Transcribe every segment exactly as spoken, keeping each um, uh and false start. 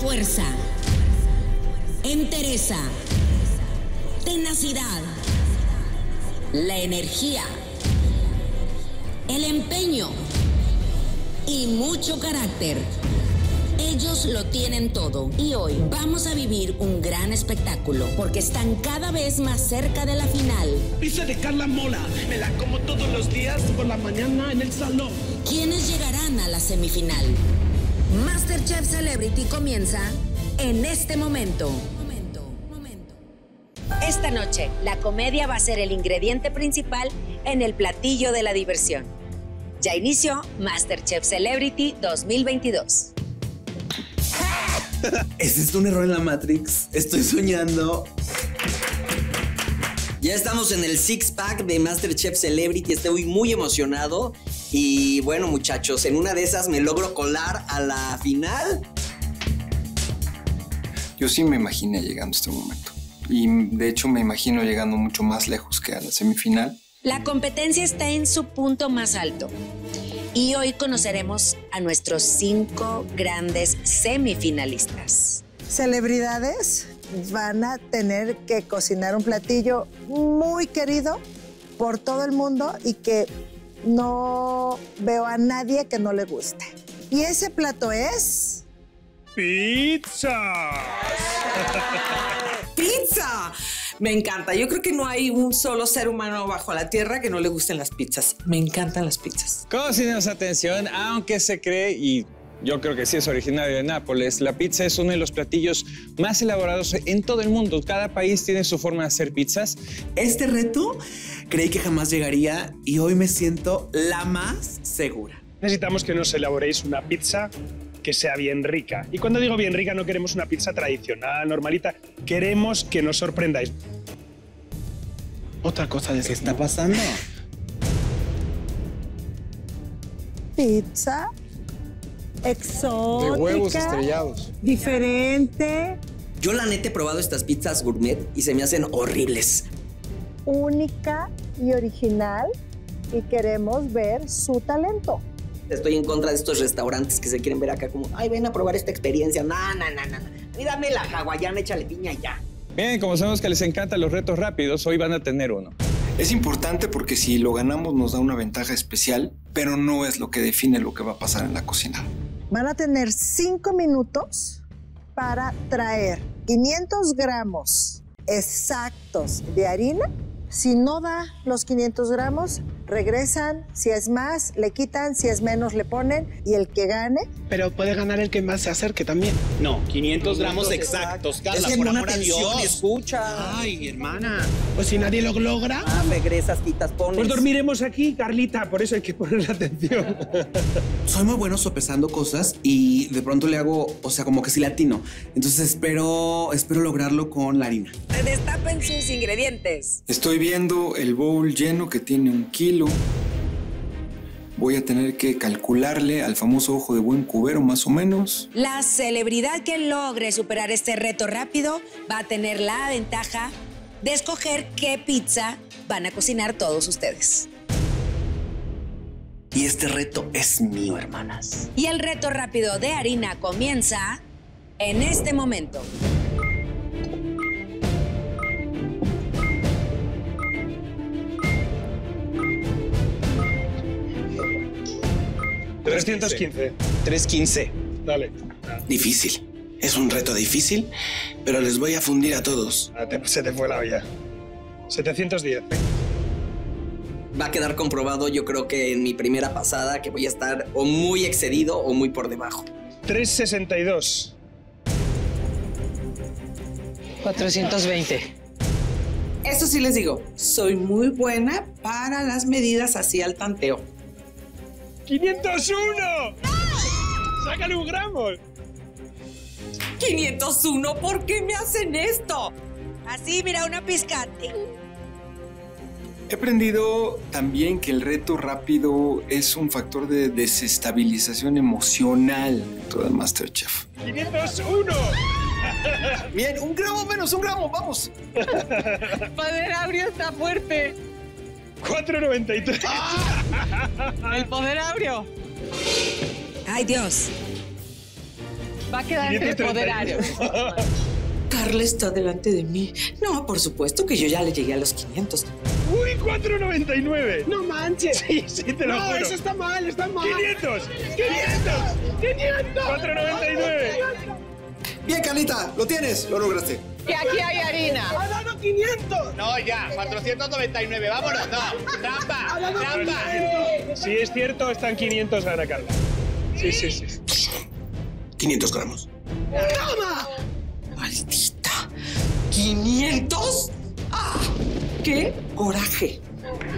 fuerza, entereza, tenacidad, la energía, el empeño y mucho carácter. Ellos lo tienen todo y hoy vamos a vivir un gran espectáculo porque están cada vez más cerca de la final. Pizza de Carla Mola, me la como todos los días por la mañana en el salón. ¿Quiénes llegarán a la semifinal? MasterChef Celebrity comienza en este momento. Esta noche, la comedia va a ser el ingrediente principal en el platillo de la diversión. Ya inició MasterChef Celebrity dos mil veintidós. ¿Es esto un error en la Matrix? Estoy soñando. Ya estamos en el six pack de MasterChef Celebrity. Estoy muy emocionado. Y bueno, muchachos, en una de esas me logro colar a la final. Yo sí me imaginé llegando a este momento. Y de hecho me imagino llegando mucho más lejos que a la semifinal. La competencia está en su punto más alto. Y hoy conoceremos a nuestros cinco grandes semifinalistas. Celebridades van a tener que cocinar un platillo muy querido por todo el mundo y que no veo a nadie que no le guste. Y ese plato es... ¡Pizza! ¡Pizza! Me encanta. Yo creo que no hay un solo ser humano bajo la tierra que no le gusten las pizzas. Me encantan las pizzas. Cocinemos atención, aunque se cree, y yo creo que sí es originario de Nápoles, la pizza es uno de los platillos más elaborados en todo el mundo. Cada país tiene su forma de hacer pizzas. Este reto creí que jamás llegaría y hoy me siento la más segura. Necesitamos que nos elaboréis una pizza que sea bien rica. Y cuando digo bien rica, no queremos una pizza tradicional, normalita. Queremos que nos sorprendáis. Otra cosa de... ¿Qué está pasando? Pizza exótica. De huevos estrellados. Diferente. Yo, la neta, he probado estas pizzas gourmet y se me hacen horribles. Única y original. Y queremos ver su talento. Estoy en contra de estos restaurantes que se quieren ver acá como, ay, ven a probar esta experiencia. No, no, no, no. Y dame la hawaiana, échale piña ya. Bien, como sabemos que les encantan los retos rápidos, hoy van a tener uno. Es importante porque si lo ganamos nos da una ventaja especial, pero no es lo que define lo que va a pasar en la cocina. Van a tener cinco minutos para traer quinientos gramos exactos de harina. Si no da los quinientos gramos, regresan. Si es más, le quitan. Si es menos, le ponen. Y el que gane... Pero puede ganar el que más se acerque también. No, quinientos gramos exactos. Carla, es que por amor a Dios, escucha. Ay, hermana. Pues si nadie lo logra... Ah, regresas, quitas, pones. Pues dormiremos aquí, Carlita. Por eso hay que poner atención. Soy muy bueno sopesando cosas y de pronto le hago... O sea, como que sí latino. Entonces espero, espero lograrlo con la harina. Se destapen sus ingredientes. Estoy viendo el bowl lleno que tiene un kilo. Voy a tener que calcularle al famoso ojo de buen cubero, más o menos. La celebridad que logre superar este reto rápido va a tener la ventaja de escoger qué pizza van a cocinar todos ustedes. Y este reto es mío, hermanas. Y el reto rápido de harina comienza en este momento. trescientos quince. trescientos quince. Dale. Difícil. Es un reto difícil, pero les voy a fundir a todos. Se te fue la olla. setecientos diez. Va a quedar comprobado, yo creo que en mi primera pasada, que voy a estar o muy excedido o muy por debajo. trescientos sesenta y dos. cuatrocientos veinte. Eso sí les digo, soy muy buena para las medidas así al tanteo. ¡quinientos uno! ¡Sácale un gramo! ¡quinientos uno! ¿Por qué me hacen esto? Así, mira, una pizcate. He aprendido también que el reto rápido es un factor de desestabilización emocional en todo el MasterChef. ¡quinientos uno! Bien, un gramo menos, un gramo, vamos. Padre Aureo está fuerte. cuatrocientos noventa y tres. ¡Ah! ¡El poder abrió! ¡Ay, Dios! Va a quedar en el poder área. Carla está delante de mí. No, por supuesto que yo ya le llegué a los quinientos. ¡Uy, cuatrocientos noventa y nueve! ¡No manches! Sí, sí, te lo juro. No, eso está mal, está mal. ¡quinientos! ¡quinientos! ¡quinientos! ¡cuatrocientos noventa y nueve! Bien, Carlita, lo tienes, lo lograste. Que aquí hay harina. ¡Ha dado quinientos! No, ya, cuatrocientos noventa y nueve, vámonos, no. ¡Trampa! ¡Ha dado trampa! quinientos. Sí, es cierto, están quinientos, Ana Carla. Sí, sí, sí. quinientos gramos. ¡Toma! ¡Maldita! ¿quinientos? ¡Ah! ¡Qué coraje!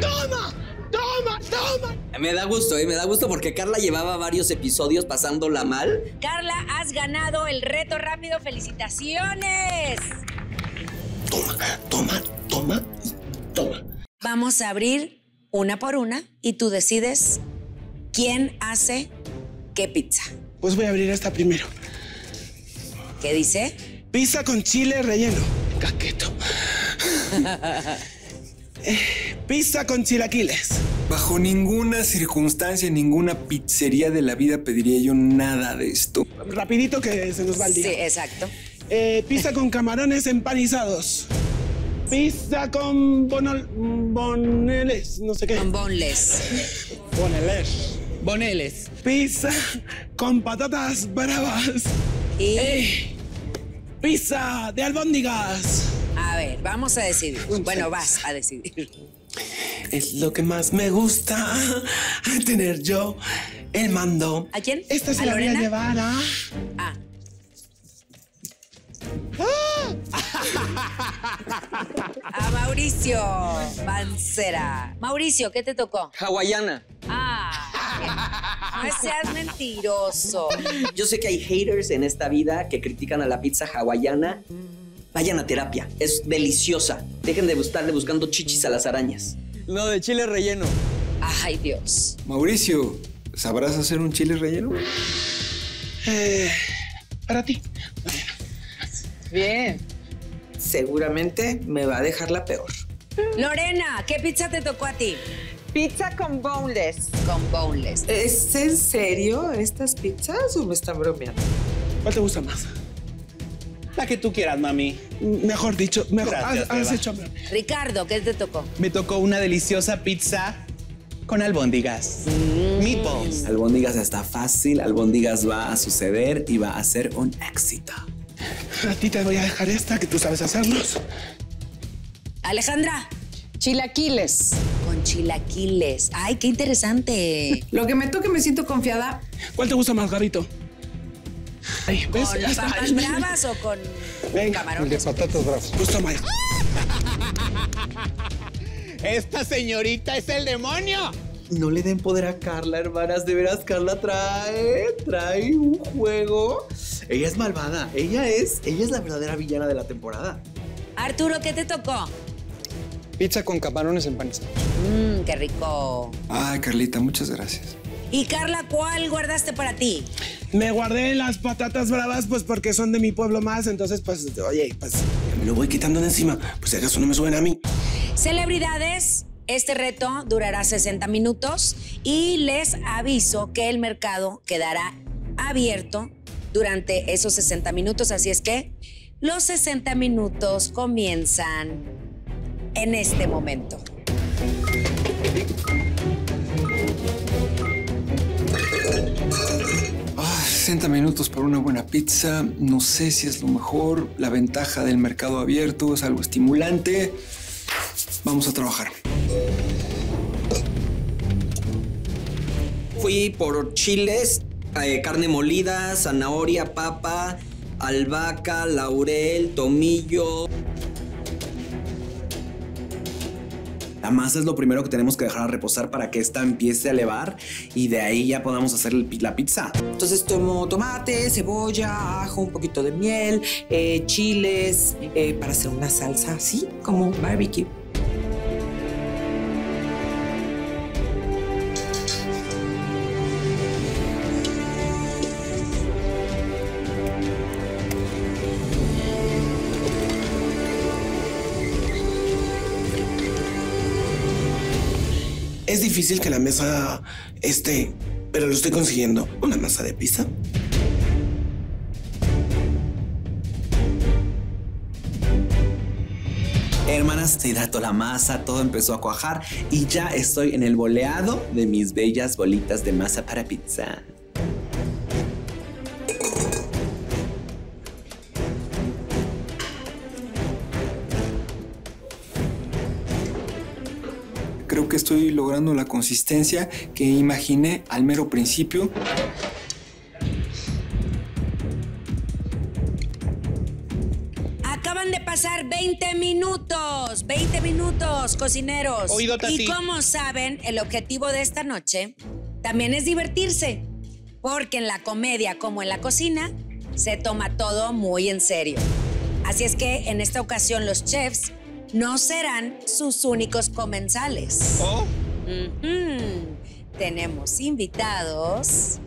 ¡Toma! ¡Toma! ¡Toma! Me da gusto, ¿eh? Me da gusto porque Carla llevaba varios episodios pasándola mal. Carla, has ganado el reto rápido. ¡Felicitaciones! Toma, toma, toma y toma. Vamos a abrir una por una y tú decides quién hace qué pizza. Pues voy a abrir esta primero. ¿Qué dice? Pizza con chile relleno. Caqueto. eh, pizza con chilaquiles. Bajo ninguna circunstancia, ninguna pizzería de la vida pediría yo nada de esto. Rapidito que se nos va el día. Sí, exacto. Eh, pizza con camarones empanizados. Pizza con bonol, boneles, no sé qué. Con bonles. Boneles. Boneles. Pizza con patatas bravas. Y... Eh, pizza de albóndigas. A ver, vamos a decidir. Bueno, vas a decidir. Es lo que más me gusta, tener yo el mando. ¿A quién? Esta se la voy a llevar a... Ah. A Mauricio Mancera. Mauricio, ¿qué te tocó? Hawaiana. Ah. No seas mentiroso. Yo sé que hay haters en esta vida que critican a la pizza hawaiana. Vayan a terapia, es deliciosa. Dejen de estarle buscando chichis a las arañas. No, de chile relleno. Ay, Dios. Mauricio, ¿sabrás hacer un chile relleno? Eh, para ti. Bien. Seguramente me va a dejar la peor. Lorena, ¿qué pizza te tocó a ti? Pizza con boneless. Con boneless. ¿Es en serio estas pizzas o me están bromeando? ¿Cuál te gusta más? La que tú quieras, mami. Mejor dicho, mejor. Gracias, has, has hecho... Ricardo, ¿qué te tocó? Me tocó una deliciosa pizza con albóndigas. Mm. Meatballs. Albóndigas está fácil, albóndigas va a suceder y va a ser un éxito. A ti te voy a dejar esta, que tú sabes hacerlos. Alejandra. Chilaquiles. Con chilaquiles. Ay, qué interesante. Lo que me toque me siento confiada. ¿Cuál te gusta más, Gavito? Ay, ¿ves? ¿Con las papas bravas o con camarones? De patatas bravas. Gusto más. ¡Esta señorita es el demonio! No le den poder a Carla, hermanas. De veras, Carla trae, trae un juego. Ella es malvada. Ella es, ella es la verdadera villana de la temporada. Arturo, ¿qué te tocó? Pizza con camarones empanizados. Mmm, qué rico. Ay, Carlita, muchas gracias. Y Carla, ¿cuál guardaste para ti? Me guardé las patatas bravas, pues porque son de mi pueblo más, entonces, pues, oye, pues, me lo voy quitando de encima, pues, si acaso no me suben a mí. Celebridades, este reto durará sesenta minutos y les aviso que el mercado quedará abierto durante esos sesenta minutos, así es que los sesenta minutos comienzan... en este momento. Oh, sesenta minutos por una buena pizza. No sé si es lo mejor. La ventaja del mercado abierto es algo estimulante. Vamos a trabajar. Fui por chiles, eh, carne molida, zanahoria, papa, albahaca, laurel, tomillo... La masa es lo primero que tenemos que dejar a reposar para que esta empiece a elevar y de ahí ya podamos hacer la pizza. Entonces tomo tomate, cebolla, ajo, un poquito de miel, eh, chiles, eh, para hacer una salsa así como barbecue. Es difícil que la mesa esté, pero lo estoy consiguiendo. Una masa de pizza. hermanas, se hidrató la masa, todo empezó a cuajar y ya estoy en el boleado de mis bellas bolitas de masa para pizza. Creo que estoy logrando la consistencia que imaginé al mero principio. Acaban de pasar veinte minutos, veinte minutos, cocineros. Oído, Tati. Y como saben, el objetivo de esta noche también es divertirse, porque en la comedia como en la cocina se toma todo muy en serio. Así es que en esta ocasión los chefs no serán sus únicos comensales. Oh. Mm-hmm. Tenemos invitados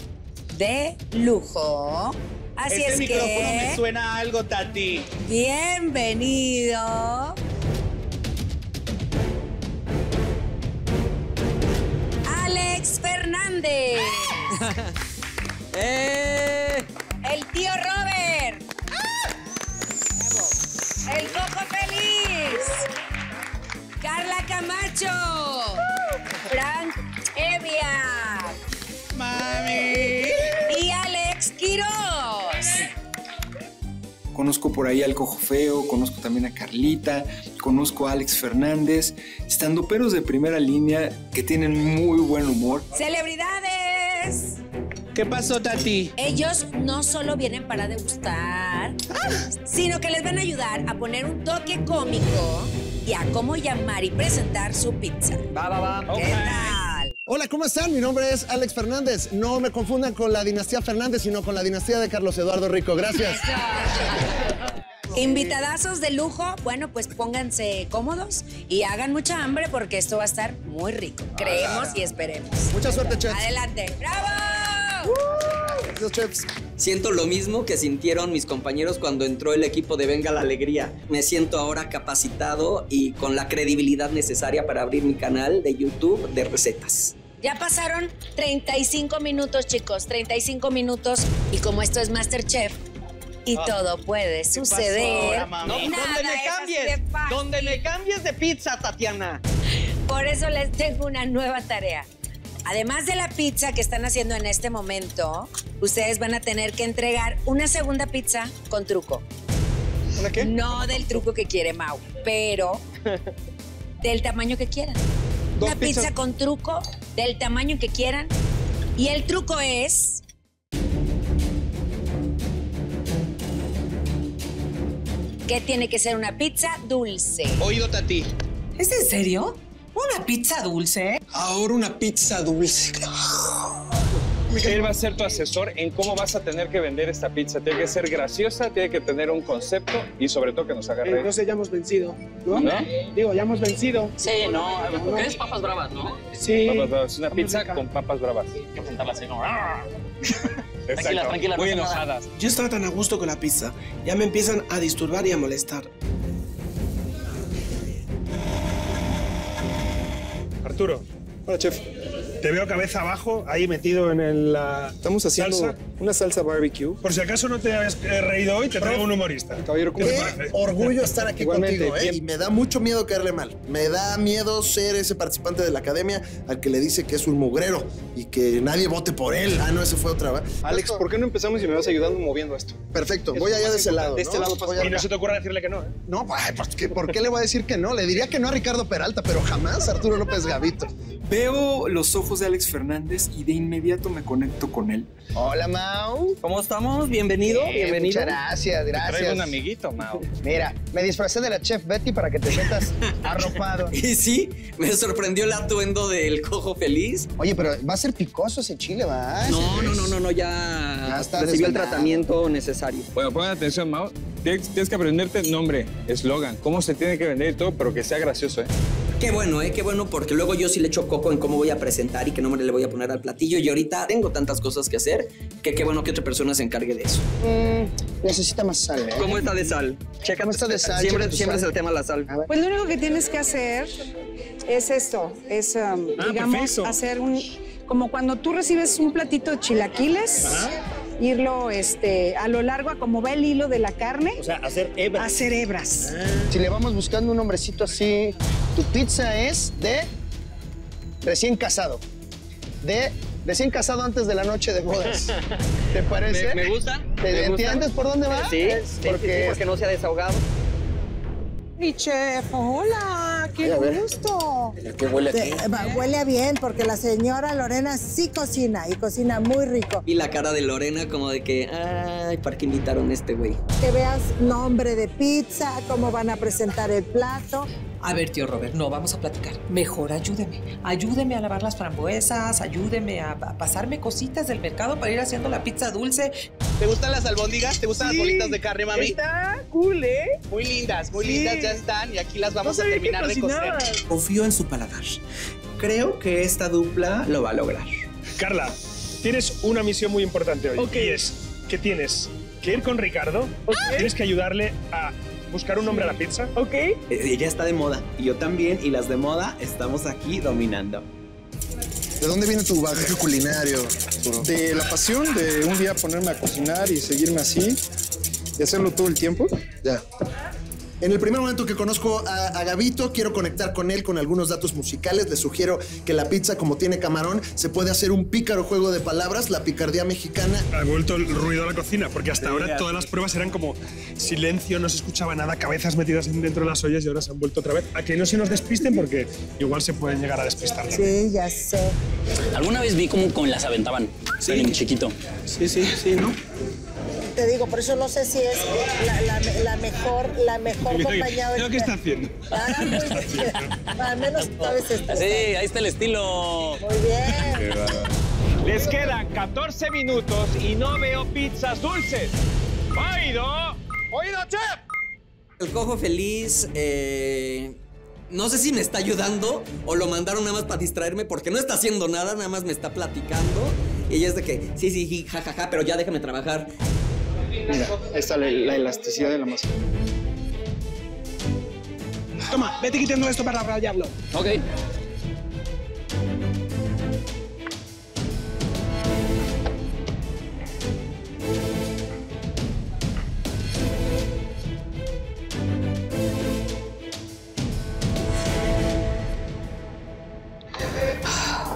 de lujo. Así es que... Este micrófono me suena a algo, Tati. Bienvenido Alex Fernández. ¡Ah! eh. El tío Robert. ¡Ah! Bravo. El Cojo Feliz. Carla Camacho. Uh, Frank Evia. Mami. Y Alex Quiroz. Conozco por ahí al Cojo Feo, conozco también a Carlita, conozco a Alex Fernández, estandoperos de primera línea que tienen muy buen humor. ¡Celebridades! ¿Qué pasó, Tati? Ellos no solo vienen para degustar, ah. sino que les van a ayudar a poner un toque cómico y a cómo llamar y presentar su pizza. Va, va, va. ¿Qué okay. tal? Hola, ¿cómo están? Mi nombre es Alex Fernández. No me confundan con la dinastía Fernández, sino con la dinastía de Carlos Eduardo Rico. Gracias. Invitadazos de lujo. Bueno, pues pónganse cómodos y hagan mucha hambre porque esto va a estar muy rico. Creemos y esperemos. Mucha suerte, chef. Adelante. ¡Bravo! Siento lo mismo que sintieron mis compañeros cuando entró el equipo de Venga la Alegría. Me siento ahora capacitado y con la credibilidad necesaria para abrir mi canal de YouTube de recetas. Ya pasaron treinta y cinco minutos, chicos, treinta y cinco minutos. Y como esto es MasterChef y oh, todo puede suceder... Ahora, mami. No, donde me cambies, donde me cambies de pizza, Tatiana. Por eso les tengo una nueva tarea. Además de la pizza que están haciendo en este momento, ustedes van a tener que entregar una segunda pizza con truco. ¿Una qué? No del truco que quiere Mau, pero del tamaño que quieran. Una pizza pizza con truco del tamaño que quieran. Y el truco es... que tiene que ser una pizza dulce. Oído, Tati. ¿Es en serio? ¿Una pizza dulce? Ahora una pizza dulce. Él va a ser tu asesor en cómo vas a tener que vender esta pizza. Tiene que ser graciosa, tiene que tener un concepto y sobre todo que nos agarre. Eh, no sé, ya hemos vencido, ¿no? ¿No? Digo, ya hemos vencido. Sí, no, no, porque es papas bravas, ¿no? Sí. Papas bravas. Una pizza rica. Con papas bravas. Hay que sentarla así, ¿no? Tranquilas, tranquilas. Muy no enojadas. Yo estoy tan a gusto con la pizza. Ya me empiezan a disturbar y a molestar. Arturo. Hola, chef. Te veo cabeza abajo, ahí metido en el, la Estamos haciendo salsa. Una salsa barbecue. Por si acaso no te has reído hoy, te traigo un humorista. Caballero, ¿cómo te parece? Orgullo estar aquí Igualmente, contigo, ¿eh? Y me da mucho miedo caerle mal. Me da miedo ser ese participante de la academia al que le dice que es un mugrero y que nadie vote por él. Ah, no, ese fue otra, ¿verdad? Alex, ¿por qué no empezamos y me vas ayudando moviendo esto? Perfecto, voy allá de ese lado, ¿no? De este lado y no se te ocurra decirle que no, ¿eh? No, pues, ¿por qué le voy a decir que no? Le diría que no a Ricardo Peralta, pero jamás a Arturo López Gavito. Veo los ojos de Alex Fernández y de inmediato me conecto con él. Hola, Mau. ¿Cómo estamos? Bienvenido, eh, bienvenido. Muchas gracias, gracias. Te traigo un amiguito, Mau. Mira, me disfracé de la chef Betty para que te sientas arropado. Y sí, me sorprendió el atuendo del Cojo Feliz. Oye, pero va a ser picoso ese chile, ¿va? No, no, no, no, no, ya, ya está recibió desganado. El tratamiento necesario. Bueno, pongan atención, Mau. Tienes, tienes que aprenderte nombre, eslogan, cómo se tiene que vender y todo, pero que sea gracioso, ¿eh? Qué bueno, ¿eh? Qué bueno, porque luego yo sí le echo coco en cómo voy a presentar y qué nombre le voy a poner al platillo. Y ahorita tengo tantas cosas que hacer que qué bueno que otra persona se encargue de eso. Mm, necesita más sal, ¿eh? ¿Cómo está de sal? Checa ¿Cómo está de sal? Siempre, sal. siempre es el tema la sal. Pues lo único que tienes que hacer es esto, es, um, ah, digamos, perfecto. hacer un... Como cuando tú recibes un platito de chilaquiles... Ajá. irlo este, a lo largo, a como va el hilo de la carne. O sea, hacer hebras. Hacer hebras. Ah. Si le vamos buscando un hombrecito así, tu pizza es de recién casado. De recién casado antes de la noche de bodas. ¿Te parece? Me, me gusta. ¿Te me entiendes gusta. por dónde va? Sí, sí, porque... sí, porque no se ha desahogado. Mi chef, hola, qué gusto. ¿Qué huele aquí? Huele bien, porque la señora Lorena sí cocina, y cocina muy rico. Y la cara de Lorena como de que, ay, ¿para qué invitaron a este güey? Que veas nombre de pizza, cómo van a presentar el plato. A ver, tío Robert, no, vamos a platicar. Mejor ayúdeme, ayúdeme a lavar las frambuesas, ayúdeme a, a pasarme cositas del mercado para ir haciendo la pizza dulce. ¿Te gustan las albóndigas? ¿Te gustan sí. las bolitas de carne, mami? Está cool, ¿eh? Muy lindas, muy sí. lindas, ya están y aquí las vamos no a terminar de cocer. Confío en su paladar. Creo que esta dupla lo va a lograr. Carla, tienes una misión muy importante hoy. Okay. Y es que tienes que ir con Ricardo, okay. tienes que ayudarle a buscar un nombre a la pizza. Ok. Ella está de moda, y yo también, y las de moda estamos aquí dominando. ¿De dónde viene tu bagaje culinario? ¿De la pasión de un día ponerme a cocinar y seguirme así y hacerlo todo el tiempo? Ya. En el primer momento que conozco a, a Gavito, quiero conectar con él con algunos datos musicales. Le sugiero que la pizza, como tiene camarón, se puede hacer un pícaro juego de palabras, la picardía mexicana. Ha vuelto el ruido a la cocina, porque hasta sí, ahora ya. todas las pruebas eran como silencio, no se escuchaba nada, cabezas metidas dentro de las ollas y ahora se han vuelto otra vez. A que no se nos despisten, porque igual se pueden llegar a despistar. Sí, ya sé. ¿Alguna vez vi cómo con las aventaban? Sí. En chiquito. Sí, sí, sí, ¿no? Te digo, por eso no sé si es la, la, la mejor, la mejor compañía. Creo que está haciendo. Ah, muy bien. Al menos sabes esto. Sí, ahí está el estilo. Muy bien. Les quedan catorce minutos y no veo pizzas dulces. ¡Oído! ¡Oído, chef! El Cojo Feliz, eh... no sé si me está ayudando o lo mandaron nada más para distraerme porque no está haciendo nada, nada más me está platicando. Y ella es de que, sí, sí, sí, jajaja, ja, ja, pero ya déjame trabajar. Mira, ahí está la, la elasticidad de la masa. Toma, vete quitando esto para hablar al diablo. Ok.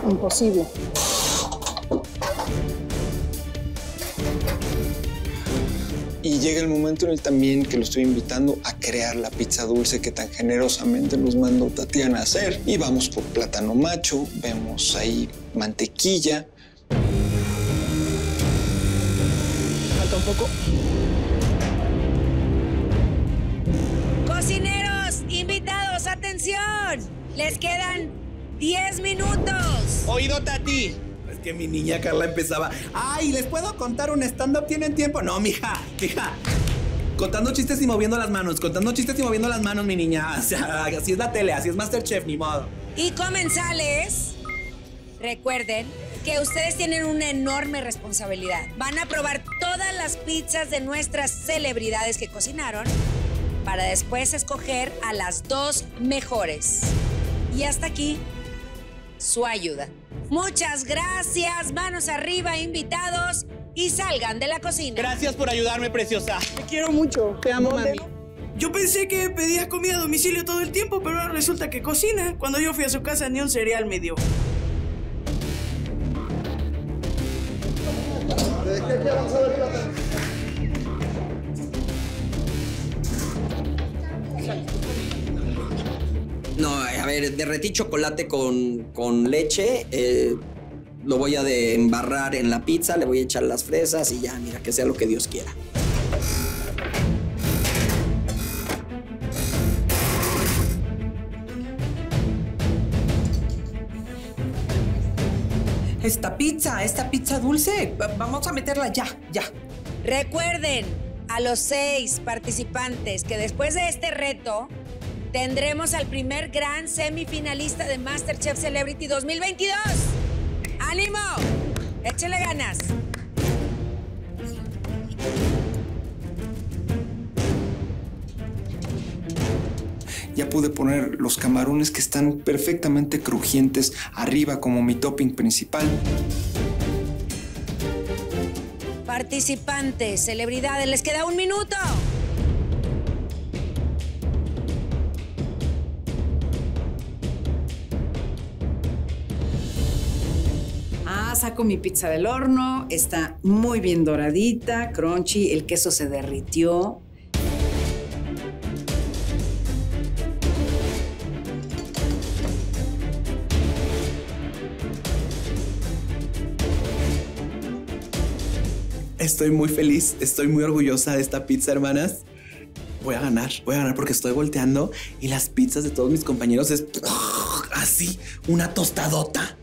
Imposible. Y llega el momento en el también que lo estoy invitando a crear la pizza dulce que tan generosamente nos mandó Tatiana a hacer. Y vamos por plátano macho, vemos ahí mantequilla. Falta un poco. Cocineros, invitados, atención. Les quedan diez minutos. Oído, Tati. Que mi niña Carla empezaba, ay, ¿les puedo contar un stand-up? ¿Tienen tiempo? No, mija, mija. Contando chistes y moviendo las manos, contando chistes y moviendo las manos, mi niña. O sea, así es la tele, así es MasterChef, ni modo. Y comensales, recuerden que ustedes tienen una enorme responsabilidad. Van a probar todas las pizzas de nuestras celebridades que cocinaron para después escoger a las dos mejores. Y hasta aquí, su ayuda. Muchas gracias, manos arriba, invitados, y salgan de la cocina. Gracias por ayudarme, preciosa. Te quiero mucho. Te amo, mami. Yo pensé que pedías comida a domicilio todo el tiempo, pero ahora resulta que cocina. Cuando yo fui a su casa, ni un cereal me dio. No, a ver, derretí chocolate con, con leche, eh, lo voy a de embarrar en la pizza, le voy a echar las fresas y ya, mira, que sea lo que Dios quiera. Esta pizza, esta pizza dulce, vamos a meterla ya, ya. Recuerden a los seis participantes que después de este reto... tendremos al primer gran semifinalista de MasterChef Celebrity dos mil veintidós. ¡Ánimo! ¡Échale ganas! Ya pude poner los camarones que están perfectamente crujientes arriba como mi topping principal. Participantes, celebridades, les queda un minuto. Ah, saco mi pizza del horno, está muy bien doradita, crunchy, el queso se derritió. Estoy muy feliz, estoy muy orgullosa de esta pizza, hermanas. Voy a ganar, voy a ganar porque estoy volteando y las pizzas de todos mis compañeros es así, una tostadota.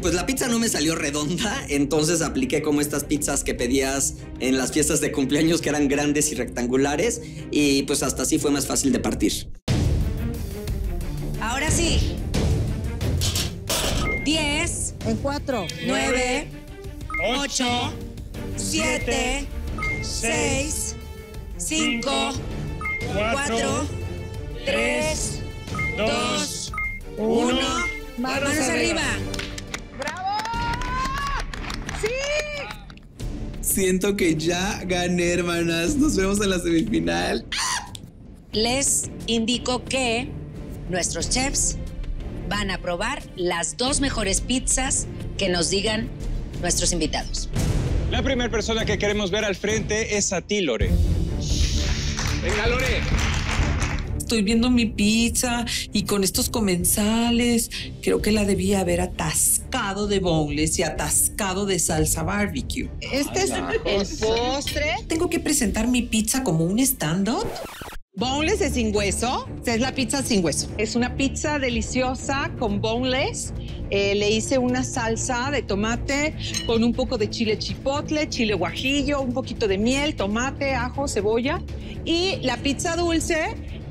Pues la pizza no me salió redonda, entonces apliqué como estas pizzas que pedías en las fiestas de cumpleaños que eran grandes y rectangulares y pues hasta así fue más fácil de partir. Ahora sí. diez. En cuatro. nueve. ocho. siete. seis. cinco. cuatro. tres. dos. uno. Manos arriba. Siento que ya gané, hermanas. Nos vemos en la semifinal. Les indico que nuestros chefs van a probar las dos mejores pizzas que nos digan nuestros invitados. La primera persona que queremos ver al frente es a ti, Lore. Venga, Lore. Estoy viendo mi pizza y con estos comensales creo que la debía haber atascado de bowls y atascado de salsa barbecue. Este es el postre. Tengo que presentar mi pizza como un stand-up. Boneless es sin hueso. Es la pizza sin hueso. Es una pizza deliciosa con boneless. Eh, le hice una salsa de tomate con un poco de chile chipotle, chile guajillo, un poquito de miel, tomate, ajo, cebolla. Y la pizza dulce...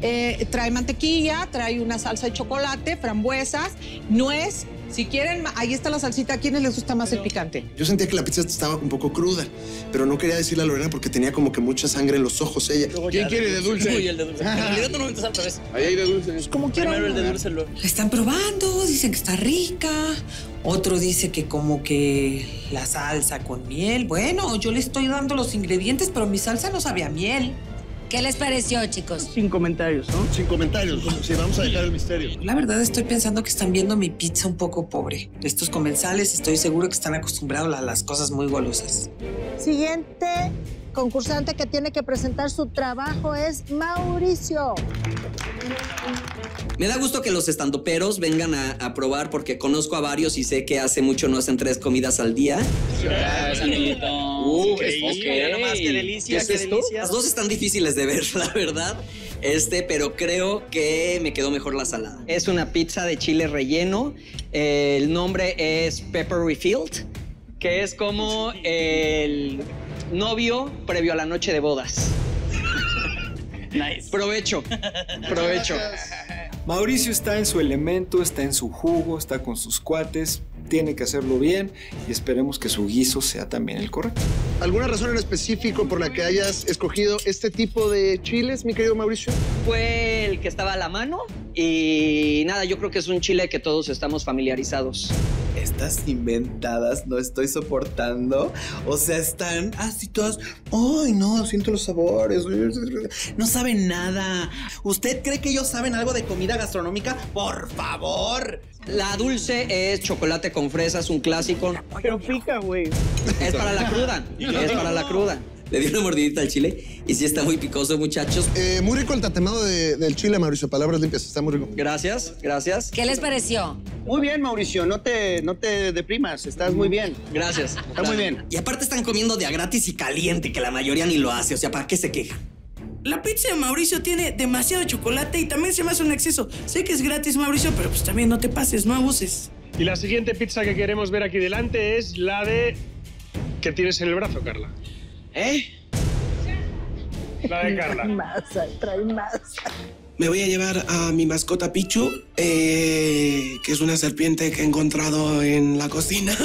Eh, trae mantequilla, trae una salsa de chocolate, frambuesas, nuez. Si quieren, ahí está la salsita. ¿A quiénes les gusta más pero el picante? Yo sentía que la pizza estaba un poco cruda, pero no quería decirle a Lorena porque tenía como que mucha sangre en los ojos ella. ¿Quién quiere de dulce? Uy, el de dulce. En no entras al revés. Ahí hay de dulce. Pues como quiero. Primero el de dulce. Lo... La están probando, dicen que está rica. Otro dice que como que la salsa con miel. Bueno, yo le estoy dando los ingredientes, pero mi salsa no sabía miel. ¿Qué les pareció, chicos? Sin comentarios, ¿no? Sin comentarios. Sí, vamos a dejar el misterio. La verdad estoy pensando que están viendo mi pizza un poco pobre. Estos comensales estoy seguro que están acostumbrados a las cosas muy golosas. Siguiente concursante que tiene que presentar su trabajo es Mauricio. Me da gusto que los estandoperos vengan a, a probar porque conozco a varios y sé que hace mucho no hacen tres comidas al día. Sí. Uh, okay. Okay. Nomás, qué delicia, ¿Qué es qué esto? Delicia. Las dos están difíciles de ver, la verdad. Este, pero creo que me quedó mejor la salada. Es una pizza de chile relleno. Eh, el nombre es Pepper Refilled, que es como el novio previo a la noche de bodas. Nice. Provecho, provecho. Mauricio está en su elemento, está en su jugo, está con sus cuates. Tiene que hacerlo bien y esperemos que su guiso sea también el correcto. ¿Alguna razón en específico por la que hayas escogido este tipo de chiles, mi querido Mauricio? Fue el que estaba a la mano y nada, yo creo que es un chile que todos estamos familiarizados. Estas inventadas no estoy soportando. O sea, están así todas... ¡Ay, no! Siento los sabores. No saben nada. ¿Usted cree que ellos saben algo de comida gastronómica? ¡Por favor! La dulce es chocolate con fresas, un clásico. Pero pica, güey. Es para la cruda. Es para la cruda. Le di una mordidita al chile y sí está muy picoso, muchachos. Eh, muy rico el tatemado de, del chile, Mauricio. Palabras limpias, está muy rico. Gracias, gracias. ¿Qué les pareció? Muy bien, Mauricio. No te, no te deprimas. Estás muy bien. Gracias. Está gracias. Muy bien. Y aparte están comiendo de a gratis y caliente, que la mayoría ni lo hace. O sea, ¿para qué se quejan? La pizza de Mauricio tiene demasiado chocolate y también se me hace un exceso. Sé que es gratis, Mauricio, pero pues también no te pases, no abuses. Y la siguiente pizza que queremos ver aquí delante es la de... que tienes en el brazo, Carla. ¿Eh? La de Carla. Trae masa, trae masa. Me voy a llevar a mi mascota Pichu, eh, que es una serpiente que he encontrado en la cocina.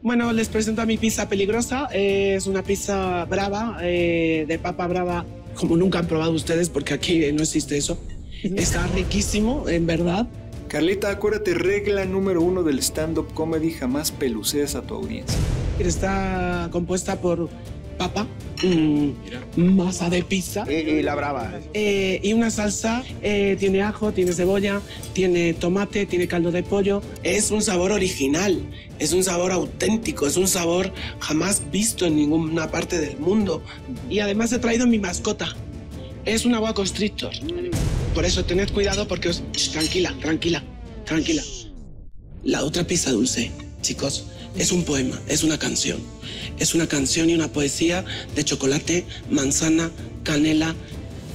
Bueno, les presento a mi pizza peligrosa. Eh, es una pizza brava, eh, de papa brava, como nunca han probado ustedes, porque aquí no existe eso. Está riquísimo, en verdad. Carlita, acuérdate, regla número uno del stand-up comedy, jamás pelucees a tu audiencia. Está compuesta por papa, mmm, masa de pizza. Y, y la brava. Eh, y una salsa, eh, tiene ajo, tiene cebolla, tiene tomate, tiene caldo de pollo. Es un sabor original, es un sabor auténtico, es un sabor jamás visto en ninguna parte del mundo. Y además he traído mi mascota. Es un boa constrictor. Por eso tened cuidado porque os... Shh, tranquila, tranquila, tranquila. La otra pizza dulce, chicos, es un poema, es una canción. Es una canción y una poesía de chocolate, manzana, canela,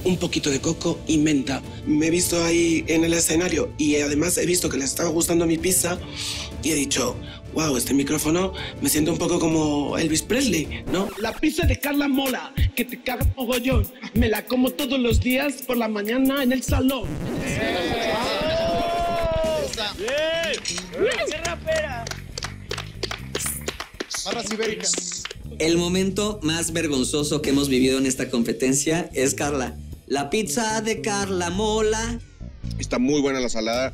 un poquito de coco y menta. Me he visto ahí en el escenario y además he visto que les estaba gustando mi pizza y he dicho, wow, este micrófono me siento un poco como Elvis Presley, ¿no? La pizza de Carla Mola, que te caga mogollón. Me la como todos los días por la mañana en el salón. ¡Qué rapera! Barras ibéricas. El momento más vergonzoso que hemos vivido en esta competencia es Carla. La pizza de Carla Mola. Está muy buena la salada.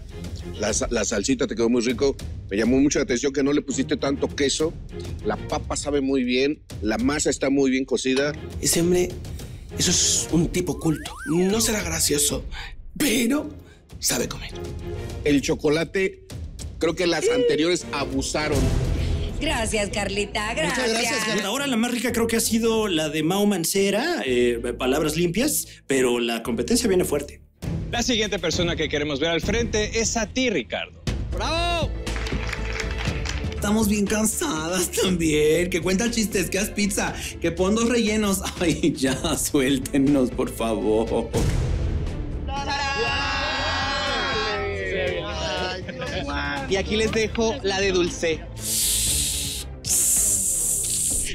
La, la salsita te quedó muy rico. Me llamó mucho la atención que no le pusiste tanto queso. La papa sabe muy bien. La masa está muy bien cocida. Ese hombre, eso es un tipo culto. No será gracioso, pero sabe comer. El chocolate, creo que las anteriores abusaron. Gracias, Carlita, gracias. Muchas gracias, Carlita. Ahora la más rica creo que ha sido la de Mau Mancera, eh, palabras limpias, pero la competencia viene fuerte. La siguiente persona que queremos ver al frente es a ti, Ricardo. ¡Bravo! Estamos bien cansadas también. Que cuenta chistes, que haz pizza, que pon dos rellenos. Ay, ya, suéltenos, por favor. Y aquí les dejo la de dulce.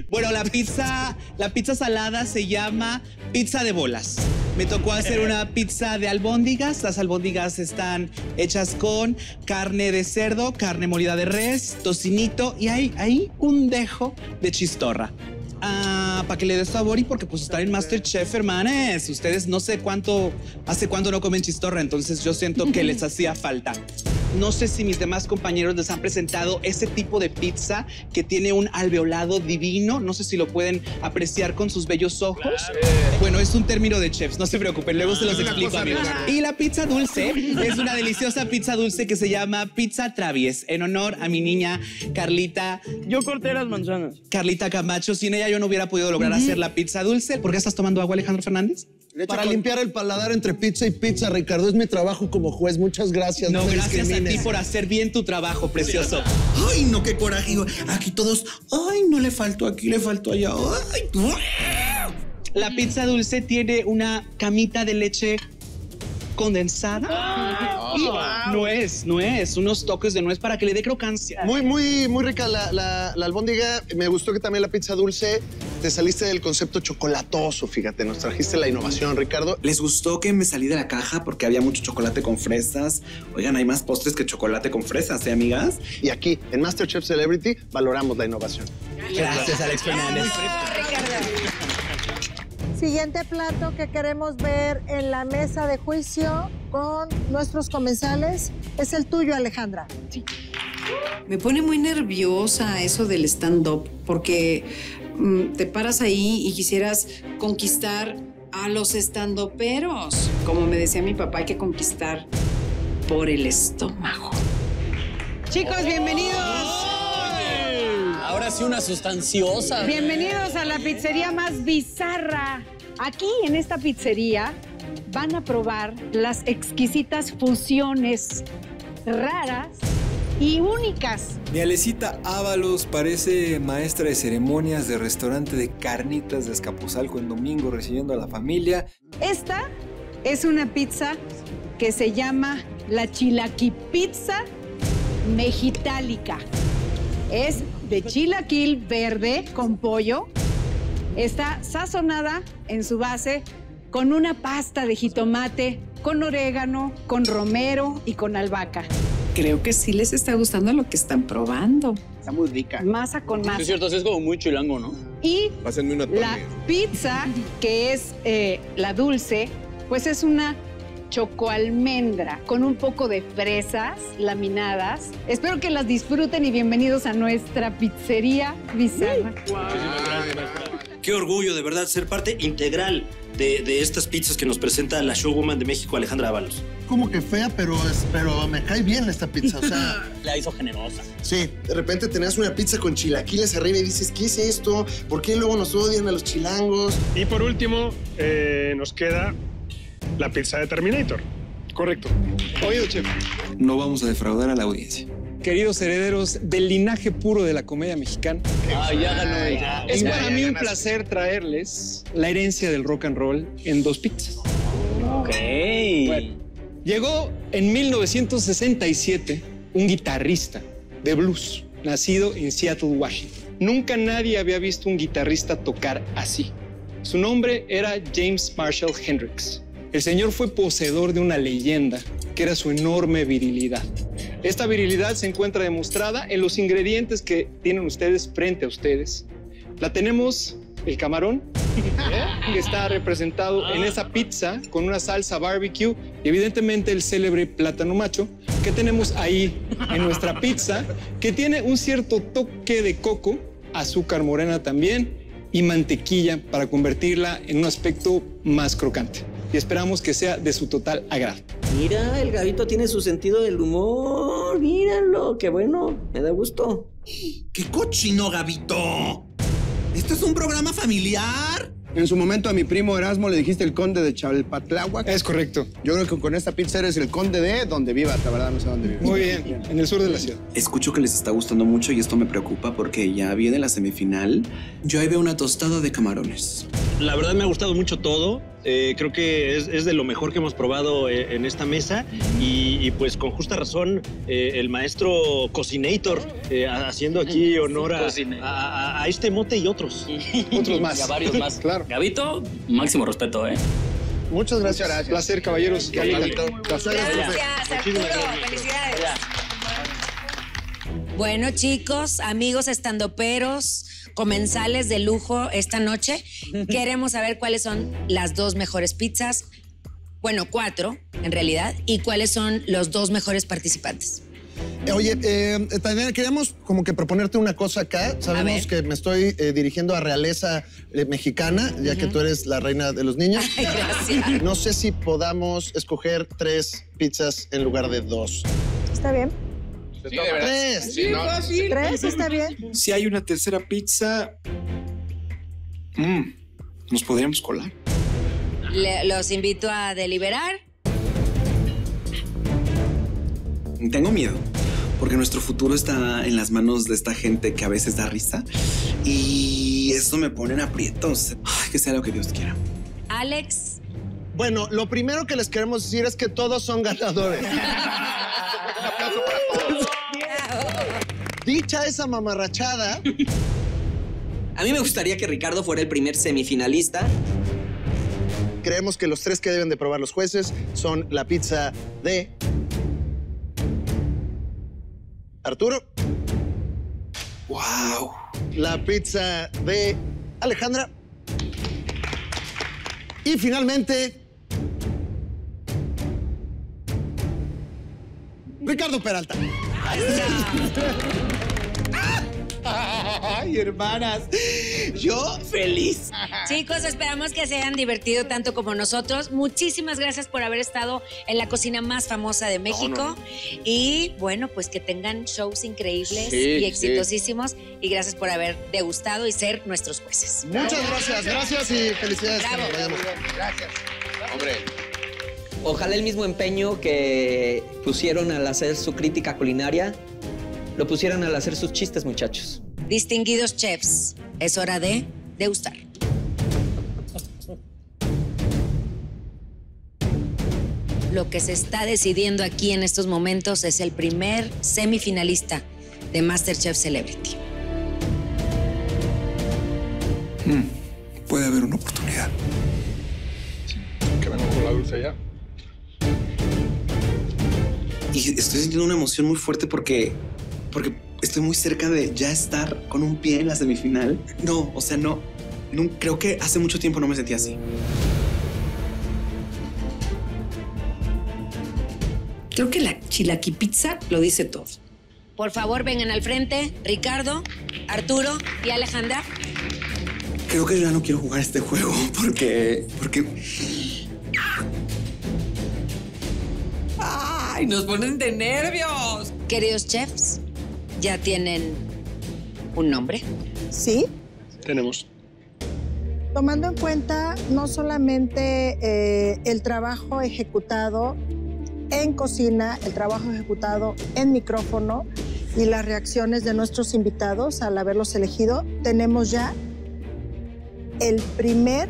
Bueno, la pizza, la pizza salada se llama pizza de bolas. Me tocó hacer una pizza de albóndigas. Las albóndigas están hechas con carne de cerdo, carne molida de res, tocinito y hay ahí un dejo de chistorra. Ah, para que le dé sabor y porque pues estar en MasterChef, hermanes. Ustedes no sé cuánto, hace cuánto no comen chistorra, entonces yo siento que les hacía falta. No sé si mis demás compañeros les han presentado ese tipo de pizza que tiene un alveolado divino. No sé si lo pueden apreciar con sus bellos ojos. Claro. Bueno, es un término de chefs, no se preocupen, luego ah, se los explico, amigos. Rara. Y la pizza dulce es una deliciosa pizza dulce que se llama pizza travies, en honor a mi niña Carlita. Yo corté las manzanas. Carlita Camacho, sin ella yo no hubiera podido lograr uh-huh. hacer la pizza dulce. ¿Por qué estás tomando agua, Alejandro Fernández? Para con... limpiar el paladar entre pizza y pizza, Ricardo. Es mi trabajo como juez. Muchas gracias. No, no gracias a ti por hacer bien tu trabajo, precioso. Ay, no, qué coraje. Aquí todos, ay, no le faltó aquí, le faltó allá. Ay, la pizza dulce tiene una camita de leche condensada. Oh, y wow. nuez, nuez, unos toques de nuez para que le dé crocancia. Muy, muy, muy rica la, la, la albóndiga. Me gustó que también la pizza dulce te saliste del concepto chocolatoso, fíjate. Nos trajiste la innovación, Ricardo. Les gustó que me salí de la caja porque había mucho chocolate con fresas. Oigan, hay más postres que chocolate con fresas, ¿eh, amigas? Y aquí, en MasterChef Celebrity, valoramos la innovación. Gracias, Alex Fernández. Siguiente plato que queremos ver en la mesa de juicio con nuestros comensales es el tuyo, Alejandra. Sí. Me pone muy nerviosa eso del stand-up porque um, te paras ahí y quisieras conquistar a los stand-uperos. Como me decía mi papá, hay que conquistar por el estómago. Chicos, oh. bienvenidos. Ahora sí, una sustanciosa. Bienvenidos a la pizzería más bizarra. Aquí, en esta pizzería, van a probar las exquisitas fusiones raras y únicas. Mi Alecita Ávalos parece maestra de ceremonias de restaurante de carnitas de Escapuzalco en domingo, recibiendo a la familia. Esta es una pizza que se llama la chilaquipizza mexitálica. Es de chilaquil verde con pollo. Está sazonada en su base con una pasta de jitomate, con orégano, con romero y con albahaca. Creo que sí les está gustando lo que están probando. Está muy rica. Masa con masa. Es cierto, es como muy chilango, ¿no? Y una la pizza, que es eh, la dulce, pues es una chocoalmendra con un poco de fresas laminadas. Espero que las disfruten y bienvenidos a nuestra pizzería bizarra. Wow. Qué orgullo, de verdad, ser parte integral de, de estas pizzas que nos presenta la showwoman de México, Alejandra Ávalos. Como que fea, pero, es, pero me cae bien esta pizza, o sea... La hizo generosa. Sí, de repente tenías una pizza con chilaquiles arriba y dices, ¿qué es esto? ¿Por qué luego nos odian a los chilangos? Y por último, eh, nos queda la pizza de Terminator. Correcto. Oído, chef. No vamos a defraudar a la audiencia. Queridos herederos del linaje puro de la comedia mexicana. Ah, ya ganó ella. Es para mí un placer traerles la herencia del rock and roll en dos pizzas. Ok. Bueno, llegó en mil novecientos sesenta y siete un guitarrista de blues, nacido en Seattle, Washington. Nunca nadie había visto un guitarrista tocar así. Su nombre era James Marshall Hendrix. El señor fue poseedor de una leyenda, que era su enorme virilidad. Esta virilidad se encuentra demostrada en los ingredientes que tienen ustedes frente a ustedes. La tenemos, el camarón, ¿eh? que está representado en esa pizza con una salsa barbecue y evidentemente el célebre plátano macho que tenemos ahí en nuestra pizza, que tiene un cierto toque de coco, azúcar morena también y mantequilla para convertirla en un aspecto más crocante. Y esperamos que sea de su total agrado. Mira, el Gavito tiene su sentido del humor. Míralo, qué bueno, me da gusto. ¡Qué cochino, Gavito! ¿Esto es un programa familiar? En su momento a mi primo Erasmo le dijiste el conde de Chalpatláhuac. Es correcto. Yo creo que con esta pizza eres el conde de donde viva, la verdad no sé dónde vive. Muy bien, en el sur de la ciudad. Escucho que les está gustando mucho y esto me preocupa porque ya viene la semifinal. Yo ahí veo una tostada de camarones. La verdad me ha gustado mucho todo. Eh, creo que es, es de lo mejor que hemos probado eh, en esta mesa. Y, y pues con justa razón, eh, el maestro Cocinator eh, haciendo aquí honor a, a, a este mote y otros. Y, otros más. Y a varios más. Claro. Gavito, máximo respeto, ¿eh? Muchas gracias. Muchas gracias. Placer, caballeros. Sí, Calita. Calita. Placer, gracias, gracias. Muchísimas gracias. Felicidades. Gracias. Bueno, chicos, amigos estandoperos, comensales de lujo esta noche. Queremos saber cuáles son las dos mejores pizzas. Bueno, cuatro, en realidad. Y cuáles son los dos mejores participantes. Eh, oye, eh, Tatiana, queríamos como que proponerte una cosa acá. Sabemos que me estoy eh, dirigiendo a realeza eh, mexicana, ya uh-huh. que tú eres la reina de los niños. Ay, gracias. No sé si podamos escoger tres pizzas en lugar de dos. Está bien. Sí, tres. Sí, no. Tres, está bien. Si hay una tercera pizza, mmm, nos podríamos colar. Le, los invito a deliberar. Tengo miedo, porque nuestro futuro está en las manos de esta gente que a veces da risa y eso me pone en aprietos. Ay, que sea lo que Dios quiera. Alex. Bueno, lo primero que les queremos decir es que todos son ganadores. Un aplauso para todos. Dicha esa mamarrachada. A mí me gustaría que Ricardo fuera el primer semifinalista. Creemos que los tres que deben de probar los jueces son la pizza de Arturo. Wow. La pizza de Alejandra. Y finalmente, Ricardo Peralta. ¡Ay, hermanas! Yo feliz. Chicos, esperamos que se hayan divertido tanto como nosotros. Muchísimas gracias por haber estado en la cocina más famosa de México. No, no, no. Y bueno, pues que tengan shows increíbles sí, y exitosísimos. Sí. Y gracias por haber degustado y ser nuestros jueces. Muchas gracias, gracias y felicidades. Bravo. Gracias. Hombre. Ojalá el mismo empeño que pusieron al hacer su crítica culinaria, lo pusieran al hacer sus chistes, muchachos. Distinguidos chefs, es hora de degustar. Lo que se está decidiendo aquí en estos momentos es el primer semifinalista de MasterChef Celebrity. Mm, puede haber una oportunidad. Sí, que vengo con la dulce ya. Y estoy sintiendo una emoción muy fuerte porque, porque estoy muy cerca de ya estar con un pie en la semifinal. No, o sea, no, no creo que hace mucho tiempo no me sentía así. Creo que la chilaquipizza lo dice todo. Por favor, vengan al frente, Ricardo, Arturo y Alejandra. Creo que yo ya no quiero jugar este juego porque... porque... ¡Ay, nos ponen de nervios! Queridos chefs, ¿ya tienen un nombre? Sí. Tenemos. Tomando en cuenta no solamente eh, el trabajo ejecutado en cocina, el trabajo ejecutado en micrófono y las reacciones de nuestros invitados al haberlos elegido, tenemos ya el primer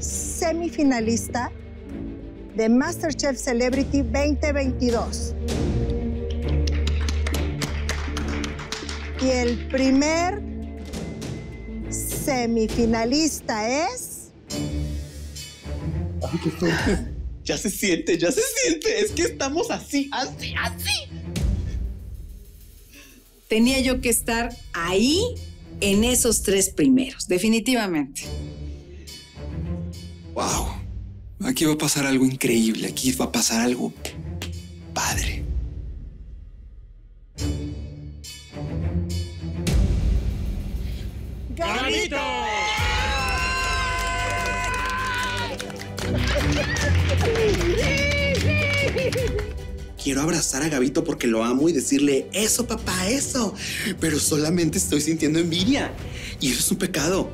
semifinalista de MasterChef Celebrity veinte veintidós. Y el primer semifinalista es... Ay, qué fuerte. Ya se siente, ya se siente. Es que estamos así, así, así. Tenía yo que estar ahí en esos tres primeros, definitivamente. Wow. Aquí va a pasar algo increíble. Aquí va a pasar algo padre. ¡Gavito! Quiero abrazar a Gavito porque lo amo y decirle, eso, papá, eso. Pero solamente estoy sintiendo envidia. Y eso es un pecado.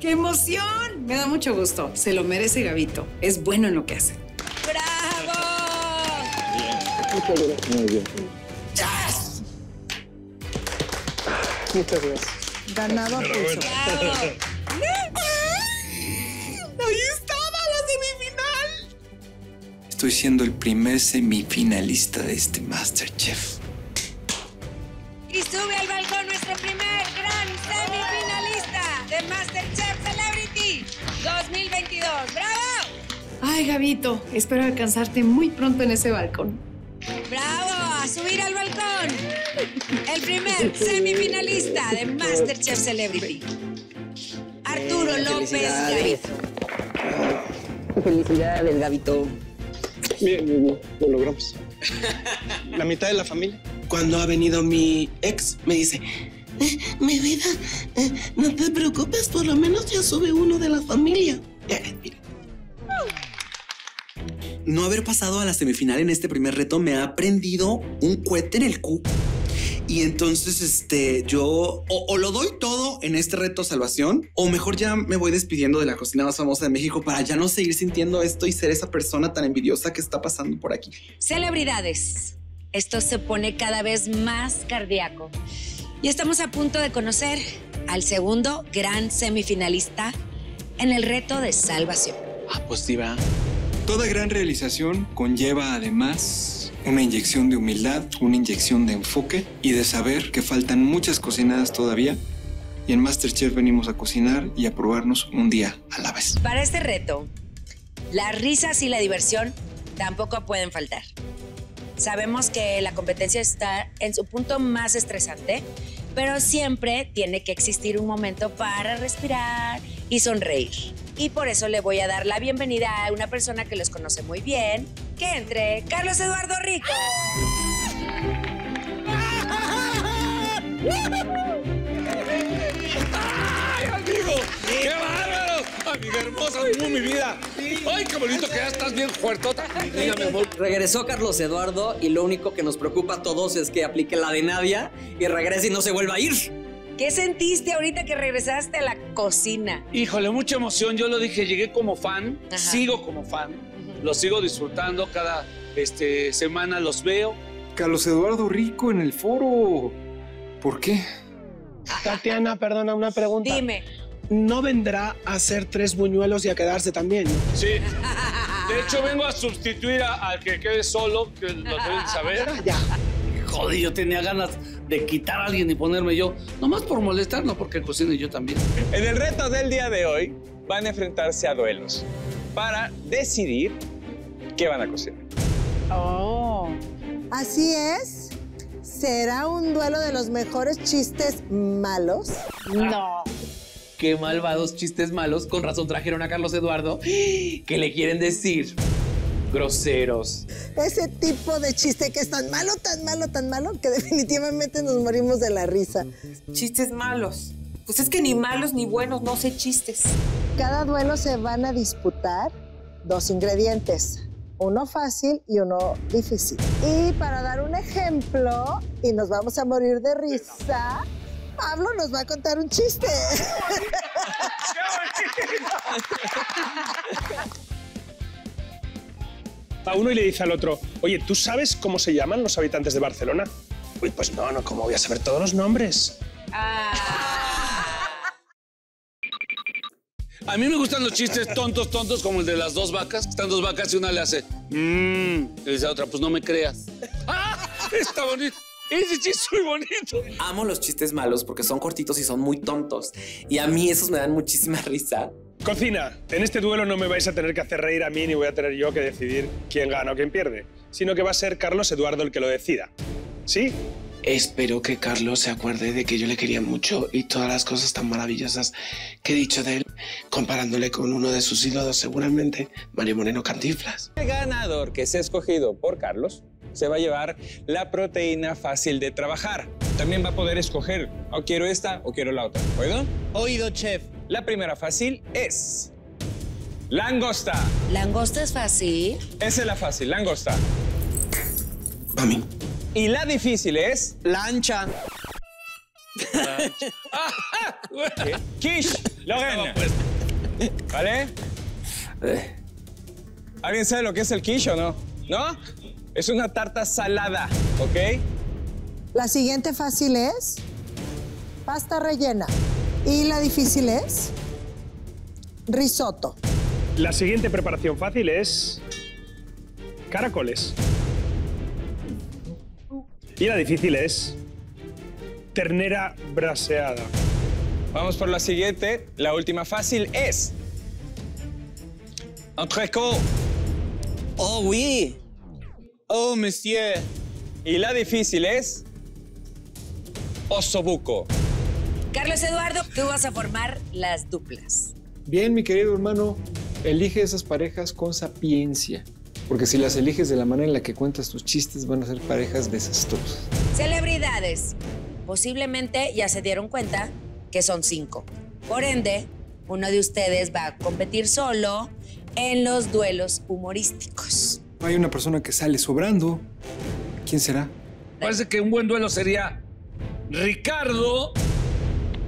¡Qué emoción! Me da mucho gusto. Se lo merece Gavito. Es bueno en lo que hace. ¡Bravo! Bien. Muy bien. ¡Yes! Muchas gracias. Ganado a pulso. ¡Ahí estaba la semifinal! Estoy siendo el primer semifinalista de este MasterChef. Y sube al balcón nuestro primer gran semifinalista de MasterChef Celebrity dos mil veintidós. ¡Bravo! Ay, Gavito, espero alcanzarte muy pronto en ese balcón. ¡Bravo! ¡A subir al balcón! El primer semifinalista de MasterChef Celebrity. Arturo López Gavito. Felicidades, Gavito. Bien, bien, bien, lo logramos. La mitad de la familia. Cuando ha venido mi ex, me dice, eh, mi vida, eh, no te preocupes, por lo menos ya sube uno de la familia. Eh, mira. No haber pasado a la semifinal en este primer reto me ha prendido un cohete en el cu. Y entonces, este, yo o, o lo doy todo en este reto salvación, o mejor ya me voy despidiendo de la cocina más famosa de México para ya no seguir sintiendo esto y ser esa persona tan envidiosa que está pasando por aquí. Celebridades, esto se pone cada vez más cardíaco. Y estamos a punto de conocer al segundo gran semifinalista en el reto de salvación. Ah, pues sí va. Toda gran realización conlleva además una inyección de humildad, una inyección de enfoque y de saber que faltan muchas cocinadas todavía. Y en MasterChef venimos a cocinar y a probarnos un día a la vez. Para este reto, las risas y la diversión tampoco pueden faltar. Sabemos que la competencia está en su punto más estresante, pero siempre tiene que existir un momento para respirar y sonreír. Y por eso le voy a dar la bienvenida a una persona que los conoce muy bien, que entre Carlos Eduardo Rico. ¡Ay, amigo! ¡Qué bárbaro! ¡Amiga hermosa, amigo, mi vida! ¡Ay, qué bonito que ya estás bien fuertota! Dígame, amor. Regresó Carlos Eduardo y lo único que nos preocupa a todos es que aplique la de Nadia y regrese y no se vuelva a ir. ¿Qué sentiste ahorita que regresaste a la cocina? Híjole, mucha emoción. Yo lo dije, llegué como fan, ajá, sigo como fan. Uh-huh. Lo sigo disfrutando, cada este, semana los veo. Carlos Eduardo Rico en el foro. ¿Por qué? Tatiana, perdona, una pregunta. Dime. ¿No vendrá a hacer tres buñuelos y a quedarse también? Sí. De hecho, vengo a sustituir al que quede solo, que lo deben saber. Ya. Joder, yo tenía ganas de quitar a alguien y ponerme yo, nomás por molestar, no porque cocino yo también. En el reto del día de hoy van a enfrentarse a duelos para decidir qué van a cocinar. Oh. Así es. ¿será un duelo de los mejores chistes malos? No. Qué malvados chistes malos. Con razón trajeron a Carlos Eduardo. ¿Qué le quieren decir? Groseros. Ese tipo de chiste que es tan malo, tan malo, tan malo, que definitivamente nos morimos de la risa. Chistes malos. Pues es que ni malos ni buenos, no sé chistes. Cada duelo se van a disputar dos ingredientes. Uno fácil y uno difícil. Y para dar un ejemplo, y nos vamos a morir de risa, Pablo nos va a contar un chiste. A uno y le dice al otro, oye, ¿tú sabes cómo se llaman los habitantes de Barcelona? Uy, pues no, no, ¿cómo voy a saber todos los nombres? Ah. A mí me gustan los chistes tontos, tontos, como el de las dos vacas. Están dos vacas y una le hace, mmm, y le dice a otra, pues no me creas. ¡Ah! Está bonito. Ese chiste es muy bonito. Amo los chistes malos porque son cortitos y son muy tontos. Y a mí esos me dan muchísima risa. Cocina, en este duelo no me vais a tener que hacer reír a mí ni voy a tener yo que decidir quién gana o quién pierde, sino que va a ser Carlos Eduardo el que lo decida. ¿Sí? Espero que Carlos se acuerde de que yo le quería mucho y todas las cosas tan maravillosas que he dicho de él, comparándole con uno de sus ídolos, seguramente, Mario Moreno Cantinflas. El ganador que sea escogido por Carlos se va a llevar la proteína fácil de trabajar. También va a poder escoger, o quiero esta o quiero la otra, ¿oído? Oído, chef. La primera fácil es langosta. ¿Langosta es fácil? Esa es la fácil, langosta. A mí. Y la difícil es... Lancha. Lancha. Ah, ah, quiche. Lorena. ¿Vale? ¿Alguien sabe lo que es el quiche o no? ¿No? Es una tarta salada, ¿ok? La siguiente fácil es... pasta rellena. Y la difícil es... risotto. La siguiente preparación fácil es... caracoles. Y la difícil es... ternera braseada. Vamos por la siguiente. La última fácil es... entrecot. Oh, oui. Oh, monsieur. Y la difícil es... osobuco. Carlos Eduardo, tú vas a formar las duplas. Bien, mi querido hermano. Elige esas parejas con sapiencia. Porque si las eliges de la manera en la que cuentas tus chistes, van a ser parejas desastrosas. Celebridades. Posiblemente ya se dieron cuenta que son cinco. Por ende, uno de ustedes va a competir solo en los duelos humorísticos. Hay una persona que sale sobrando. ¿Quién será? Parece que un buen duelo sería Ricardo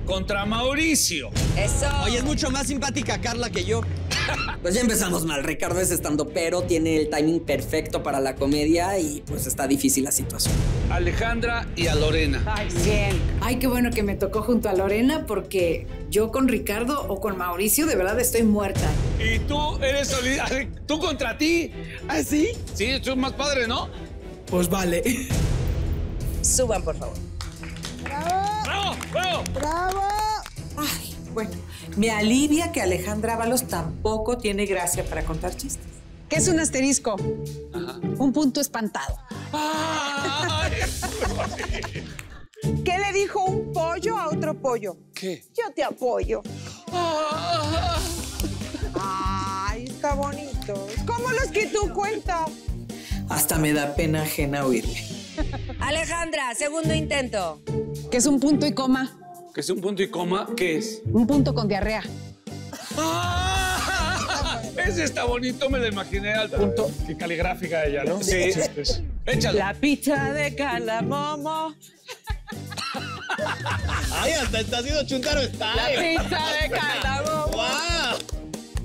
contra Mauricio. Eso. Oye, es mucho más simpática Carla que yo. Pues ya empezamos mal. Ricardo es estandopero, tiene el timing perfecto para la comedia y pues está difícil la situación. Alejandra y a Lorena. Ay, bien. Ay, qué bueno que me tocó junto a Lorena porque yo con Ricardo o con Mauricio de verdad estoy muerta. Y tú eres solidario. ¿Tú contra ti? ¿Ah, sí? Sí, tú eres más padre, ¿no? Pues vale. Suban, por favor. ¡Bravo! ¡Bravo! ¡Bravo! ¡Bravo! Ay, bueno. Me alivia que Alejandra Ávalos tampoco tiene gracia para contar chistes. ¿Qué es un asterisco? Ajá. Un punto espantado. ¡Ay! ¿Qué le dijo un pollo a otro pollo? ¿Qué? Yo te apoyo. ¡Ay, está bonito! ¿Cómo los que tú cuentas? Hasta me da pena ajena oírle. Alejandra, segundo intento. ¿Qué es un punto y coma? ¿Que es un punto y coma? ¿Qué es? Un punto con diarrea. ¡Ah! Ese está bonito, me lo imaginé al punto. Qué caligráfica ella, ¿no? Sí. Échalo. La pizza de Carla Mola. Ay, hasta está haciendo chuntaro está. La pizza de Carla Mola. ¡Wow!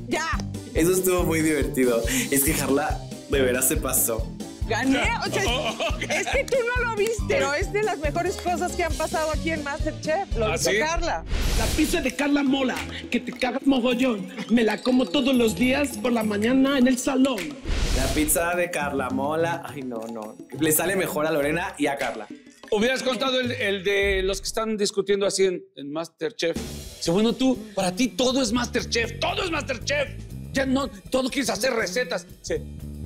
¡Ya! Eso estuvo muy divertido. Es que Carla de veras se pasó. Gané, o sea, oh, okay. Es que tú no lo viste, pero es de las mejores cosas que han pasado aquí en MasterChef. Lo ¿Ah, hizo sí? Carla. La pizza de Carla Mola, que te cagas mogollón. Me la como todos los días por la mañana en el salón. La pizza de Carla Mola, ay no, no. Le sale mejor a Lorena y a Carla. Hubieras contado el, el de los que están discutiendo así en, en MasterChef. Segundo tú, para ti todo es MasterChef, todo es MasterChef. Ya no, todo quieres hacer recetas. Sí.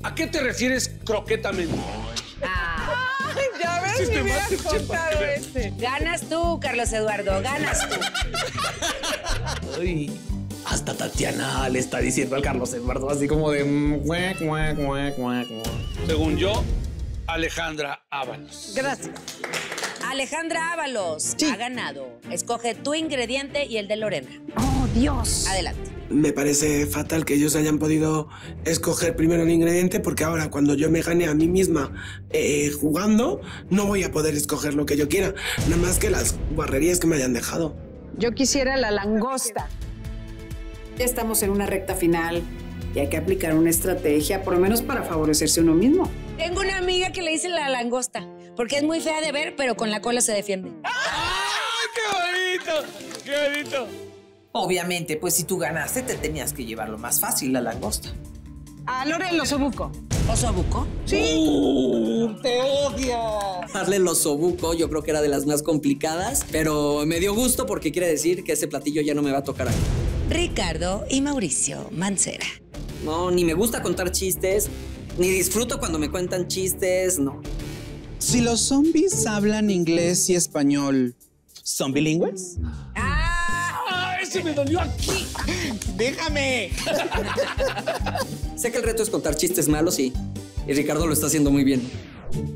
¿A qué te refieres croquetamente? Ah, ya ves hiciste MasterChef. Este. Ganas tú, Carlos Eduardo, ganas tú. Ay, hasta Tatiana le está diciendo al Carlos Eduardo así como de... Muac, muac, muac, muac. Según yo, Alejandra Ávalos. Gracias. Alejandra Ávalos sí. ha ganado. Escoge tu ingrediente y el de Lorena. ¡Oh, Dios! Adelante. Me parece fatal que ellos hayan podido escoger primero el ingrediente porque ahora, cuando yo me gane a mí misma eh, jugando, no voy a poder escoger lo que yo quiera. Nada más que las guarrerías que me hayan dejado. Yo quisiera la langosta. Ya estamos en una recta final y hay que aplicar una estrategia, por lo menos para favorecerse uno mismo. Tengo una amiga que le dice la langosta porque es muy fea de ver, pero con la cola se defiende. ¡Ay, qué bonito! ¡Qué bonito! Obviamente, pues si tú ganaste, te tenías que llevar lo más fácil, la langosta. A Lore, el osobuco. ¿Osobuco? ¡Sí! Uh, ¡Te odio! Darle el osobuco yo creo que era de las más complicadas, pero me dio gusto porque quiere decir que ese platillo ya no me va a tocar a mí. Ricardo y Mauricio Mancera. No, ni me gusta contar chistes, ni disfruto cuando me cuentan chistes, no. Si los zombies hablan inglés y español, ¿son bilingües? ¡Ah! ¡Se me dolió aquí! ¡Déjame! Sé que el reto es contar chistes malos y, y Ricardo lo está haciendo muy bien.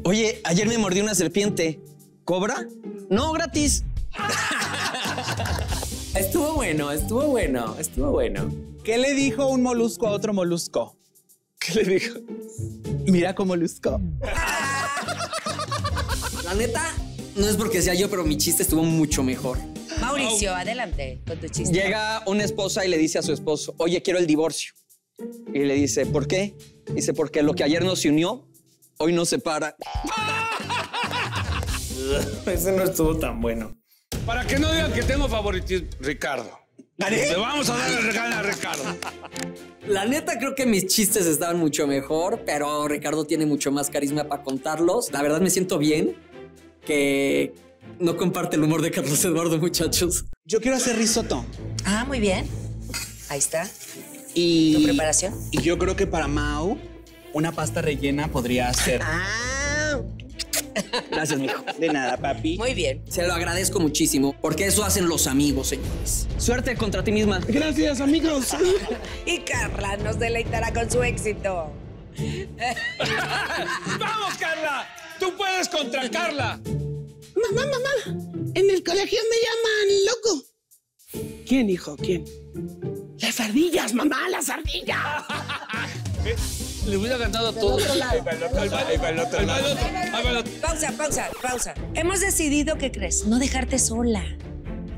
Oye, ayer me mordió una serpiente. ¿Cobra? No, gratis. Estuvo bueno, estuvo bueno, estuvo bueno. ¿Qué le dijo un molusco a otro molusco? ¿Qué le dijo? Mira cómo molusco. La neta, no es porque sea yo, pero mi chiste estuvo mucho mejor. Mauricio, oh. adelante con tu chiste. Llega una esposa y le dice a su esposo, oye, quiero el divorcio. Y le dice, ¿por qué? Dice, porque lo que ayer nos unió, hoy nos separa. Ese no estuvo tan bueno. Para que no digan que tengo favoritismo, Ricardo. ¿Gané? Le vamos a dar el regalo a Ricardo. La neta, creo que mis chistes estaban mucho mejor, pero Ricardo tiene mucho más carisma para contarlos. La verdad, me siento bien que... No comparte el humor de Carlos Eduardo, muchachos. Yo quiero hacer risotto. Ah, muy bien. Ahí está. Y... ¿Tu preparación? Y yo creo que para Mau, una pasta rellena podría hacer. Ah. Gracias, mijo. De nada, papi. Muy bien. Se lo agradezco muchísimo, porque eso hacen los amigos, señores. Suerte contra ti misma. Gracias, amigos. Y Carla nos deleitará con su éxito. ¡Vamos, Carla! ¡Tú puedes contra Carla! Mamá, mamá, en el colegio me llaman loco. ¿Quién, hijo? ¿Quién? Las ardillas, mamá, las ardillas. Le hubiera ganado a todos. Pausa, pausa, pausa. Hemos decidido, ¿qué crees? No dejarte sola.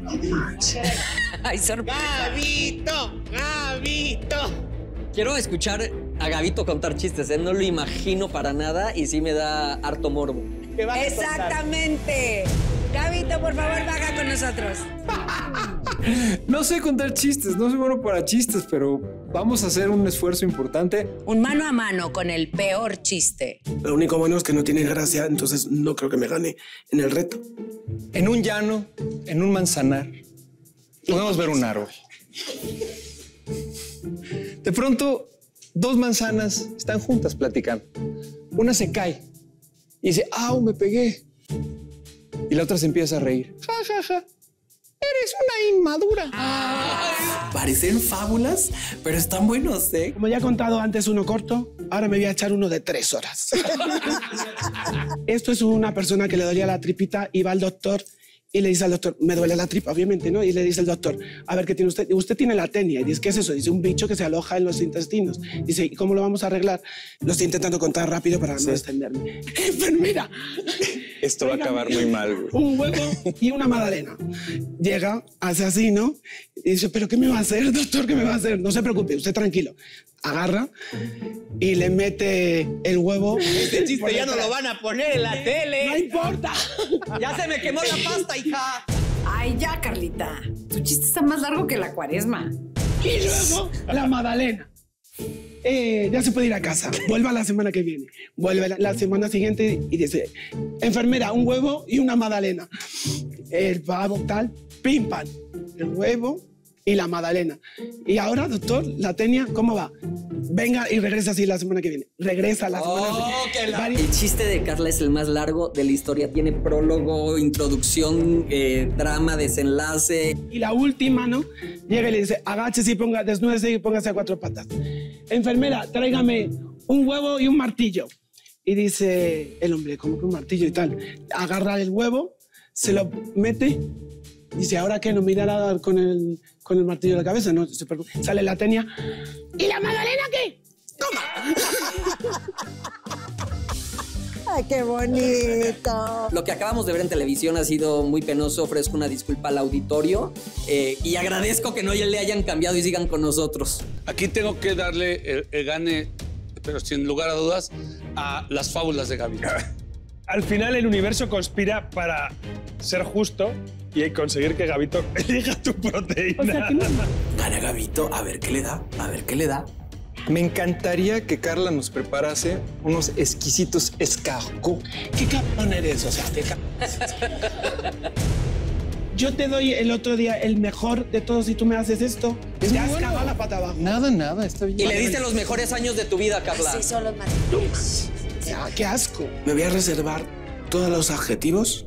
No manches. Ay, sorpresa. Gavito, Gavito. Quiero escuchar a Gavito contar chistes, ¿eh? No lo imagino para nada y sí me da harto morbo. Exactamente. Gavito, por favor, baja con nosotros. No sé contar chistes, no soy bueno para chistes, pero vamos a hacer un esfuerzo importante. Un mano a mano con el peor chiste. Lo único bueno es que no tiene gracia, entonces no creo que me gane en el reto. En un llano, en un manzanar, podemos ver un árbol. De pronto, dos manzanas están juntas platicando. Una se cae. Y dice, ¡au, me pegué! Y la otra se empieza a reír. ¡Ja, ja, ja! ¡Eres una inmadura! Ah. Parecen fábulas, pero están buenos, ¿eh? Como ya he contado antes uno corto, ahora me voy a echar uno de tres horas. Esto es una persona que le dolía la tripita y va al doctor y le dice al doctor, me duele la tripa, obviamente, ¿no? Y le dice al doctor, a ver, ¿qué tiene usted? Usted tiene la tenia. Y dice, ¿qué es eso? Dice, un bicho que se aloja en los intestinos. Dice, ¿y cómo lo vamos a arreglar? Lo estoy intentando contar rápido para sí. no extenderme. ¡Enfermera! Esto va a acabar muy mal, güey. Un huevo y una magdalena. Llega, hace así, ¿no? Y dice, ¿pero qué me va a hacer, doctor? ¿Qué me va a hacer? No se preocupe, usted tranquilo. Agarra y le mete el huevo. Este chiste ya no lo van a poner en la tele. No importa. Ya se me quemó la pasta, hija. Ay, ya, Carlita. Tu chiste está más largo que la cuaresma. Y luego la magdalena. Eh, ya se puede ir a casa. Vuelva la semana que viene. Vuelve la, la semana siguiente y dice, enfermera, un huevo y una magdalena. El pavo tal, pim, pam. El huevo, y la magdalena. Y ahora, doctor, la tenia, ¿cómo va? Venga y regresa así la semana que viene. Regresa la semana oh, que viene. La... El chiste de Carla es el más largo de la historia. Tiene prólogo, introducción, eh, drama, desenlace. Y la última, ¿no? Llega y le dice, agáchese y ponga, desnúdese y póngase a cuatro patas. Enfermera, tráigame un huevo y un martillo. Y dice el hombre, como que un martillo y tal. Agarra el huevo, se lo mete... Dice, ¿ahora qué? ¿No me irá a dar con el, con el martillo en la cabeza? No, se preocupa. Sale la tenia. ¿Y la magdalena qué? ¡Toma! ¡Ay, qué bonito! Lo que acabamos de ver en televisión ha sido muy penoso. Ofrezco una disculpa al auditorio eh, y agradezco que no le hayan cambiado y sigan con nosotros. Aquí tengo que darle el, el gane, pero sin lugar a dudas, a las fábulas de Gavito. Al final, el universo conspira para ser justo y conseguir que Gavito elija tu proteína. O sea, que no. Gana Gavito, a ver qué le da, a ver qué le da. Me encantaría que Carla nos preparase unos exquisitos escajó. ¿Qué cabrón eres? O sea, te yo te doy el otro día el mejor de todos y tú me haces esto. Es te has bueno. cagado la pata abajo. Nada, nada, está bien. Y le diste los mejores años de tu vida, Carla. Sí, son los más. Ya, ¡qué asco! Me voy a reservar todos los adjetivos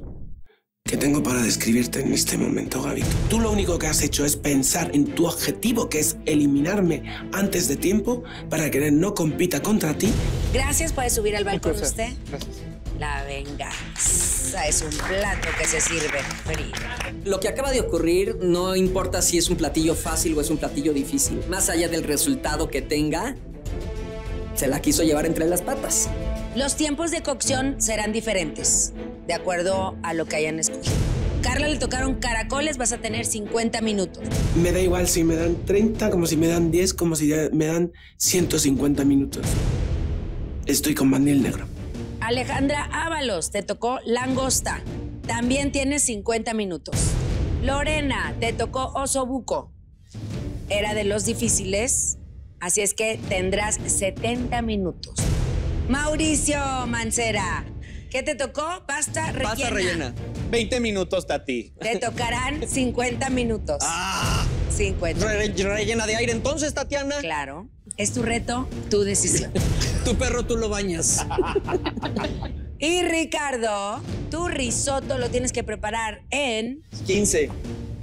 que tengo para describirte en este momento, Gavito. Tú lo único que has hecho es pensar en tu objetivo, que es eliminarme antes de tiempo para que no compita contra ti. Gracias, puede subir al balcón usted. Gracias. La venganza es un plato que se sirve frío. Lo que acaba de ocurrir no importa si es un platillo fácil o es un platillo difícil. Más allá del resultado que tenga, se la quiso llevar entre las patas. Los tiempos de cocción serán diferentes, de acuerdo a lo que hayan escogido. Carla le tocaron caracoles, vas a tener cincuenta minutos. Me da igual si me dan treinta, como si me dan diez, como si me dan ciento cincuenta minutos. Estoy con mandil negro. Alejandra Ávalos, te tocó langosta. También tienes cincuenta minutos. Lorena, te tocó oso buco. Era de los difíciles, así es que tendrás setenta minutos. Mauricio Mancera, ¿qué te tocó? Pasta rellena. Pasta rellena. veinte minutos, Tati. Te tocarán cincuenta minutos. ¡Ah! cincuenta. Re rellena de aire, entonces, Tatiana. Claro. Es tu reto, tu decisión. Tu perro tú lo bañas. Y Ricardo, tu risotto lo tienes que preparar en... quince.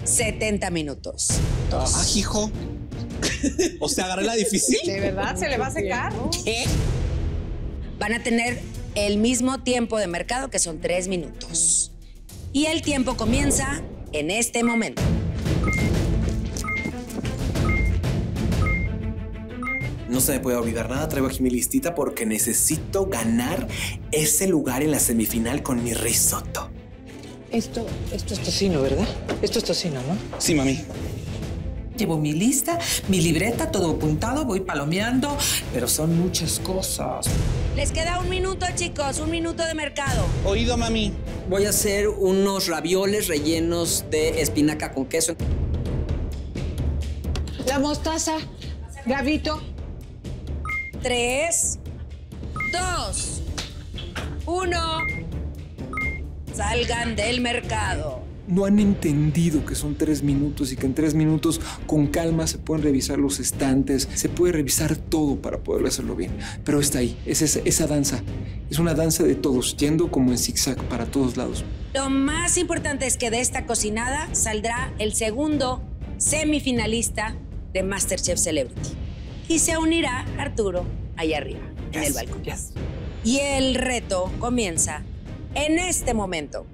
setenta minutos. Dos. ¡Ah, hijo! O sea, agarré la difícil. ¿De verdad? ¿Se le va a secar? ¿Qué? Van a tener el mismo tiempo de mercado, que son tres minutos. Y el tiempo comienza en este momento. No se me puede olvidar nada, traigo aquí mi listita porque necesito ganar ese lugar en la semifinal con mi risotto. Esto, esto es tocino, ¿verdad? Esto es tocino, ¿no? Sí, mami. Llevo mi lista, mi libreta, todo apuntado, voy palomeando, pero son muchas cosas. Les queda un minuto, chicos, un minuto de mercado. Oído, mami. Voy a hacer unos ravioles rellenos de espinaca con queso. La mostaza, Gavito. Tres, dos, uno. Salgan del mercado. No han entendido que son tres minutos y que en tres minutos con calma se pueden revisar los estantes, se puede revisar todo para poder hacerlo bien. Pero está ahí, es esa, esa danza. Es una danza de todos, yendo como en zigzag para todos lados. Lo más importante es que de esta cocinada saldrá el segundo semifinalista de MasterChef Celebrity. Y se unirá Arturo allá arriba, yes, en el balcón. Yes. Y el reto comienza en este momento.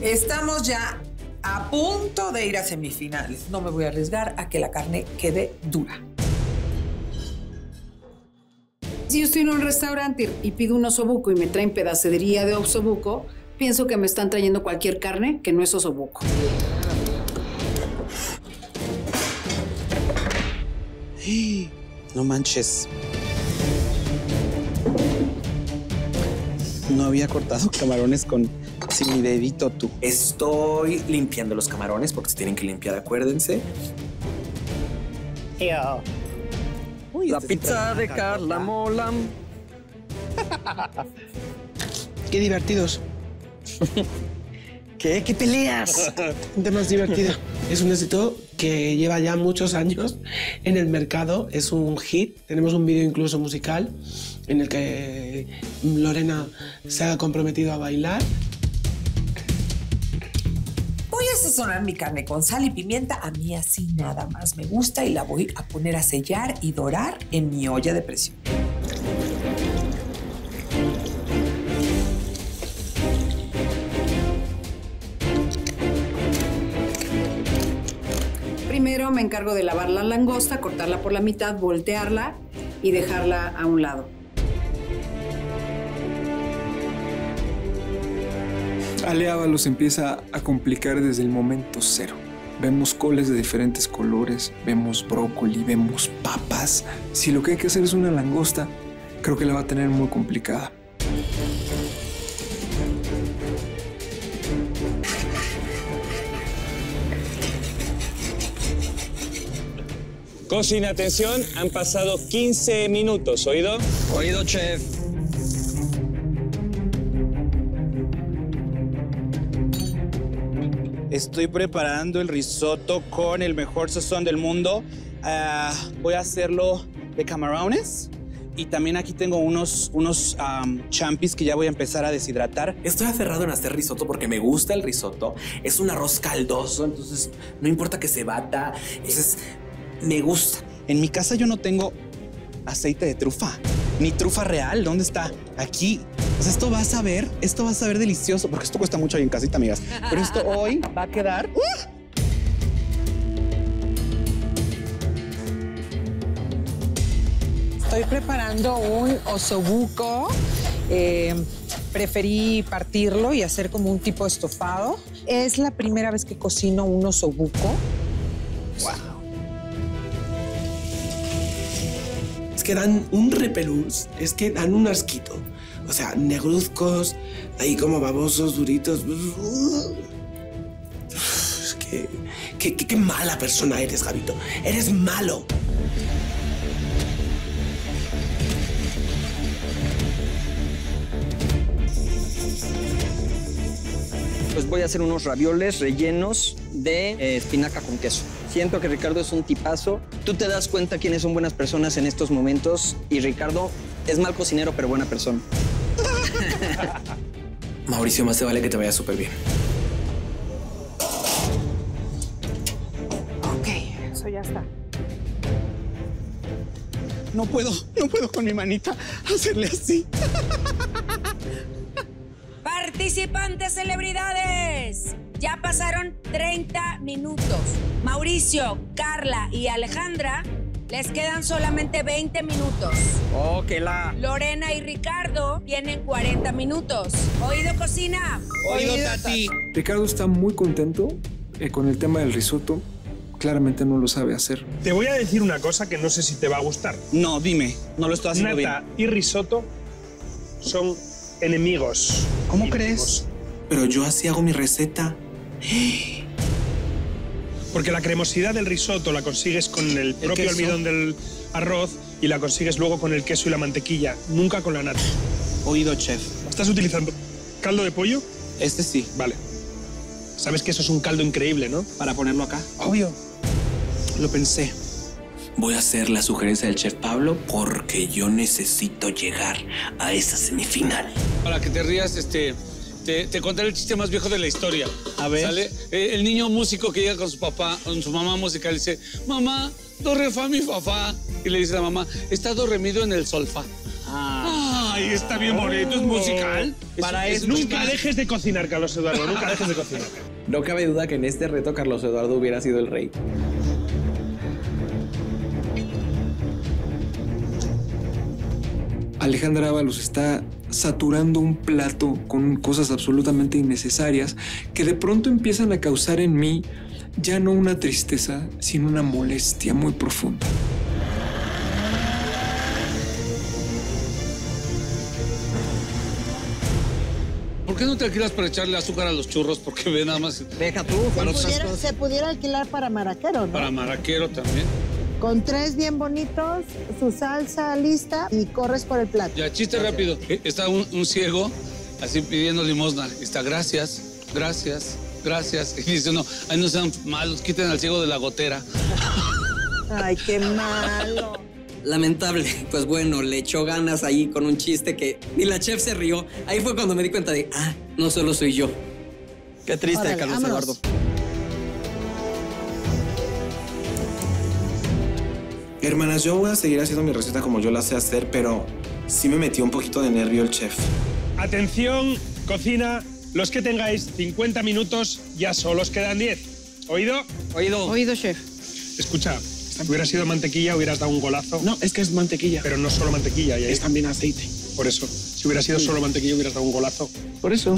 Estamos ya a punto de ir a semifinales. No me voy a arriesgar a que la carne quede dura. Si yo estoy en un restaurante y pido un osobuco y me traen pedacería de osobuco, pienso que me están trayendo cualquier carne que no es osobuco. No manches. No había cortado camarones con... sin mi dedito, tú. Estoy limpiando los camarones porque se tienen que limpiar, acuérdense. Yo. Uy, la pizza de Carla Mola. Qué divertidos. ¿Qué? ¿Qué peleas? Un tema más divertido. Es un éxito que lleva ya muchos años en el mercado. Es un hit. Tenemos un vídeo incluso musical en el que Lorena se ha comprometido a bailar. Voy a sazonar mi carne con sal y pimienta. A mí así nada más me gusta y la voy a poner a sellar y dorar en mi olla de presión. Primero me encargo de lavar la langosta, cortarla por la mitad, voltearla y dejarla a un lado. Ale Ávalos empieza a complicar desde el momento cero. Vemos coles de diferentes colores, vemos brócoli, vemos papas. Si lo que hay que hacer es una langosta, creo que la va a tener muy complicada. Cocina, atención, han pasado quince minutos, ¿oído? Oído, chef. Estoy preparando el risotto con el mejor sazón del mundo. Uh, voy a hacerlo de camarones. Y también aquí tengo unos, unos um, champis que ya voy a empezar a deshidratar. Estoy aferrado en hacer risotto porque me gusta el risotto. Es un arroz caldoso, entonces no importa que se bata. Entonces... me gusta. En mi casa yo no tengo aceite de trufa, ni trufa real. ¿Dónde está? Aquí. Pues esto va a saber, esto va a saber delicioso, porque esto cuesta mucho ahí en casita, amigas. Pero esto hoy va a quedar... ¡Uh! Estoy preparando un osobuco. Eh, preferí partirlo y hacer como un tipo estofado. Es la primera vez que cocino un osobuco. Wow. Que dan un repelús, es que dan un asquito. O sea, negruzcos, ahí como babosos, duritos. Es que, que, que, que mala persona eres, Gavito. Eres malo. Pues voy a hacer unos ravioles rellenos de eh, espinaca con queso. Siento que Ricardo es un tipazo. Tú te das cuenta quiénes son buenas personas en estos momentos y Ricardo es mal cocinero, pero buena persona. Mauricio, más te vale que te vaya súper bien. Ok, eso ya está. No puedo, no puedo con mi manita hacerle así. Participantes celebridades, ya pasaron treinta minutos. Mauricio, Carla y Alejandra les quedan solamente veinte minutos. ¡Oh, qué la! Lorena y Ricardo tienen cuarenta minutos. Oído, cocina. Oído, Tati. Ricardo está muy contento eh, con el tema del risotto. Claramente no lo sabe hacer. Te voy a decir una cosa que no sé si te va a gustar. No, dime. No lo estoy haciendo bien. Nata y risotto son enemigos. ¿Cómo enemigos. crees? Pero yo así hago mi receta. Porque la cremosidad del risotto la consigues con el, el propio queso. Almidón del arroz y la consigues luego con el queso y la mantequilla, nunca con la nata. Oído, chef. ¿Estás utilizando caldo de pollo? Este sí. Vale. Sabes que eso es un caldo increíble, ¿no? Para ponerlo acá. Obvio. Lo pensé. Voy a hacer la sugerencia del chef Pablo porque yo necesito llegar a esa semifinal. Para que te rías, este... Te, te contaré el chiste más viejo de la historia. A ver. ¿Sale? Eh, el niño músico que llega con su papá, con su mamá musical, y dice, mamá, do re fa mi fa fa. Y le dice a la mamá, está do remido en el sol fa. Ah. Ay, está bien bonito, oh. Es musical. Para eso, eso nunca es... dejes de cocinar, Carlos Eduardo, nunca dejes de cocinar. No cabe duda que en este reto Carlos Eduardo hubiera sido el rey. Alejandra Ávalos está saturando un plato con cosas absolutamente innecesarias que de pronto empiezan a causar en mí ya no una tristeza, sino una molestia muy profunda. ¿Por qué no te alquilas para echarle azúcar a los churros? Porque ve nada más... Deja tú. Se, pudiera, se pudiera alquilar para maraquero, ¿no? Para maraquero también. Con tres bien bonitos, su salsa lista y corres por el plato. Ya, chiste rápido. Está un, un ciego así pidiendo limosna. Está, gracias. gracias, gracias. Y dice, no, ay, no sean malos, quiten al ciego de la gotera. Ay, qué malo. Lamentable. Pues bueno, le echó ganas ahí con un chiste que ni la chef se rió. Ahí fue cuando me di cuenta de, ah, no solo soy yo. Qué triste, órale, Carlos vámonos. Eduardo. Hermanas, yo voy a seguir haciendo mi receta como yo la sé hacer, pero sí me metió un poquito de nervio el chef. Atención, cocina, los que tengáis cincuenta minutos, ya solo os quedan diez. ¿Oído? Oído. Oído, chef. Escucha, si hubiera sido mantequilla, hubieras dado un golazo. No, es que es mantequilla. Pero no solo mantequilla. Y ahí... Es también aceite. Por eso. Si hubiera sido solo mantequilla, hubieras dado un golazo. Por eso.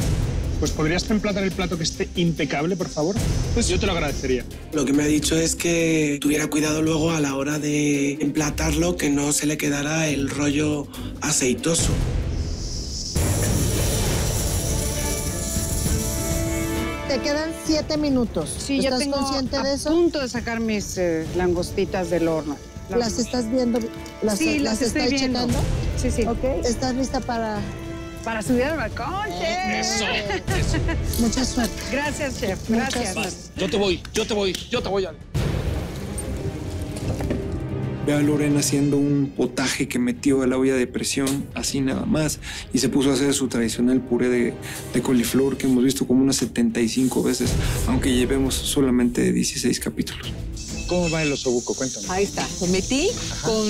Pues, ¿podrías emplatar el plato que esté impecable, por favor? Pues yo te lo agradecería. Lo que me ha dicho es que tuviera cuidado luego a la hora de emplatarlo, que no se le quedara el rollo aceitoso. Te quedan siete minutos. Sí, ya tengo consciente de eso. A punto de sacar mis eh, langostitas del horno. Las, ¿Las estás viendo? Las, sí, las, las estoy viendo. Checando? Sí, sí. Okay. ¿Estás lista para...? Para subir al balcón, chef. Eso, eso. Mucha suerte. Gracias, chef. Gracias. Gracias. Yo te voy, yo te voy, yo te voy. A... Veo a Lorena haciendo un potaje que metió a la olla de presión, así nada más, y se puso a hacer su tradicional puré de, de coliflor que hemos visto como unas setenta y cinco veces, aunque llevemos solamente dieciséis capítulos. ¿Cómo va el osobuco? Cuéntame. Ahí está. Lo metí. Ajá. Con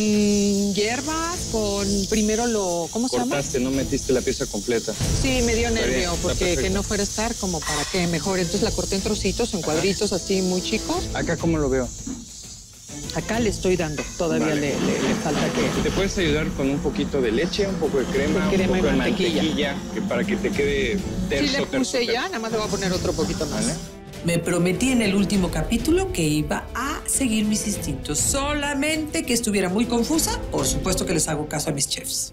hierbas, con... Primero lo... ¿Cómo se llama? Cortaste, no metiste la pieza completa. Sí, me dio nervio porque que no fuera a estar como para que mejor. Entonces la corté en trocitos, en Ajá. cuadritos así muy chicos. ¿Acá cómo lo veo? Acá le estoy dando. Todavía vale. le, le, le falta que... ¿Te puedes ayudar con un poquito de leche, un poco de crema, con crema un poco y mantequilla. de mantequilla? Que para que te quede terso. Sí, le puse terso, ya. Nada más le voy a poner otro poquito más. Vale. Me prometí en el último capítulo que iba a seguir mis instintos. Solamente que estuviera muy confusa, por supuesto que les hago caso a mis chefs.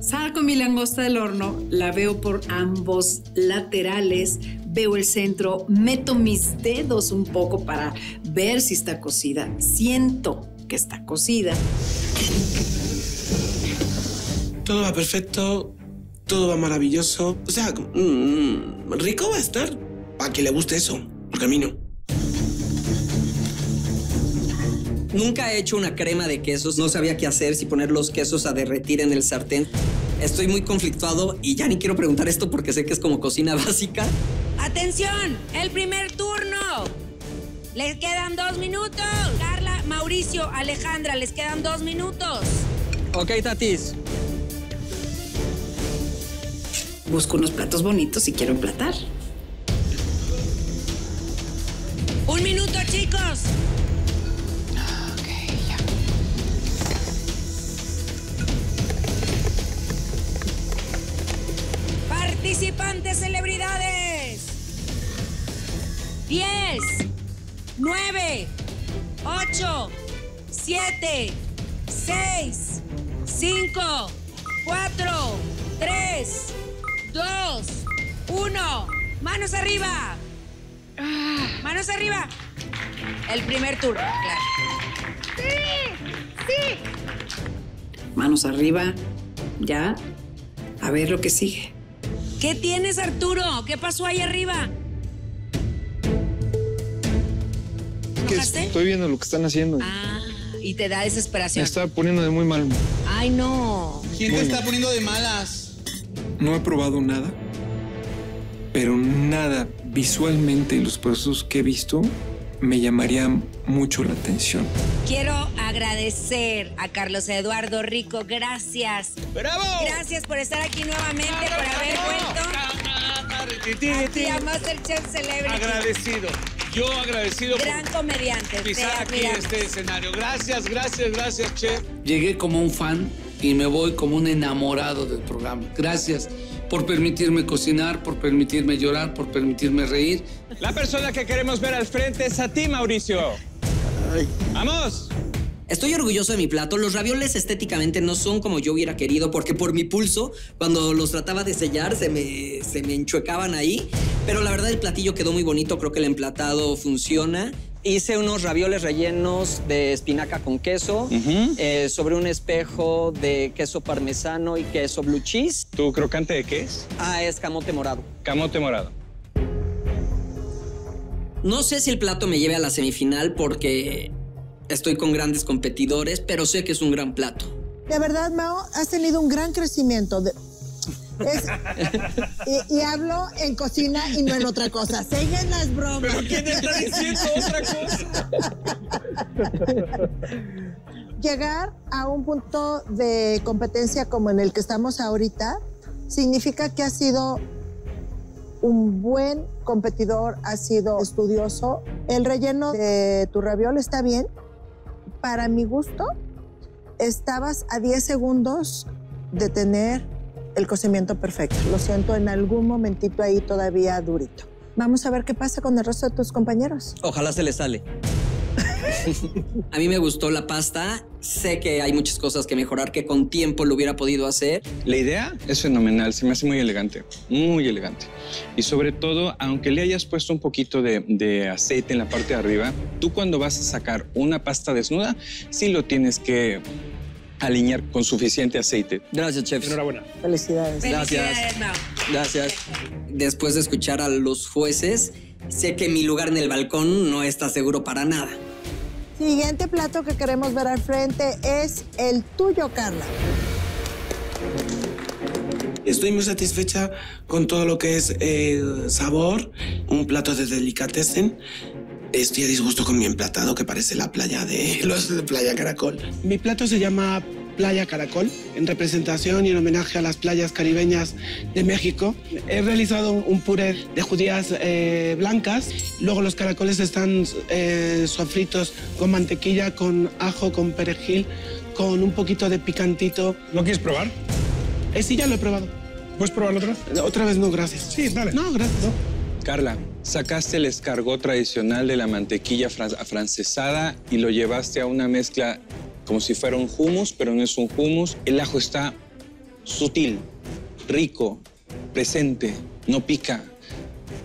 Saco mi langosta del horno, la veo por ambos laterales, veo el centro, meto mis dedos un poco para ver si está cocida. Siento que está cocida. Todo va perfecto. Todo va maravilloso. O sea, mmm, rico va a estar. Para que le guste eso, porque a mí no. Nunca he hecho una crema de quesos. No sabía qué hacer, si poner los quesos a derretir en el sartén. Estoy muy conflictuado y ya ni quiero preguntar esto porque sé que es como cocina básica. ¡Atención! ¡El primer turno! ¡Les quedan dos minutos! Carla, Mauricio, Alejandra, les quedan dos minutos. Ok, Tatis. Busco unos platos bonitos y quiero emplatar. ¡Un minuto, chicos! Ok, ya. ¡Participantes, celebridades! Diez, nueve, ocho, siete, seis, cinco, cuatro, tres... Dos, uno, manos arriba. Manos arriba. El primer turno, claro. Sí, sí. Manos arriba, ya. A ver lo que sigue. ¿Qué tienes, Arturo? ¿Qué pasó ahí arriba? ¿Qué estoy viendo lo que están haciendo? Ah, y te da desesperación. Me estaba poniendo de muy mal. Ay, no. ¿Quién te está poniendo de malas? No he probado nada, pero nada visualmente y los procesos que he visto me llamaría mucho la atención. Quiero agradecer a Carlos Eduardo Rico. Gracias. ¡Bravo! Gracias por estar aquí nuevamente, ¡Bravo! por haber vuelto aquí a MasterChef Celebrity. Agradecido. Yo agradecido Gran por comediante. pisar aquí este escenario. Gracias, gracias, gracias, chef. Llegué como un fan. Y me voy como un enamorado del programa. Gracias por permitirme cocinar, por permitirme llorar, por permitirme reír. La persona que queremos ver al frente es a ti, Mauricio. Ay. ¡Vamos! Estoy orgulloso de mi plato. Los ravioles estéticamente no son como yo hubiera querido porque por mi pulso, cuando los trataba de sellar, se me, se me enchuecaban ahí. Pero la verdad, el platillo quedó muy bonito. Creo que el emplatado funciona. Hice unos ravioles rellenos de espinaca con queso, uh-huh. eh, sobre un espejo de queso parmesano y queso blue cheese. ¿Tu crocante de qué es? Ah, es camote morado. Camote morado. No sé si el plato me lleve a la semifinal porque estoy con grandes competidores, pero sé que es un gran plato. De verdad, Mao, has tenido un gran crecimiento. De... Es... y, y hablo en cocina y no en otra cosa. Siguen las bromas. ¿Pero quién está diciendo otra cosa? Llegar a un punto de competencia como en el que estamos ahorita significa que has sido un buen competidor, has sido estudioso. El relleno de tu raviol está bien. Para mi gusto, estabas a diez segundos de tener el cocimiento perfecto. Lo siento, en algún momentito ahí todavía durito. Vamos a ver qué pasa con el resto de tus compañeros. Ojalá se les sale. A mí me gustó la pasta. Sé que hay muchas cosas que mejorar, que con tiempo lo hubiera podido hacer. La idea es fenomenal. Se me hace muy elegante, muy elegante. Y sobre todo, aunque le hayas puesto un poquito de, de aceite en la parte de arriba, tú cuando vas a sacar una pasta desnuda, sí lo tienes que alinear con suficiente aceite. Gracias, chef. Enhorabuena. Felicidades. Felicidades. Gracias. Gracias. Después de escuchar a los jueces, sé que mi lugar en el balcón no está seguro para nada. Siguiente plato que queremos ver al frente es el tuyo, Carla. Estoy muy satisfecha con todo lo que es eh, sabor, un plato de delicatessen. Estoy a disgusto con mi emplatado, que parece la playa de los de Playa Caracol. Mi plato se llama Playa Caracol, en representación y en homenaje a las playas caribeñas de México. He realizado un puré de judías eh, blancas. Luego los caracoles están eh, sofritos con mantequilla, con ajo, con perejil, con un poquito de picantito. ¿Lo quieres probar? Eh, sí, ya lo he probado. ¿Puedes probarlo otra vez? Otra vez no, gracias. Sí, dale. No, gracias. No. Carla, sacaste el escargot tradicional de la mantequilla fran- afrancesada y lo llevaste a una mezcla como si fuera un hummus, pero no es un hummus. El ajo está sutil, rico, presente, no pica.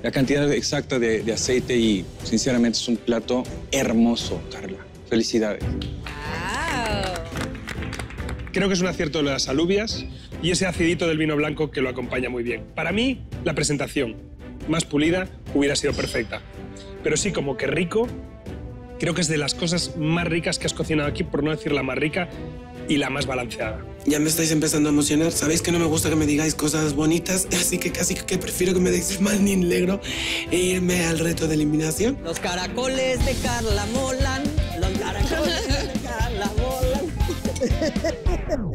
La cantidad exacta de, de aceite y, sinceramente, es un plato hermoso, Carla. Felicidades. Wow. Creo que es un acierto de las alubias y ese acidito del vino blanco que lo acompaña muy bien. Para mí, la presentación más pulida hubiera sido perfecta. Pero sí, como que rico... Creo que es de las cosas más ricas que has cocinado aquí, por no decir la más rica y la más balanceada. Ya me estáis empezando a emocionar. Sabéis que no me gusta que me digáis cosas bonitas, así que casi que prefiero que me deis mal ni negro e irme al reto de eliminación. Los caracoles de Carla molan, los caracoles de Carla molan.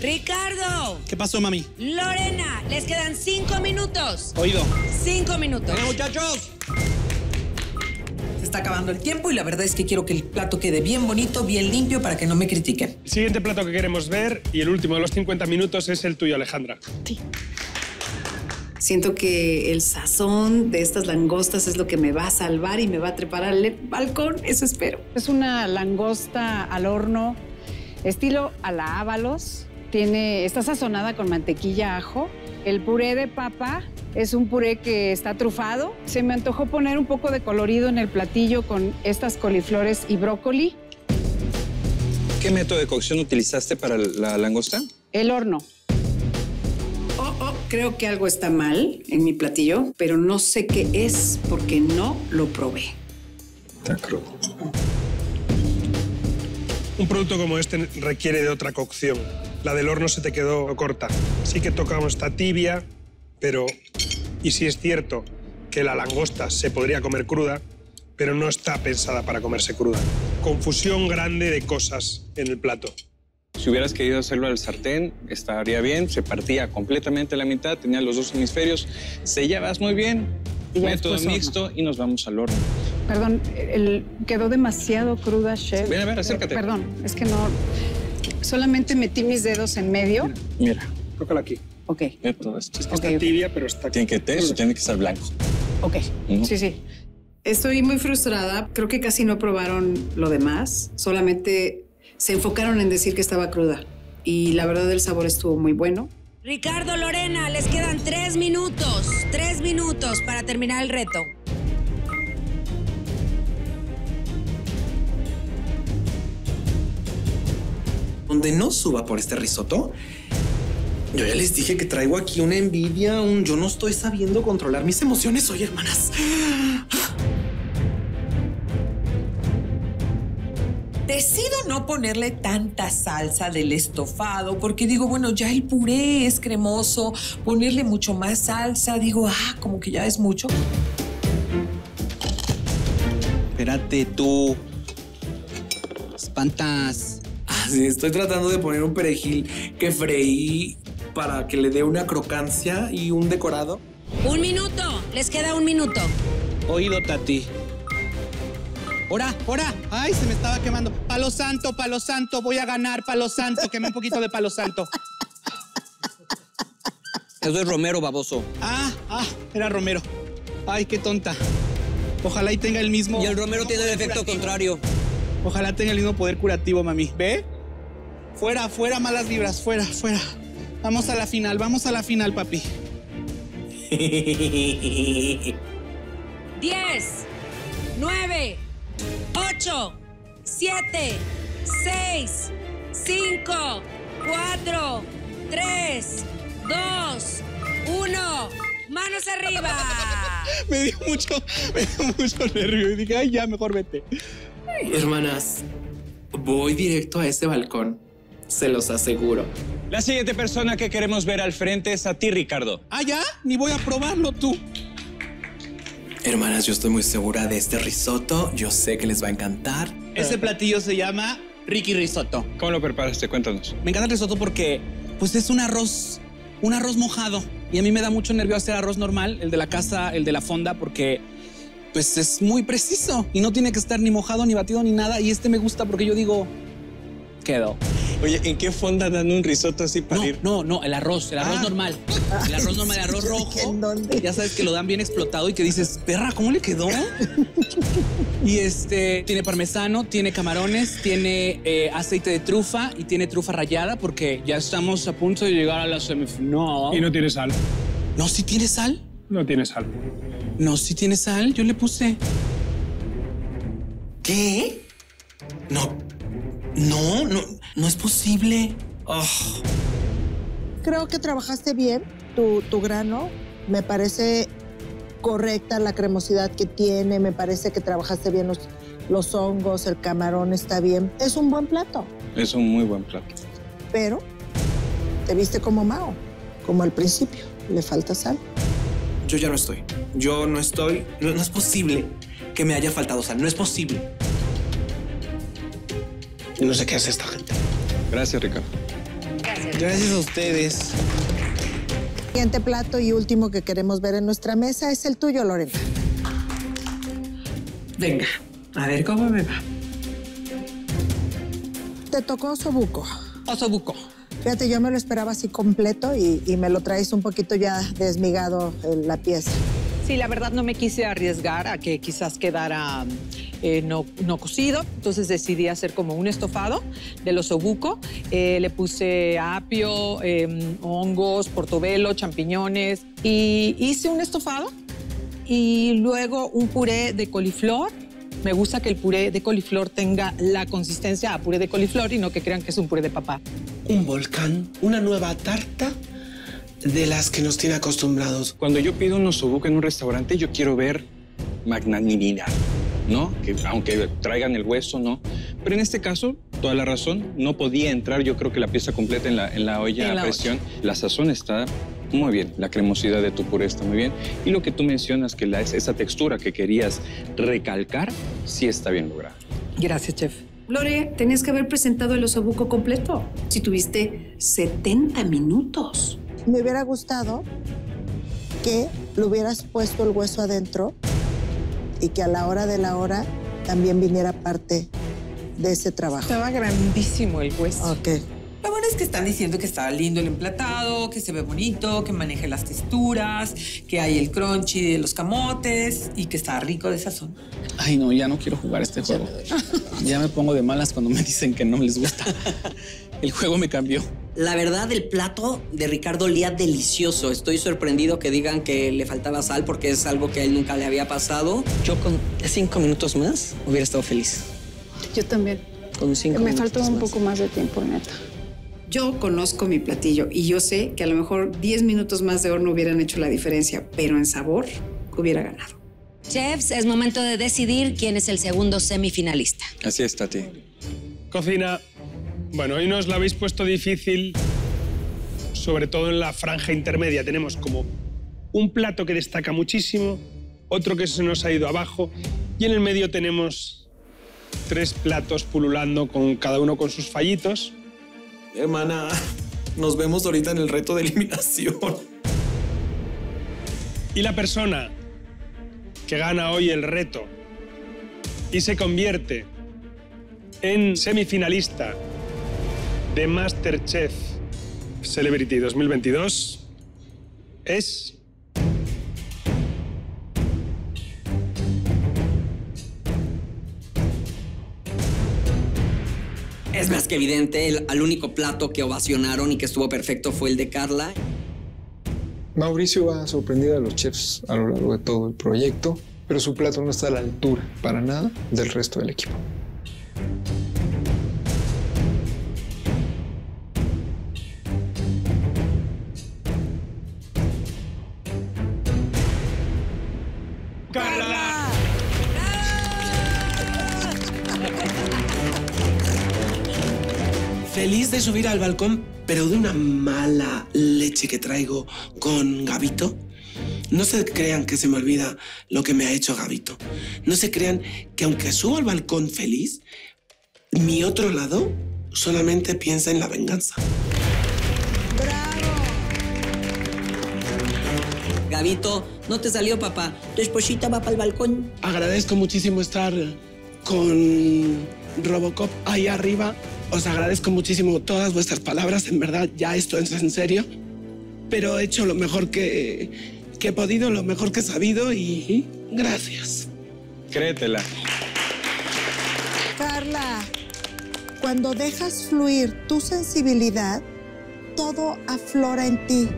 ¡Ricardo! ¿Qué pasó, mami? Lorena, les quedan cinco minutos. Oído. Cinco minutos. ¡Venga, muchachos! Está acabando el tiempo y la verdad es que quiero que el plato quede bien bonito, bien limpio, para que no me critiquen. El siguiente plato que queremos ver y el último de los cincuenta minutos es el tuyo, Alejandra. Sí. Siento que el sazón de estas langostas es lo que me va a salvar y me va a trepar al balcón, eso espero. Es una langosta al horno, estilo a la Ávalos. Tiene, está sazonada con mantequilla, ajo. El puré de papa... Es un puré que está trufado. Se me antojó poner un poco de colorido en el platillo con estas coliflores y brócoli. ¿Qué método de cocción utilizaste para la langosta? El horno. Oh, oh, creo que algo está mal en mi platillo, pero no sé qué es porque no lo probé. Está crudo. Un producto como este requiere de otra cocción. La del horno se te quedó corta. Sí que tocamos esta tibia, pero... Y sí es cierto que la langosta se podría comer cruda, pero no está pensada para comerse cruda. Confusión grande de cosas en el plato. Si hubieras querido hacerlo al sartén, estaría bien. Se partía completamente a la mitad, tenía los dos hemisferios. Sellabas muy bien, método mixto y nos vamos al horno. Perdón, el, quedó demasiado cruda, chef. Ven a ver, acércate. Perdón, es que no... Solamente metí mis dedos en medio. Mira, mira. Tócala aquí. Ok. Esto, esto, esto. Okay, está tibia, okay. Pero está... Tiene que tener, eso tiene que estar blanco. Ok, ¿no? Sí, sí. Estoy muy frustrada. Creo que casi no probaron lo demás. Solamente se enfocaron en decir que estaba cruda. Y la verdad, el sabor estuvo muy bueno. Ricardo, Lorena, les quedan tres minutos. Tres minutos para terminar el reto. donde no suba por este risotto. Yo ya les dije que traigo aquí una envidia, un yo no estoy sabiendo controlar mis emociones hoy, hermanas. Decido no ponerle tanta salsa del estofado porque digo, bueno, ya el puré es cremoso, ponerle mucho más salsa, digo, ah, como que ya es mucho. Espérate tú, espantas. Ah, sí, estoy tratando de poner un perejil que freí para que le dé una crocancia y un decorado. Un minuto, les queda un minuto. Oído, Tati. ¡Hora, hora! ¡Ay, se me estaba quemando! ¡Palo santo, palo santo! ¡Voy a ganar, palo santo! Quemé un poquito de palo santo. Eso es romero, baboso. Ah, ah, era romero. ¡Ay, qué tonta! Ojalá y tenga el mismo... Y el romero tiene el efecto curativo. Contrario. Ojalá tenga el mismo poder curativo, mami. ¿Ve? Fuera, fuera, malas vibras. Fuera, fuera. Vamos a la final, vamos a la final, papi. Diez. Nueve. Ocho, siete, seis, cinco, cuatro, tres, dos, uno. ¡Manos arriba! Me dio mucho, me dio mucho nervio y dije, ay, ya, mejor vete. Hermanas, voy directo a ese balcón, se los aseguro. La siguiente persona que queremos ver al frente es a ti, Ricardo. ¿Ah, ya? Ni voy a probarlo tú. Hermanas, yo estoy muy segura de este risotto. Yo sé que les va a encantar. Ese platillo se llama Ricky Risotto. ¿Cómo lo preparaste? Cuéntanos. Me encanta el risotto porque pues es un arroz, un arroz mojado. Y a mí me da mucho nervio hacer arroz normal, el de la casa, el de la fonda, porque pues es muy preciso. Y no tiene que estar ni mojado, ni batido, ni nada. Y este me gusta porque yo digo, quedó. Oye, ¿en qué fonda dan un risotto así para no, ir? No, no, el arroz, el arroz ah. normal. El arroz normal, el arroz rojo. ¿En dónde? Ya sabes que lo dan bien explotado y que dices, perra, ¿cómo le quedó? Y este, tiene parmesano, tiene camarones, tiene eh, aceite de trufa y tiene trufa rallada porque ya estamos a punto de llegar a la semifinal. No. ¿Y no tiene sal? No, ¿sí tiene sal? No tiene sal. No, ¿sí tiene sal? Yo le puse. ¿Qué? No. No, no, no es posible. Oh. Creo que trabajaste bien tu, tu grano. Me parece correcta la cremosidad que tiene. Me parece que trabajaste bien los, los hongos, el camarón está bien. Es un buen plato. Es un muy buen plato. Pero te viste como Mao, como al principio. Le falta sal. Yo ya no estoy. Yo no estoy. No, no es posible que me haya faltado sal. No es posible. No sé qué hace esta gente. Gracias, Ricardo. Gracias. Gracias a ustedes. El siguiente plato y último que queremos ver en nuestra mesa es el tuyo, Lorena. Venga, a ver cómo me va. Te tocó osobuco. Osobuco. Fíjate, yo me lo esperaba así completo y, y me lo traes un poquito ya desmigado en la pieza. Sí, la verdad no me quise arriesgar a que quizás quedara eh, no, no cocido. Entonces decidí hacer como un estofado del osobuco. Eh, le puse apio, eh, hongos, portobelo, champiñones. Y hice un estofado y luego un puré de coliflor. Me gusta que el puré de coliflor tenga la consistencia a puré de coliflor y no que crean que es un puré de papá. Un volcán, una nueva tarta de las que nos tiene acostumbrados. Cuando yo pido un osobuco en un restaurante, yo quiero ver magnanimidad, ¿no? Que aunque traigan el hueso, ¿no? Pero en este caso, toda la razón, no podía entrar, yo creo que la pieza completa en la, en la olla a presión. La sazón está muy bien, la cremosidad de tu puré está muy bien. Y lo que tú mencionas, que la, esa textura que querías recalcar, sí está bien lograda. Gracias, chef. Lore, tenías que haber presentado el osobuco completo. Si tuviste setenta minutos. Me hubiera gustado que le hubieras puesto el hueso adentro y que a la hora de la hora también viniera parte de ese trabajo. Estaba grandísimo el hueso. Ok. Lo bueno es que están diciendo que está lindo el emplatado, que se ve bonito, que maneje las texturas, que hay el crunchy de los camotes y que está rico de sazón. Ay, no, ya no quiero jugar este juego. Ya me pongo de malas cuando me dicen que no les gusta. El juego me cambió. La verdad, el plato de Ricardo olía delicioso. Estoy sorprendido que digan que le faltaba sal porque es algo que a él nunca le había pasado. Yo con cinco minutos más hubiera estado feliz. Yo también. Con cinco me faltó un más. poco más de tiempo, neta. Yo conozco mi platillo y yo sé que a lo mejor diez minutos más de horno hubieran hecho la diferencia, pero en sabor hubiera ganado. Chefs, es momento de decidir quién es el segundo semifinalista. Así es, Tati. Cocina. Bueno, hoy nos la habéis puesto difícil, sobre todo en la franja intermedia. Tenemos como un plato que destaca muchísimo, otro que se nos ha ido abajo y en el medio tenemos tres platos pululando, con cada uno con sus fallitos. Hermana, nos vemos ahorita en el reto de eliminación. Y la persona que gana hoy el reto y se convierte en semifinalista de MasterChef Celebrity dos mil veintidós es... Es más que evidente, el, el único plato que ovacionaron y que estuvo perfecto fue el de Carla. Mauricio ha sorprendido a los chefs a lo largo de todo el proyecto, pero su plato no está a la altura para nada del resto del equipo. Feliz de subir al balcón, pero de una mala leche que traigo con Gavito. No se crean que se me olvida lo que me ha hecho Gavito. No se crean que aunque subo al balcón feliz, mi otro lado solamente piensa en la venganza. ¡Bravo! Gavito, no te salió, papá. Tu esposita va para el balcón. Agradezco muchísimo estar con Robocop ahí arriba. Os agradezco muchísimo todas vuestras palabras, en verdad, ya esto es en serio. Pero he hecho lo mejor que, que he podido, lo mejor que he sabido y gracias. Créetela. Carla, cuando dejas fluir tu sensibilidad, todo aflora en ti.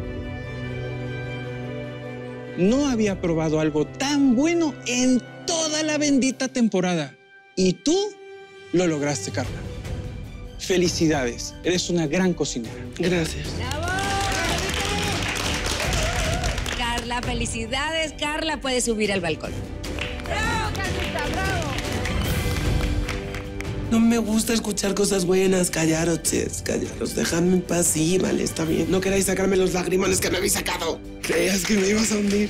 No había probado algo tan bueno en toda la bendita temporada. Y tú lo lograste, Carla. Felicidades, eres una gran cocinera. Gracias. ¡Bravo! Carla, felicidades. Carla puede subir al balcón. ¡Bravo, Carlita, bravo! No me gusta escuchar cosas buenas. Callaros, ches, callaros. Dejadme en paz. Sí, vale, está bien. No queráis sacarme los lagrimones que me habéis sacado. Creías que me ibas a hundir.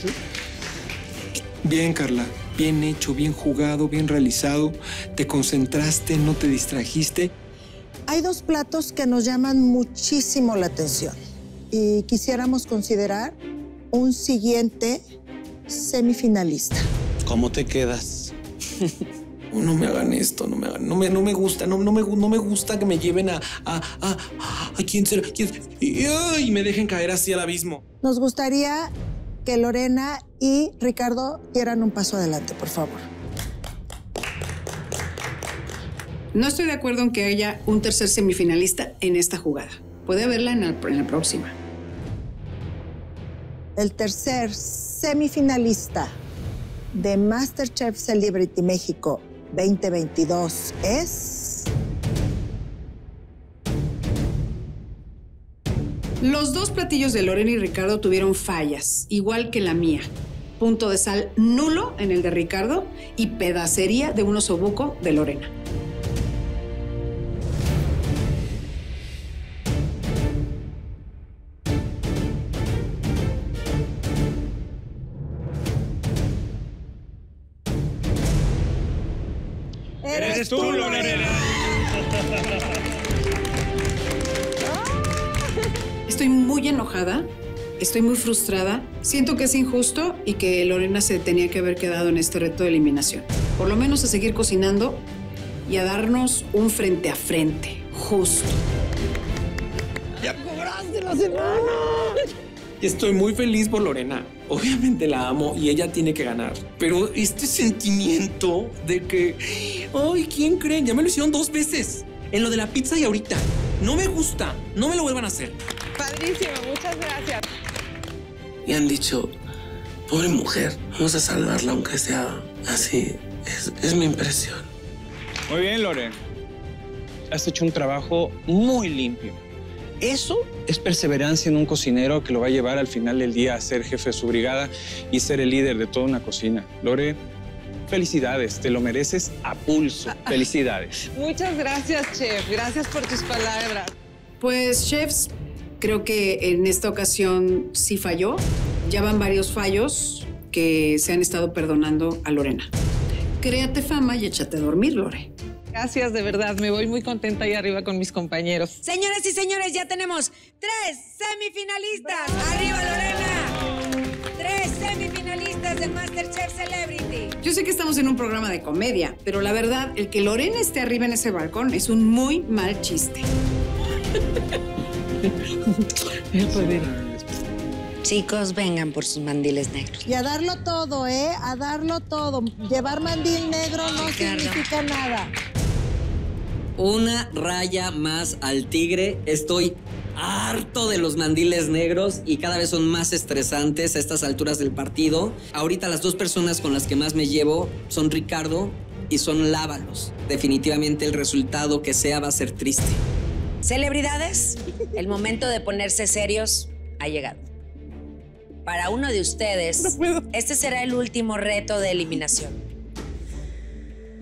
Bien, Carla. Bien hecho, bien jugado, bien realizado. Te concentraste, no te distrajiste. Hay dos platos que nos llaman muchísimo la atención y quisiéramos considerar un siguiente semifinalista. ¿Cómo te quedas? No me hagan esto, no me hagan, no me, no me gusta, no, no, me, no me gusta que me lleven a, a, a, a quién será, quién, y, y me dejen caer así al abismo. Nos gustaría que Lorena y Ricardo dieran un paso adelante, por favor. No estoy de acuerdo en que haya un tercer semifinalista en esta jugada. Puede haberla en, el, en la próxima. El tercer semifinalista de MasterChef Celebrity México veinte veintidós es... Los dos platillos de Lorena y Ricardo tuvieron fallas, igual que la mía. Punto de sal nulo en el de Ricardo y pedacería de un osobuco de Lorena. ¡Eres tú, Lorena! Estoy muy enojada, estoy muy frustrada. Siento que es injusto y que Lorena se tenía que haber quedado en este reto de eliminación. Por lo menos a seguir cocinando y a darnos un frente a frente, justo. ¡Ya cobraste la semana! Estoy muy feliz por Lorena. Obviamente la amo y ella tiene que ganar. Pero este sentimiento de que... ¡Ay! ¿Quién creen? Ya me lo hicieron dos veces. En lo de la pizza y ahorita. No me gusta. No me lo vuelvan a hacer. Padrísimo. Muchas gracias. Y han dicho, pobre mujer, vamos a salvarla aunque sea así. Es, es mi impresión. Muy bien, Lore. has hecho un trabajo muy limpio. Eso es perseverancia en un cocinero que lo va a llevar al final del día a ser jefe de su brigada y ser el líder de toda una cocina. Lore, felicidades, te lo mereces a pulso. Felicidades. Muchas gracias, chef. Gracias por tus palabras. Pues, chefs, creo que en esta ocasión sí falló. Ya van varios fallos que se han estado perdonando a Lorena. Créate fama y échate a dormir, Lore. Gracias, de verdad. Me voy muy contenta ahí arriba con mis compañeros. Señoras y señores, ya tenemos tres semifinalistas. ¡Bravo! ¡Arriba, Lorena! Tres semifinalistas de MasterChef Celebrity. Yo sé que estamos en un programa de comedia, pero la verdad, el que Lorena esté arriba en ese balcón es un muy mal chiste. El poder. Chicos, vengan por sus mandiles negros. Y a darlo todo, ¿eh? A darlo todo. Llevar mandil negro no significa nada. Una raya más al tigre. Estoy harto de los mandiles negros y cada vez son más estresantes a estas alturas del partido. Ahorita las dos personas con las que más me llevo son Ricardo y son Ávalos. Definitivamente el resultado que sea va a ser triste. Celebridades, el momento de ponerse serios ha llegado. Para uno de ustedes, no este será el último reto de eliminación.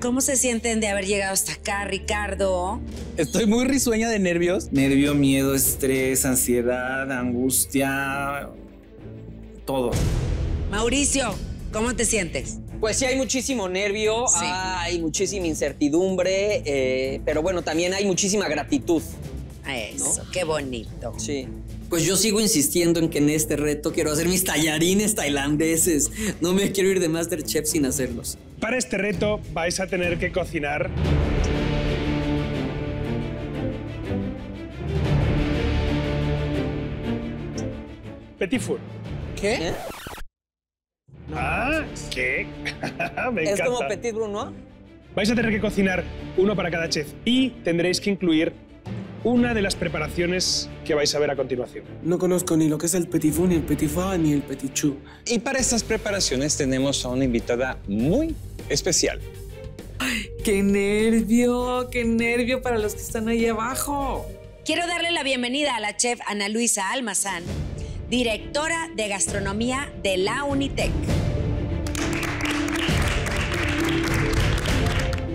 ¿Cómo se sienten de haber llegado hasta acá, Ricardo? Estoy muy risueña de nervios. Nervio, miedo, estrés, ansiedad, angustia, todo. Mauricio, ¿cómo te sientes? Pues sí, hay muchísimo nervio, sí. Hay muchísima incertidumbre, eh, pero bueno, también hay muchísima gratitud. Eso, ¿no? Qué bonito. Sí. Pues yo sigo insistiendo en que en este reto quiero hacer mis tallarines tailandeses. No me quiero ir de MasterChef sin hacerlos. Para este reto vais a tener que cocinar petit four. ¿Qué? ¿Eh? No. Ah, ¿qué? Me encanta. ¿Es como petit bruno? Vais a tener que cocinar uno para cada chef y tendréis que incluir una de las preparaciones que vais a ver a continuación. No conozco ni lo que es el petit four, ni el petit foie, ni el petit choux. Y para estas preparaciones tenemos a una invitada muy especial. Ay, ¡qué nervio! ¡Qué nervio para los que están ahí abajo! Quiero darle la bienvenida a la chef Ana Luisa Almazán, directora de gastronomía de la UNITEC.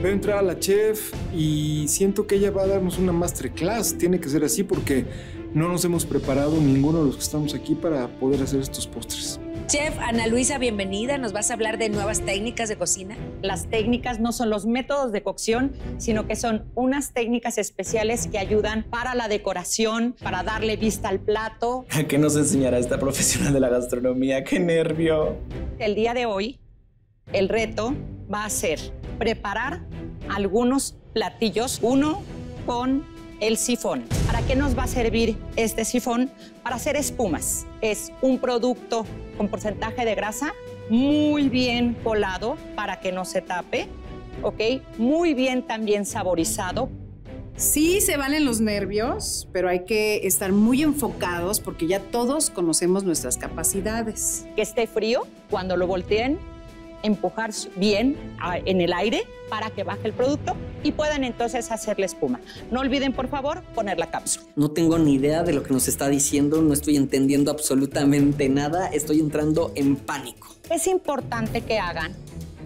Veo entrar a la chef y siento que ella va a darnos una masterclass. Tiene que ser así porque no nos hemos preparado ninguno de los que estamos aquí para poder hacer estos postres. Chef Ana Luisa, bienvenida. Nos vas a hablar de nuevas técnicas de cocina. Las técnicas no son los métodos de cocción, sino que son unas técnicas especiales que ayudan para la decoración, para darle vista al plato. ¿A qué nos enseñará esta profesional de la gastronomía? ¡Qué nervio! El día de hoy, el reto va a ser preparar algunos platillos, uno con el sifón. ¿Para qué nos va a servir este sifón? Para hacer espumas. Es un producto con porcentaje de grasa muy bien colado para que no se tape, ¿ok? Muy bien también saborizado. Sí se valen los nervios, pero hay que estar muy enfocados porque ya todos conocemos nuestras capacidades. Que esté frío, cuando lo volteen, empujar bien en el aire para que baje el producto y puedan entonces hacer la espuma. No olviden, por favor, poner la cápsula. No tengo ni idea de lo que nos está diciendo, no estoy entendiendo absolutamente nada, estoy entrando en pánico. Es importante que hagan,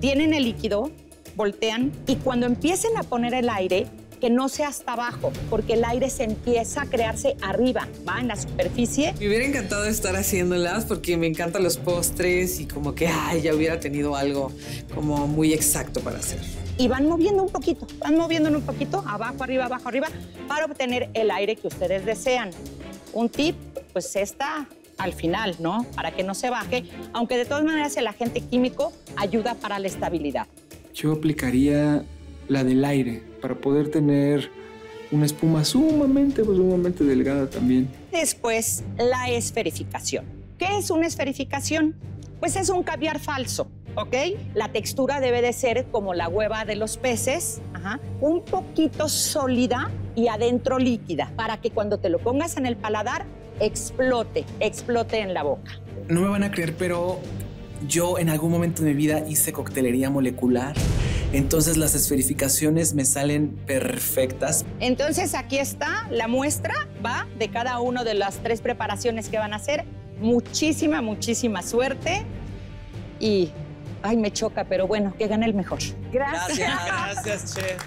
tienen el líquido, voltean y cuando empiecen a poner el aire, que no sea hasta abajo, porque el aire se empieza a crearse arriba, va en la superficie. Me hubiera encantado estar haciéndolas porque me encantan los postres y como que, ay, ya hubiera tenido algo como muy exacto para hacer. Y van moviendo un poquito, van moviendo un poquito, abajo, arriba, abajo, arriba, para obtener el aire que ustedes desean. Un tip, pues esta al final, ¿no? Para que no se baje, aunque de todas maneras el agente químico ayuda para la estabilidad. Yo aplicaría la del aire, para poder tener una espuma sumamente, pues, sumamente delgada también. Después, la esferificación. ¿Qué es una esferificación? Pues es un caviar falso, ¿ok? La textura debe de ser como la hueva de los peces, ajá, un poquito sólida y adentro líquida, para que cuando te lo pongas en el paladar, explote, explote en la boca. No me van a creer, pero yo en algún momento de mi vida hice coctelería molecular. Entonces las esferificaciones me salen perfectas. Entonces aquí está la muestra, va, de cada una de las tres preparaciones que van a hacer. Muchísima, muchísima suerte y... Ay, me choca, pero bueno, que gane el mejor. Gracias. Gracias, chef.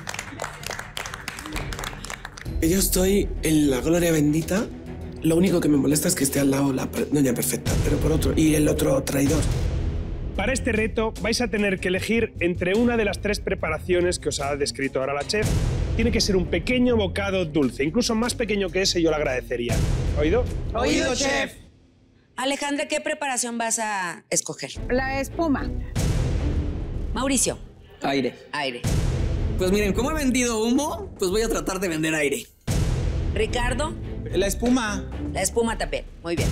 Yo estoy en la gloria bendita. Lo único que me molesta es que esté al lado la doña perfecta, pero por otro, y el otro traidor. Para este reto vais a tener que elegir entre una de las tres preparaciones que os ha descrito ahora la chef. Tiene que ser un pequeño bocado dulce, incluso más pequeño que ese yo lo agradecería. ¿Oído? Oído, chef. Alejandra, ¿qué preparación vas a escoger? La espuma. Mauricio. Aire. Aire. Pues miren, como he vendido humo, pues voy a tratar de vender aire. Ricardo. La espuma. La espuma también. Muy bien.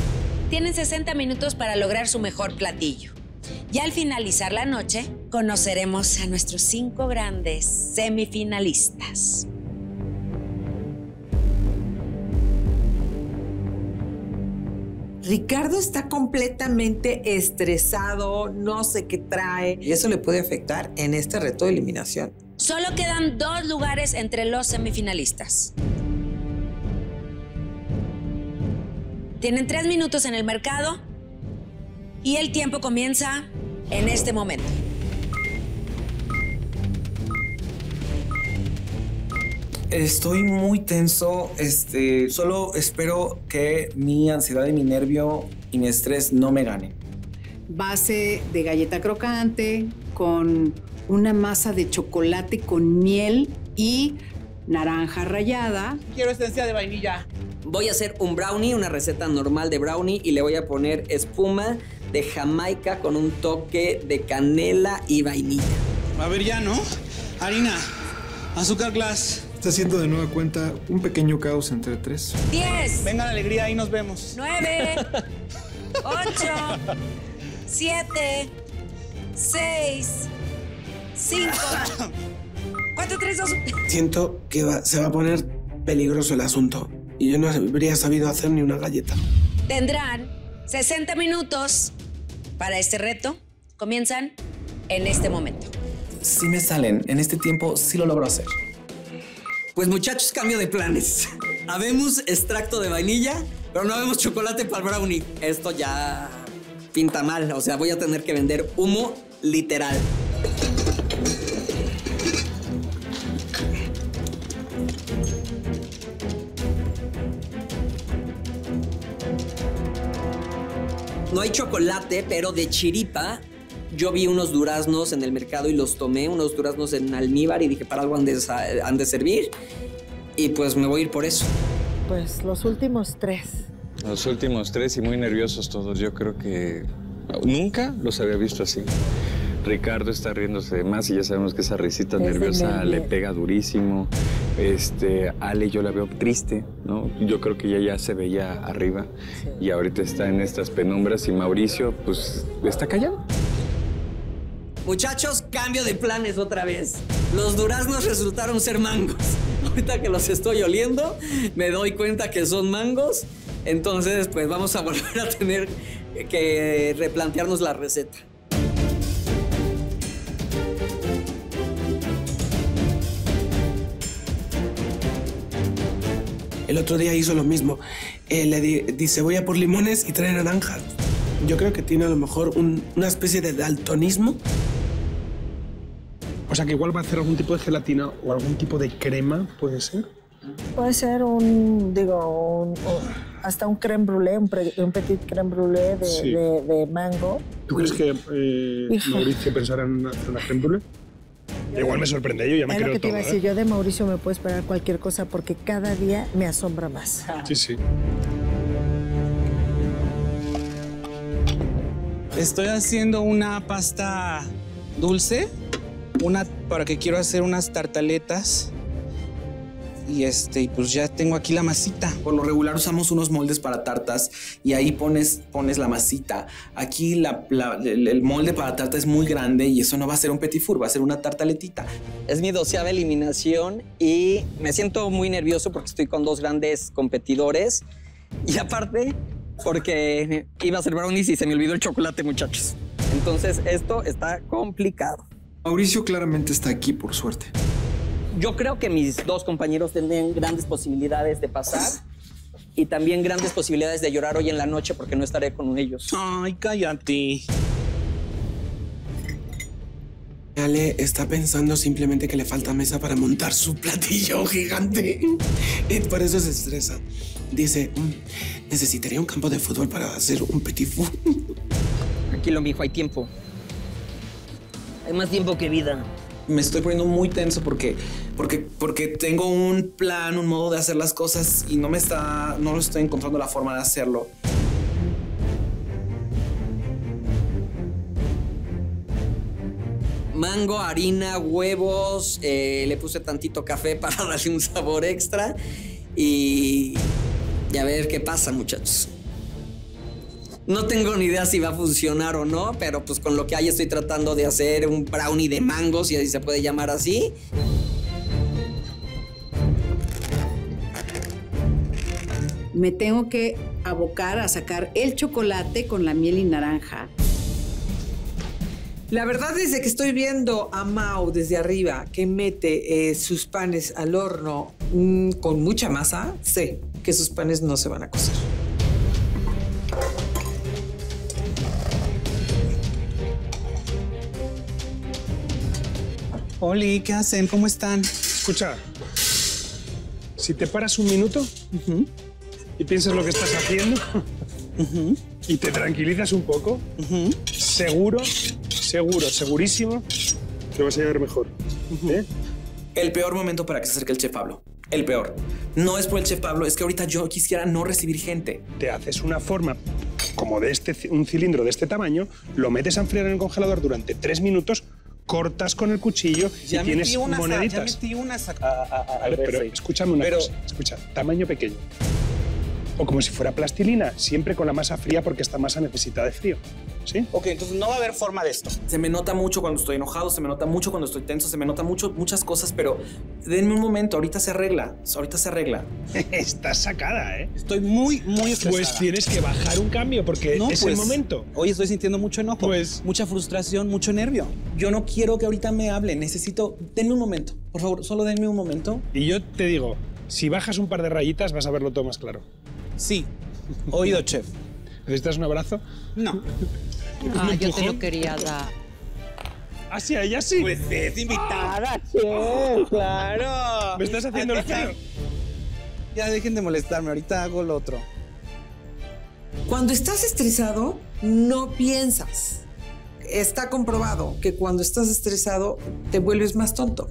Tienen sesenta minutos para lograr su mejor platillo. Y al finalizar la noche, conoceremos a nuestros cinco grandes semifinalistas. Ricardo está completamente estresado, no sé qué trae. Y eso le puede afectar en este reto de eliminación. Solo quedan dos lugares entre los semifinalistas. Tienen tres minutos en el mercado y el tiempo comienza en este momento. Estoy muy tenso, este, solo espero que mi ansiedad y mi nervio y mi estrés no me ganen. Base de galleta crocante con una masa de chocolate con miel y naranja rallada. Quiero esencia de vainilla. Voy a hacer un brownie, una receta normal de brownie, y le voy a poner espuma de Jamaica con un toque de canela y vainilla. A ver ya, ¿no? Harina, azúcar glass. Está haciendo de nueva cuenta un pequeño caos entre tres. ¡Diez! Venga la alegría, ahí nos vemos. ¡Nueve! ¡Ocho! ¡Siete! ¡Seis! ¡Cinco! ¡Cuatro, tres, dos! Siento que va, se va a poner peligroso el asunto y yo no habría sabido hacer ni una galleta. Tendrán sesenta minutos para este reto. Comienzan en este momento. Si me salen en este tiempo, sí lo logro hacer. Pues muchachos, cambio de planes. Habemos extracto de vainilla, pero no habemos chocolate para el brownie. Esto ya pinta mal, o sea, voy a tener que vender humo literal. No hay chocolate, pero de chiripa. Yo vi unos duraznos en el mercado y los tomé, unos duraznos en almíbar, y dije, para algo han de, han de servir. Y pues me voy a ir por eso. Pues los últimos tres. Los últimos tres y muy nerviosos todos. Yo creo que nunca los había visto así. Ricardo está riéndose de más y ya sabemos que esa risita es nerviosa, le pega durísimo. Este, Ale yo la veo triste, ¿no? Yo creo que ella ya se veía arriba, sí, y ahorita está en estas penumbras, y Mauricio pues está callado. Muchachos, cambio de planes otra vez. Los duraznos resultaron ser mangos. Ahorita que los estoy oliendo, me doy cuenta que son mangos. Entonces, pues vamos a volver a tener que replantearnos la receta. El otro día hizo lo mismo. Eh, le di, dice, voy a por limones y trae naranjas. Yo creo que tiene a lo mejor un, una especie de daltonismo. O sea, que igual va a hacer algún tipo de gelatina o algún tipo de crema, ¿puede ser? Puede ser un, digo, un, un, hasta un crème brûlée, un, pre, un petit crème brûlée de, sí, de, de mango. ¿Tú crees que eh, Mauricio pensara en hacer una crème brûlée? Igual me sorprende, yo ya me creo todo. Es lo que te iba a decir, ¿eh? Yo de Mauricio me puedo esperar cualquier cosa porque cada día me asombra más. Sí, sí. Estoy haciendo una pasta dulce. Una para que quiero hacer unas tartaletas. Y este, pues ya tengo aquí la masita. Por lo regular usamos unos moldes para tartas y ahí pones, pones la masita. Aquí la, la, el, el molde para tarta es muy grande y eso no va a ser un petit four, va a ser una tartaletita. Es mi doceava eliminación y me siento muy nervioso porque estoy con dos grandes competidores. Y aparte, porque iba a hacer brownies y se me olvidó el chocolate, muchachos. Entonces esto está complicado. Mauricio claramente está aquí, por suerte. Yo creo que mis dos compañeros tendrían grandes posibilidades de pasar y también grandes posibilidades de llorar hoy en la noche porque no estaré con ellos. Ay, cállate. Ale está pensando simplemente que le falta mesa para montar su platillo gigante. Y por eso se estresa. Dice, necesitaría un campo de fútbol para hacer un petit four. Tranquilo, mijo, hay tiempo. Hay más tiempo que vida. Me estoy poniendo muy tenso porque, porque, porque tengo un plan, un modo de hacer las cosas y no me está, no estoy encontrando la forma de hacerlo. Mango, harina, huevos, eh, le puse tantito café para darle un sabor extra y, y a ver qué pasa, muchachos. No tengo ni idea si va a funcionar o no, pero pues con lo que hay estoy tratando de hacer un brownie de mango, si se puede llamar así. Me tengo que abocar a sacar el chocolate con la miel y naranja. La verdad es que estoy viendo a Mau desde arriba que mete eh, sus panes al horno mmm, con mucha masa. Sé que sus panes no se van a cocer. Oli, ¿qué hacen? ¿Cómo están? Escucha, si te paras un minuto uh-huh. y piensas lo que estás haciendo uh-huh. y te tranquilizas un poco, uh-huh. seguro... Seguro, segurísimo, te vas a llevar mejor. ¿Eh? El peor momento para que se acerque el chef Pablo. El peor. No es por el chef Pablo, es que ahorita yo quisiera no recibir gente. Te haces una forma como de este, un cilindro de este tamaño, lo metes a enfriar en el congelador durante tres minutos, cortas con el cuchillo ya y tienes unas, moneditas. Ya metí unas a, a, a, a ver, pero escúchame una pero... cosa. Escucha, tamaño pequeño. O como si fuera plastilina, siempre con la masa fría porque esta masa necesita de frío, ¿sí? Ok, entonces no va a haber forma de esto. Se me nota mucho cuando estoy enojado, se me nota mucho cuando estoy tenso, se me nota mucho, muchas cosas, pero denme un momento, ahorita se arregla, ahorita se arregla. Estás sacada, ¿eh? Estoy muy, muy estresada. Pues tienes que bajar un cambio porque no, es pues, el momento. Hoy estoy sintiendo mucho enojo, pues, mucha frustración, mucho nervio. Yo no quiero que ahorita me hable, necesito... Denme un momento, por favor, solo denme un momento. Y yo te digo, si bajas un par de rayitas vas a verlo todo más claro. Sí. Oído, chef. ¿Necesitas un abrazo? No. Ah, yo te lo quería dar. ¿Ah, sí? ¿A ella sí? Pues es invitada, chef, claro. Me estás haciendo el feo. Ya dejen de molestarme, ahorita hago lo otro. Cuando estás estresado, no piensas. Está comprobado que cuando estás estresado, te vuelves más tonto.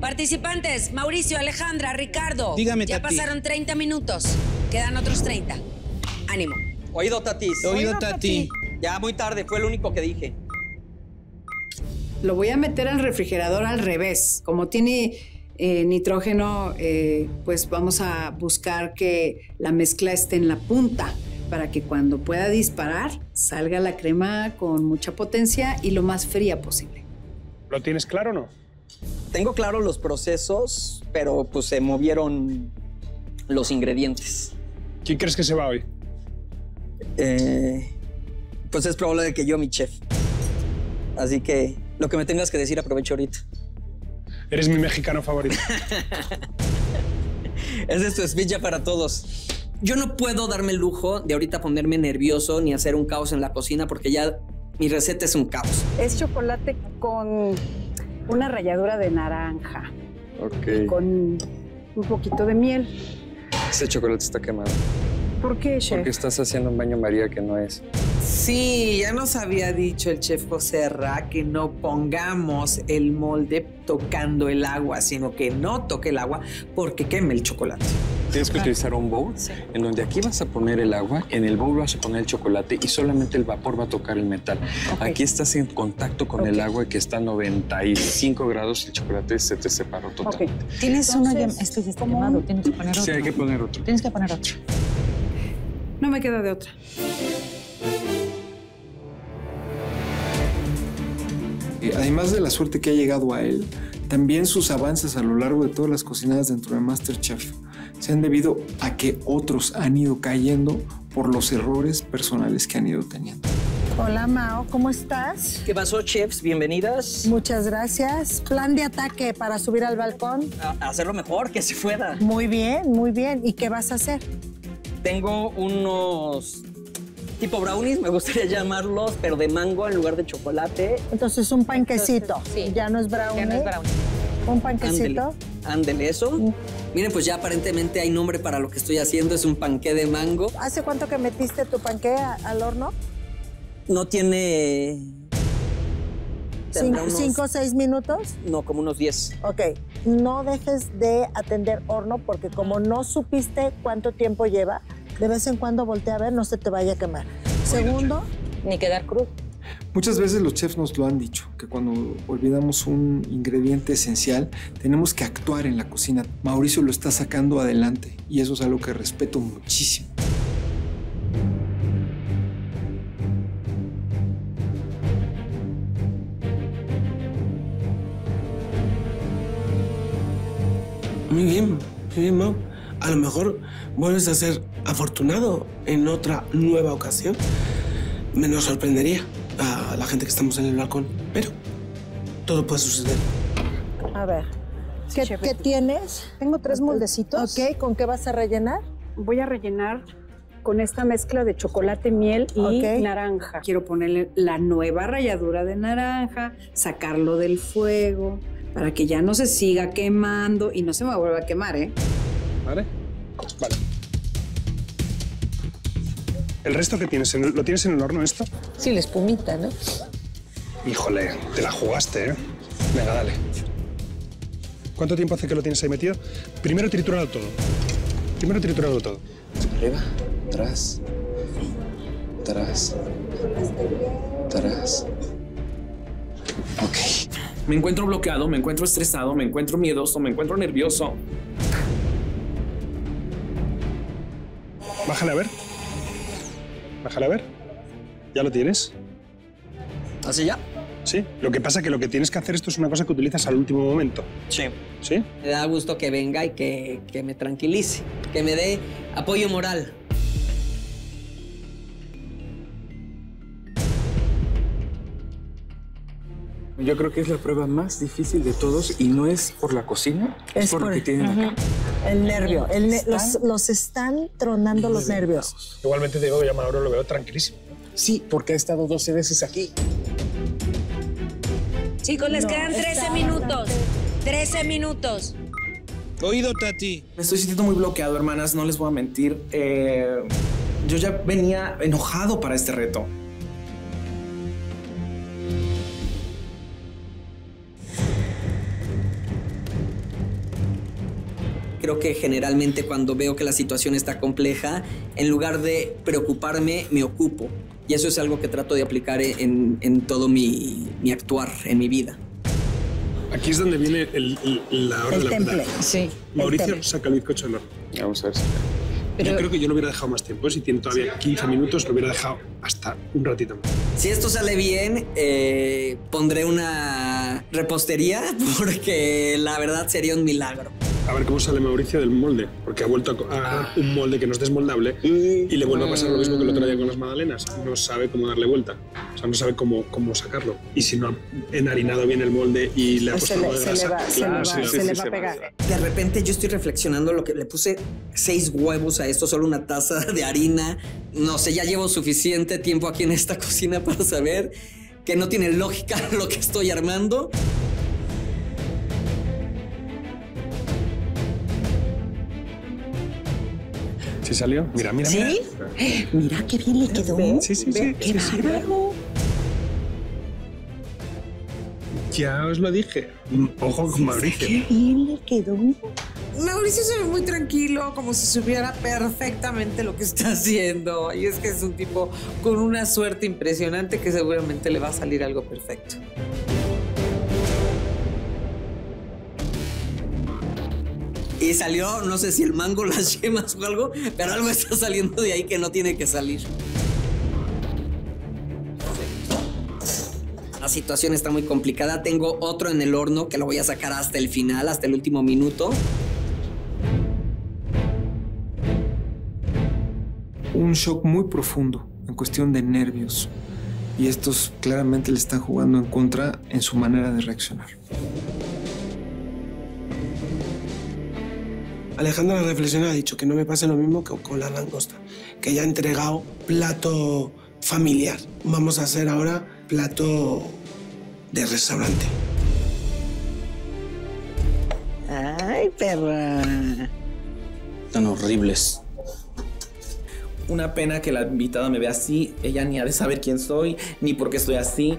Participantes, Mauricio, Alejandra, Ricardo. Dígame, ya Tati. Pasaron treinta minutos. Quedan otros treinta. Ánimo. Oído, Tatis. Oído, Oído Tati. Tati. Ya muy tarde, fue lo único que dije. Lo voy a meter al refrigerador al revés. Como tiene eh, nitrógeno, eh, pues vamos a buscar que la mezcla esté en la punta para que cuando pueda disparar salga la crema con mucha potencia y lo más fría posible. ¿Lo tienes claro o no? Tengo claro los procesos, pero pues se movieron los ingredientes. ¿Quién crees que se va hoy? Eh, pues es probable que yo, mi chef. Así que lo que me tengas que decir, aprovecho ahorita. Eres mi mexicano favorito. Ese es tu speech ya para todos. Yo no puedo darme el lujo de ahorita ponerme nervioso ni hacer un caos en la cocina porque ya mi receta es un caos. Es chocolate con... una ralladura de naranja. Ok. Con un poquito de miel. Ese chocolate está quemado. ¿Por qué, chef? Porque estás haciendo un baño María que no es. Sí, ya nos había dicho el chef Josera que no pongamos el molde tocando el agua, sino que no toque el agua porque queme el chocolate. Tienes que utilizar un bowl sí. en donde aquí vas a poner el agua, en el bowl vas a poner el chocolate y solamente el vapor va a tocar el metal. Okay. Aquí estás en contacto con okay. el agua que está a noventa y cinco grados y el chocolate se te separó totalmente. Okay. Tienes Entonces, uno, este ya está quemado, tienes que poner otro. Sí, hay que poner otro. Tienes que poner otro. No me queda de otra. Además de la suerte que ha llegado a él, también sus avances a lo largo de todas las cocinadas dentro de MasterChef se han debido a que otros han ido cayendo por los errores personales que han ido teniendo. Hola, Mao, ¿cómo estás? ¿Qué pasó, chefs? Bienvenidas. Muchas gracias. Plan de ataque para subir al balcón. A hacerlo mejor, que se pueda. Muy bien, muy bien. ¿Y qué vas a hacer? Tengo unos tipo brownies, me gustaría llamarlos, pero de mango en lugar de chocolate. Entonces, un panquecito. Entonces, sí. Ya no es brownie. Ya no es brownie. Un panquecito. Ándele, eso. Mm. Miren, pues ya aparentemente hay nombre para lo que estoy haciendo, es un panqué de mango. ¿Hace cuánto que metiste tu panqué al horno? No tiene... ¿Cinco, unos... ¿Cinco o seis minutos? No, como unos diez. Ok. No dejes de atender horno porque como no supiste cuánto tiempo lleva, de vez en cuando voltea a ver, no se te vaya a quemar. Segundo, ni quedar crudo. Muchas veces los chefs nos lo han dicho, que cuando olvidamos un ingrediente esencial, tenemos que actuar en la cocina. Mauricio lo está sacando adelante y eso es algo que respeto muchísimo. Muy bien, muy bien, Mau. A lo mejor vuelves a ser afortunado en otra nueva ocasión. Me nos sorprendería a la gente que estamos en el balcón, pero todo puede suceder. A ver, ¿qué, sí, ¿qué tienes? Tengo tres moldecitos. Ok, ¿con qué vas a rellenar? Voy a rellenar con esta mezcla de chocolate, miel y okay. naranja. Quiero ponerle la nueva ralladura de naranja, sacarlo del fuego... para que ya no se siga quemando y no se me vuelva a quemar, ¿eh? Vale. Vale. ¿El resto que tienes? ¿Lo tienes en el horno esto? Sí, la espumita, ¿no? Híjole, te la jugaste, ¿eh? Venga, dale. ¿Cuánto tiempo hace que lo tienes ahí metido? Primero triturado todo. Primero triturado todo. Arriba, atrás, atrás, atrás. Ok. Me encuentro bloqueado, me encuentro estresado, me encuentro miedoso, me encuentro nervioso. Bájale a ver. Bájale a ver. ¿Ya lo tienes? ¿Así ya? Sí. Lo que pasa es que lo que tienes que hacer esto es una cosa que utilizas al último momento. Sí. ¿Sí? Me da gusto que venga y que, que me tranquilice, que me dé apoyo moral. Yo creo que es la prueba más difícil de todos y no es por la cocina, es, es por lo que tienen acá. El nervio, el ne los, los están tronando los nervios. Igualmente te digo que ya Mauro lo veo tranquilísimo. Sí, porque ha estado doce veces aquí. Chicos, les no, quedan trece minutos. trece minutos. Oído, Tati. Me estoy sintiendo muy bloqueado, hermanas, no les voy a mentir. Eh, yo ya venía enojado para este reto. Creo que generalmente cuando veo que la situación está compleja, en lugar de preocuparme, me ocupo. Y eso es algo que trato de aplicar en, en todo mi, mi actuar, en mi vida. Aquí es donde viene el, el, la hora el de la temple, verdad. Sí, Mauricio, el temple. Saca el bizcocho al horno. Vamos a ver. Pero... yo creo que yo lo hubiera dejado más tiempo. Si tiene todavía quince minutos, lo hubiera dejado hasta un ratito más. Si esto sale bien, eh, pondré una repostería porque la verdad sería un milagro. A ver cómo sale Mauricio del molde, porque ha vuelto a un molde que no es desmoldable y le vuelve a pasar lo mismo que el otro día con las magdalenas. No sabe cómo darle vuelta, o sea, no sabe cómo, cómo sacarlo. Y si no ha enharinado bien el molde y le ha puesto algo de grasa, se le va a pegar. De repente yo estoy reflexionando lo que le puse seis huevos a esto, solo una taza de harina. No sé, ya llevo suficiente tiempo aquí en esta cocina para saber que no tiene lógica lo que estoy armando. ¿Sí salió? Mira, mira, ¿sí? Mira. ¿Sí? Mira qué bien le quedó. ¿Ven? Sí, sí, ¿ven? Sí. ¡Qué sí, bárbaro! Sí. Ya os lo dije. Ojo con sí, Mauricio. ¡Qué bien le quedó! Mauricio se ve muy tranquilo, como si supiera perfectamente lo que está haciendo. Y es que es un tipo con una suerte impresionante que seguramente le va a salir algo perfecto. Y salió, no sé si el mango, las yemas o algo, pero algo está saliendo de ahí que no tiene que salir. La situación está muy complicada. Tengo otro en el horno que lo voy a sacar hasta el final, hasta el último minuto. Un shock muy profundo en cuestión de nervios. y estos claramente le están jugando en contra en su manera de reaccionar. Alejandra, la reflexión, ha dicho que no me pase lo mismo que con la langosta, que ya ha entregado plato familiar. Vamos a hacer ahora plato de restaurante. ¡Ay, perra! Tan horribles. Una pena que la invitada me vea así. Ella ni ha de saber quién soy, ni por qué estoy así.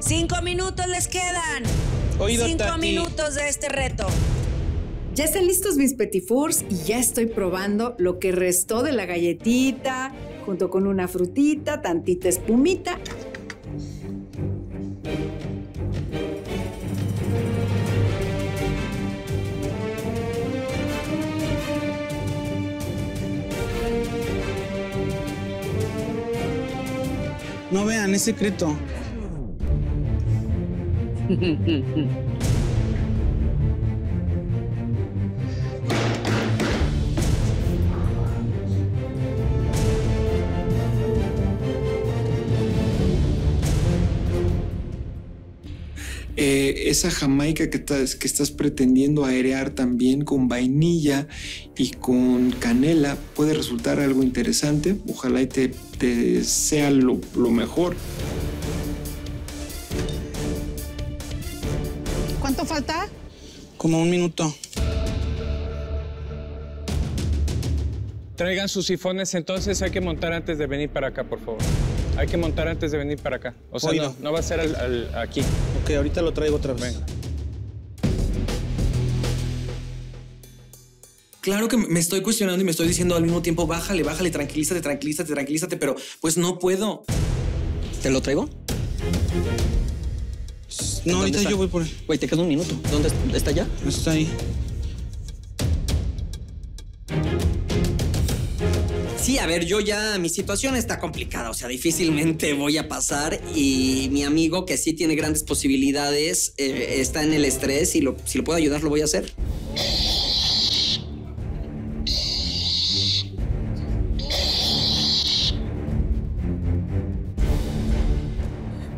Cinco minutos les quedan. Oído, Cinco tati. minutos de este reto. Ya están listos mis petit fours y ya estoy probando lo que restó de la galletita, junto con una frutita, tantita espumita. No vean, es secreto. Eh, esa jamaica que, estás, que estás pretendiendo airear también con vainilla y con canela puede resultar algo interesante. Ojalá y te, te sea lo, lo mejor. ¿Cuánto falta? Como un minuto. Traigan sus sifones, entonces hay que montar antes de venir para acá, por favor. Hay que montar antes de venir para acá. O sea, no, no va a ser al, al, aquí. Ok, ahorita lo traigo otra vez. Venga. Claro que me estoy cuestionando y me estoy diciendo al mismo tiempo, bájale, bájale, tranquilízate, tranquilízate, tranquilízate, pero pues no puedo. ¿Te lo traigo? No, ahorita está? yo voy por él. Güey, te queda un minuto. ¿Dónde está ya? Está ahí. Sí, a ver, yo ya, mi situación está complicada, o sea, difícilmente voy a pasar y mi amigo, que sí tiene grandes posibilidades, eh, está en el estrés y lo, si lo puedo ayudar, lo voy a hacer.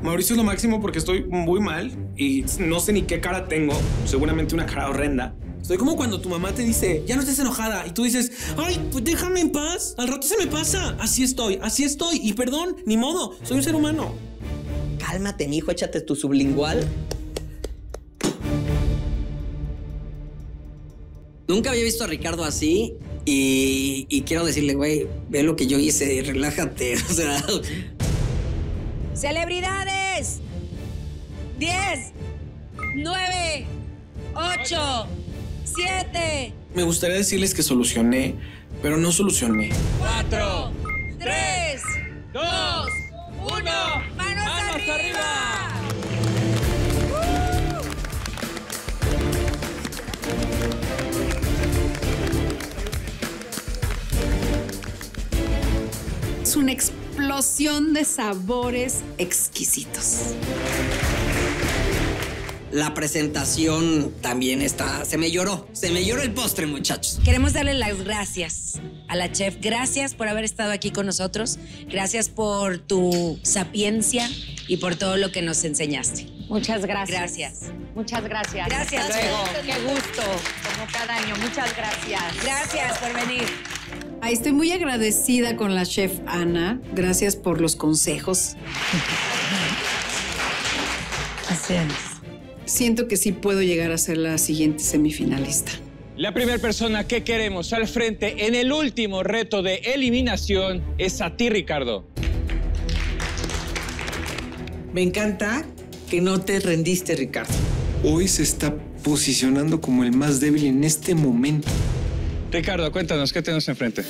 Mauricio es lo máximo porque estoy muy mal y no sé ni qué cara tengo, seguramente una cara horrenda. Estoy como cuando tu mamá te dice, ya no estés enojada, y tú dices, ay, pues déjame en paz, al rato se me pasa. Así estoy, así estoy, y perdón, ni modo, soy un ser humano. Cálmate, mijo, échate tu sublingual. Nunca había visto a Ricardo así, y, y quiero decirle, güey, ve lo que yo hice, relájate, o sea... ¡Celebridades! ¡Diez! ¡Nueve! ¡Ocho! Siete. Me gustaría decirles que solucioné, pero no solucioné. Cuatro, tres, dos, uno. ¡Manos, manos arriba! arriba! ¡Uh! Es una explosión de sabores exquisitos. La presentación también está... Se me lloró. Se me lloró el postre, muchachos. Queremos darle las gracias a la chef. Gracias por haber estado aquí con nosotros. Gracias por tu sapiencia y por todo lo que nos enseñaste. Muchas gracias. Gracias. Muchas gracias. Gracias. Qué gusto. Como cada año. Muchas gracias. Gracias por venir. Ay, estoy muy agradecida con la chef Ana. Gracias por los consejos. Así es. Siento que sí puedo llegar a ser la siguiente semifinalista. La primera persona que queremos al frente en el último reto de eliminación es a ti, Ricardo. Me encanta que no te rendiste, Ricardo. Hoy se está posicionando como el más débil en este momento. Ricardo, cuéntanos, ¿qué tenemos enfrente?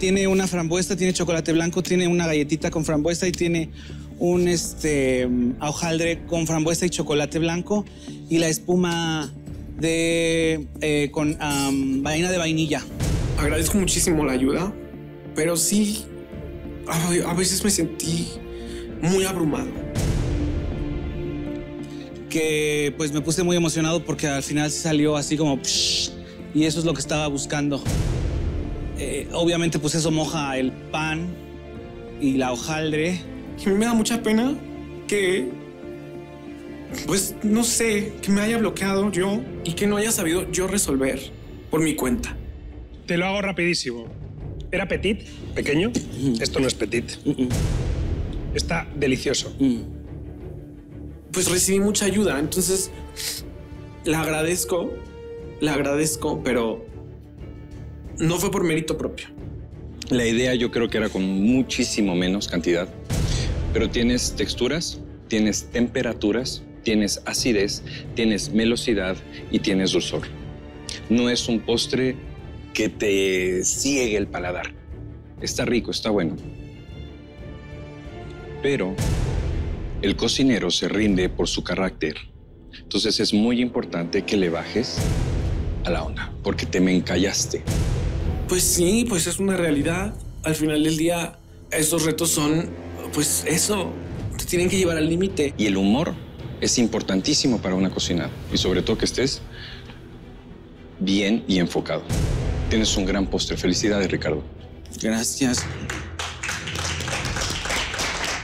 Tiene una frambuesa, tiene chocolate blanco, tiene una galletita con frambuesa y tiene... un este, hojaldre con frambuesa y chocolate blanco y la espuma de, eh, con um, vaina de vainilla. Agradezco muchísimo la ayuda, pero sí, a, a veces me sentí muy abrumado. Que pues me puse muy emocionado porque al final salió así como... Psh, y eso es lo que estaba buscando. Eh, obviamente, pues eso moja el pan y la hojaldre. A mí me da mucha pena que, pues, no sé, que me haya bloqueado yo y que no haya sabido yo resolver por mi cuenta. Te lo hago rapidísimo. Era petit, pequeño. Mm. Esto no es petit. Mm-mm. Está delicioso. Mm. Pues recibí mucha ayuda, entonces la agradezco, la agradezco, pero no fue por mérito propio. La idea yo creo que era con muchísimo menos cantidad, pero tienes texturas, tienes temperaturas, tienes acidez, tienes melosidad y tienes dulzor. No es un postre que te ciegue el paladar. Está rico, está bueno. Pero el cocinero se rinde por su carácter. Entonces es muy importante que le bajes a la onda, porque te me encallaste. Pues sí, pues es una realidad. Al final del día, esos retos son, pues eso, te tienen que llevar al límite. Y el humor es importantísimo para una cocinada. Y sobre todo que estés bien y enfocado. Tienes un gran postre. Felicidades, Ricardo. Gracias.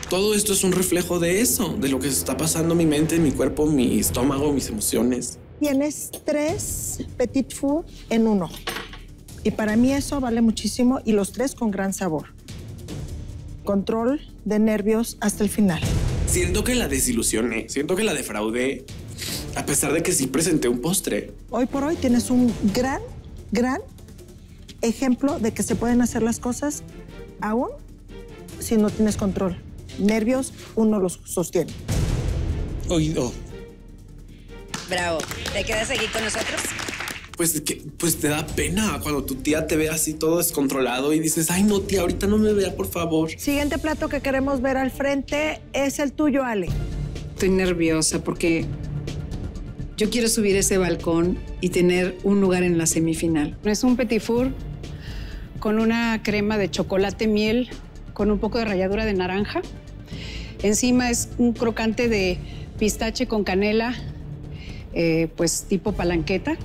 Todo esto es un reflejo de eso, de lo que está pasando en mi mente, en mi cuerpo, mi estómago, mis emociones. Tienes tres petit fours en uno. Y para mí eso vale muchísimo, y los tres con gran sabor. Control de nervios hasta el final. Siento que la desilusioné, siento que la defraudé, a pesar de que sí presenté un postre. Hoy por hoy tienes un gran, gran ejemplo de que se pueden hacer las cosas aún si no tienes control. Nervios, uno los sostiene. Oído. Bravo. ¿Te quedas aquí con nosotros? Pues, que, pues te da pena cuando tu tía te ve así todo descontrolado y dices, ay, no, tía, ahorita no me vea, por favor. Siguiente plato que queremos ver al frente es el tuyo, Ale. Estoy nerviosa porque yo quiero subir ese balcón y tener un lugar en la semifinal. Es un petit four con una crema de chocolate miel con un poco de ralladura de naranja. Encima es un crocante de pistache con canela, eh, pues tipo palanqueta.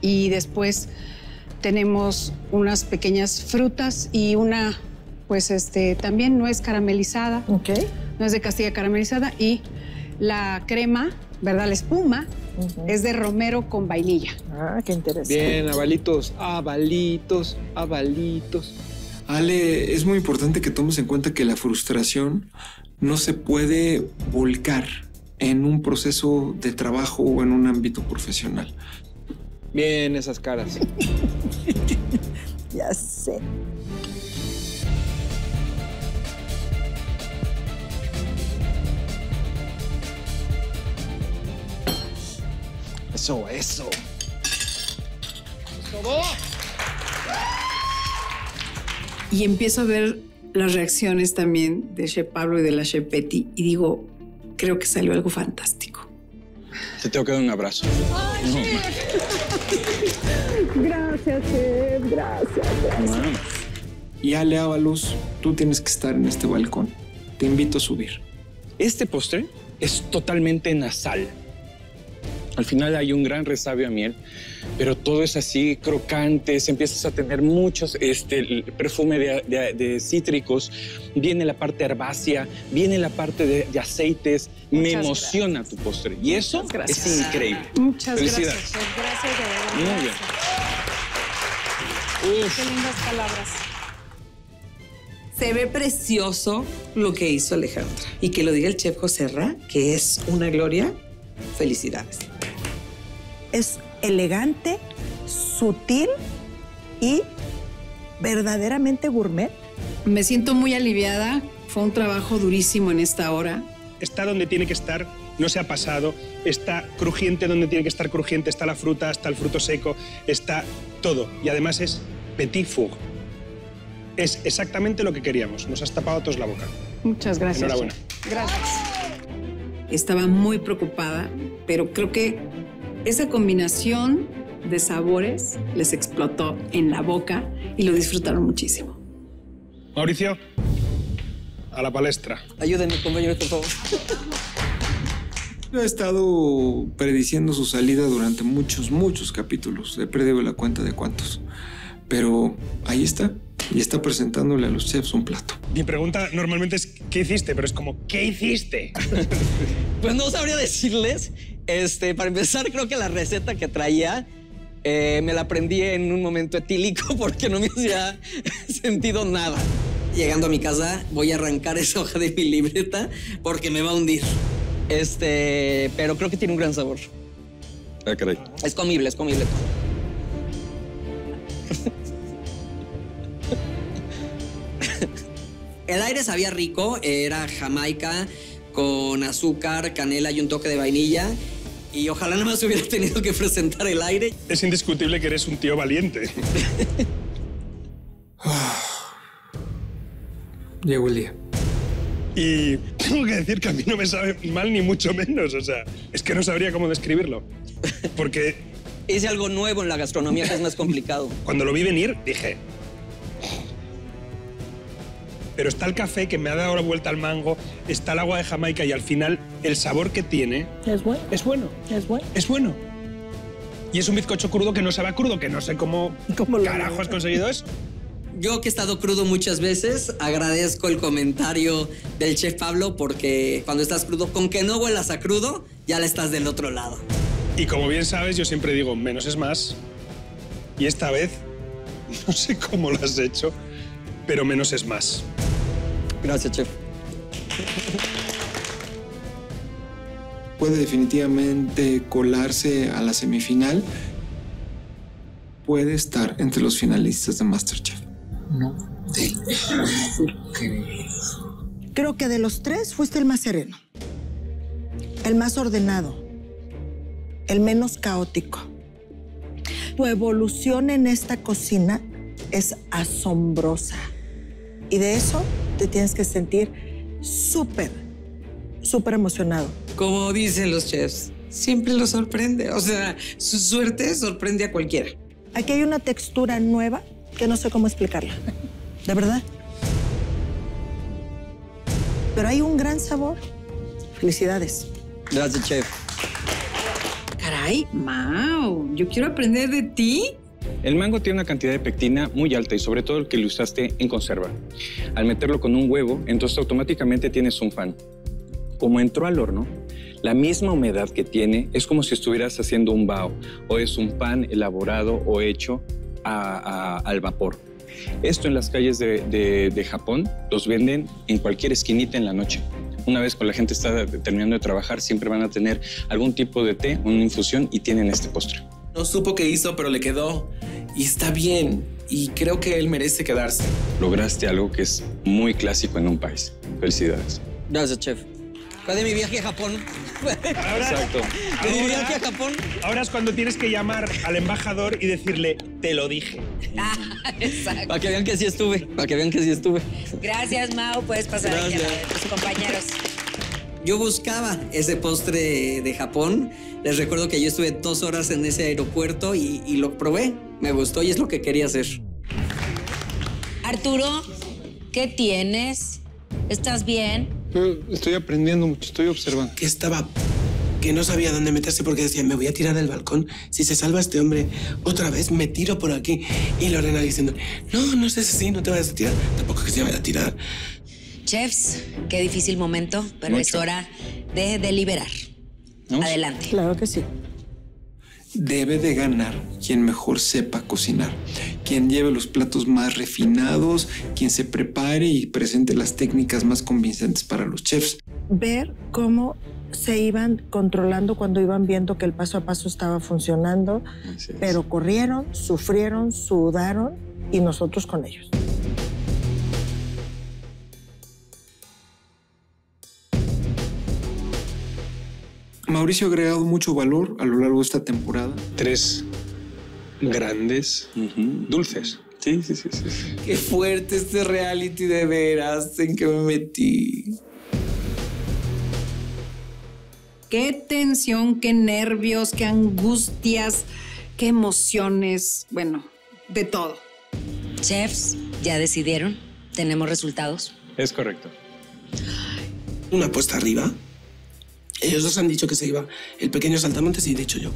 Y después tenemos unas pequeñas frutas y una, pues este, también nuez caramelizada. Ok. Nuez de Castilla caramelizada y la crema, ¿verdad? La espuma uh-huh. es de romero con vainilla. Ah, qué interesante. Bien, avalitos, avalitos, avalitos. Ale, es muy importante que tomes en cuenta que la frustración no se puede volcar en un proceso de trabajo o en un ámbito profesional. Bien, esas caras. Ya sé. Eso, eso. ¡Eso va! Y empiezo a ver las reacciones también de Chef Pablo y de la Chef Betty y digo, creo que salió algo fantástico. Te tengo que dar un abrazo. Ay, no. Chef. Gracias, Chef. Gracias, gracias. Y Ale Ávalos, tú tienes que estar en este balcón. Te invito a subir. Este postre es totalmente nasal. Al final hay un gran resabio a miel, pero todo es así, crocantes, empiezas a tener muchos este, perfume de, de, de cítricos, viene la parte herbácea, viene la parte de, de aceites. Muchas Me emociona gracias. Tu postre y Muchas eso gracias. Es increíble. Muchas Felicidades. Gracias. Gracias de verdad. Muy bien. Uf. Qué lindas palabras. Se ve precioso lo que hizo Alejandra. Y que lo diga el chef Josera, que es una gloria. Felicidades. Es elegante, sutil y verdaderamente gourmet. Me siento muy aliviada. Fue un trabajo durísimo en esta hora. Está donde tiene que estar, no se ha pasado. Está crujiente donde tiene que estar crujiente. Está la fruta, está el fruto seco, está todo. Y además es petit four. Es exactamente lo que queríamos. Nos has tapado a todos la boca. Muchas gracias. Enhorabuena. Gracias. Estaba muy preocupada, pero creo que esa combinación de sabores les explotó en la boca y lo disfrutaron muchísimo. Mauricio, a la palestra. Ayúdenme, compañeros, por favor. He estado prediciendo su salida durante muchos, muchos capítulos. He perdido la cuenta de cuántos. Pero ahí está. Y está presentándole a los chefs un plato. Mi pregunta normalmente es ¿qué hiciste? Pero es como ¿qué hiciste? Pues no sabría decirles. Este, para empezar, creo que la receta que traía eh, me la aprendí en un momento etílico porque no me hacía sentido nada. Llegando a mi casa, voy a arrancar esa hoja de mi libreta porque me va a hundir. Este, pero creo que tiene un gran sabor. Ah, caray. Es comible, es comible. El aire sabía rico, era jamaica con azúcar, canela y un toque de vainilla. Y ojalá nada más hubiera tenido que presentar el aire. Es indiscutible que eres un tío valiente. Llegó el día. Y tengo que decir que a mí no me sabe mal ni mucho menos. O sea, es que no sabría cómo describirlo. Porque... es algo nuevo en la gastronomía que es más complicado. Cuando lo vi venir, dije... pero está el café que me ha dado la vuelta al mango, está el agua de Jamaica y al final el sabor que tiene... Es bueno. Es bueno. Es bueno. Es bueno. Y es un bizcocho crudo que no sabe a crudo, que no sé cómo, ¿Cómo carajo has conseguido eso. Yo, que he estado crudo muchas veces, agradezco el comentario del chef Pablo porque cuando estás crudo, con que no huelas a crudo, ya la estás del otro lado. Y como bien sabes, yo siempre digo, menos es más. Y esta vez, no sé cómo lo has hecho, pero menos es más. Gracias, chef. Puede definitivamente colarse a la semifinal. Puede estar entre los finalistas de MasterChef. No te lo creo. Creo que de los tres fuiste el más sereno, el más ordenado, el menos caótico. Tu evolución en esta cocina es asombrosa. Y de eso te tienes que sentir súper, súper emocionado. Como dicen los chefs, siempre los sorprende. O sea, su suerte sorprende a cualquiera. Aquí hay una textura nueva que no sé cómo explicarla, de verdad. Pero hay un gran sabor. Felicidades. Gracias, chef. Caray, Mau, yo quiero aprender de ti. El mango tiene una cantidad de pectina muy alta y sobre todo el que lo usaste en conserva. Al meterlo con un huevo, entonces automáticamente tienes un fan. Como entró al horno, la misma humedad que tiene es como si estuvieras haciendo un bao o es un pan elaborado o hecho a, a, al vapor. Esto en las calles de, de, de Japón los venden en cualquier esquinita en la noche. Una vez que la gente está terminando de trabajar, siempre van a tener algún tipo de té, una infusión y tienen este postre. No supo qué hizo, pero le quedó. Y está bien. Y creo que él merece quedarse. Lograste algo que es muy clásico en un país. Felicidades. Gracias, chef. Fue de mi viaje a Japón. Ahora, exacto. De mi viaje a Japón. Ahora es cuando tienes que llamar al embajador y decirle, te lo dije. Ah, exacto. Para que vean que sí estuve. Para que vean que sí estuve. Gracias, Mau. Puedes pasar a tus compañeros. Yo buscaba ese postre de Japón. Les recuerdo que yo estuve dos horas en ese aeropuerto y, y lo probé. Me gustó y es lo que quería hacer. Arturo, ¿qué tienes? ¿Estás bien? Estoy aprendiendo mucho, estoy observando. Que estaba... que no sabía dónde meterse porque decía, me voy a tirar del balcón. Si se salva este hombre otra vez, me tiro por aquí. Y Lorena diciendo, no, no seas así, no te vayas a tirar. Tampoco es que se vaya a tirar. Chefs, qué difícil momento, pero mucho. Es hora de deliberar. ¿No? Adelante. Claro que sí. Debe de ganar quien mejor sepa cocinar, quien lleve los platos más refinados, quien se prepare y presente las técnicas más convincentes para los chefs. Ver cómo se iban controlando cuando iban viendo que el paso a paso estaba funcionando, es. Pero corrieron, sufrieron, sudaron y nosotros con ellos. Mauricio ha agregado mucho valor a lo largo de esta temporada. Tres grandes uh-huh. dulces. Sí, sí, sí, sí, sí. Qué fuerte este reality, de veras, en que me metí. Qué tensión, qué nervios, qué angustias, qué emociones. Bueno, de todo. Chefs, ¿ya decidieron? ¿Tenemos resultados? Es correcto. ¿Una apuesta arriba? Ellos dos han dicho que se iba el pequeño Saltamontes y he dicho yo,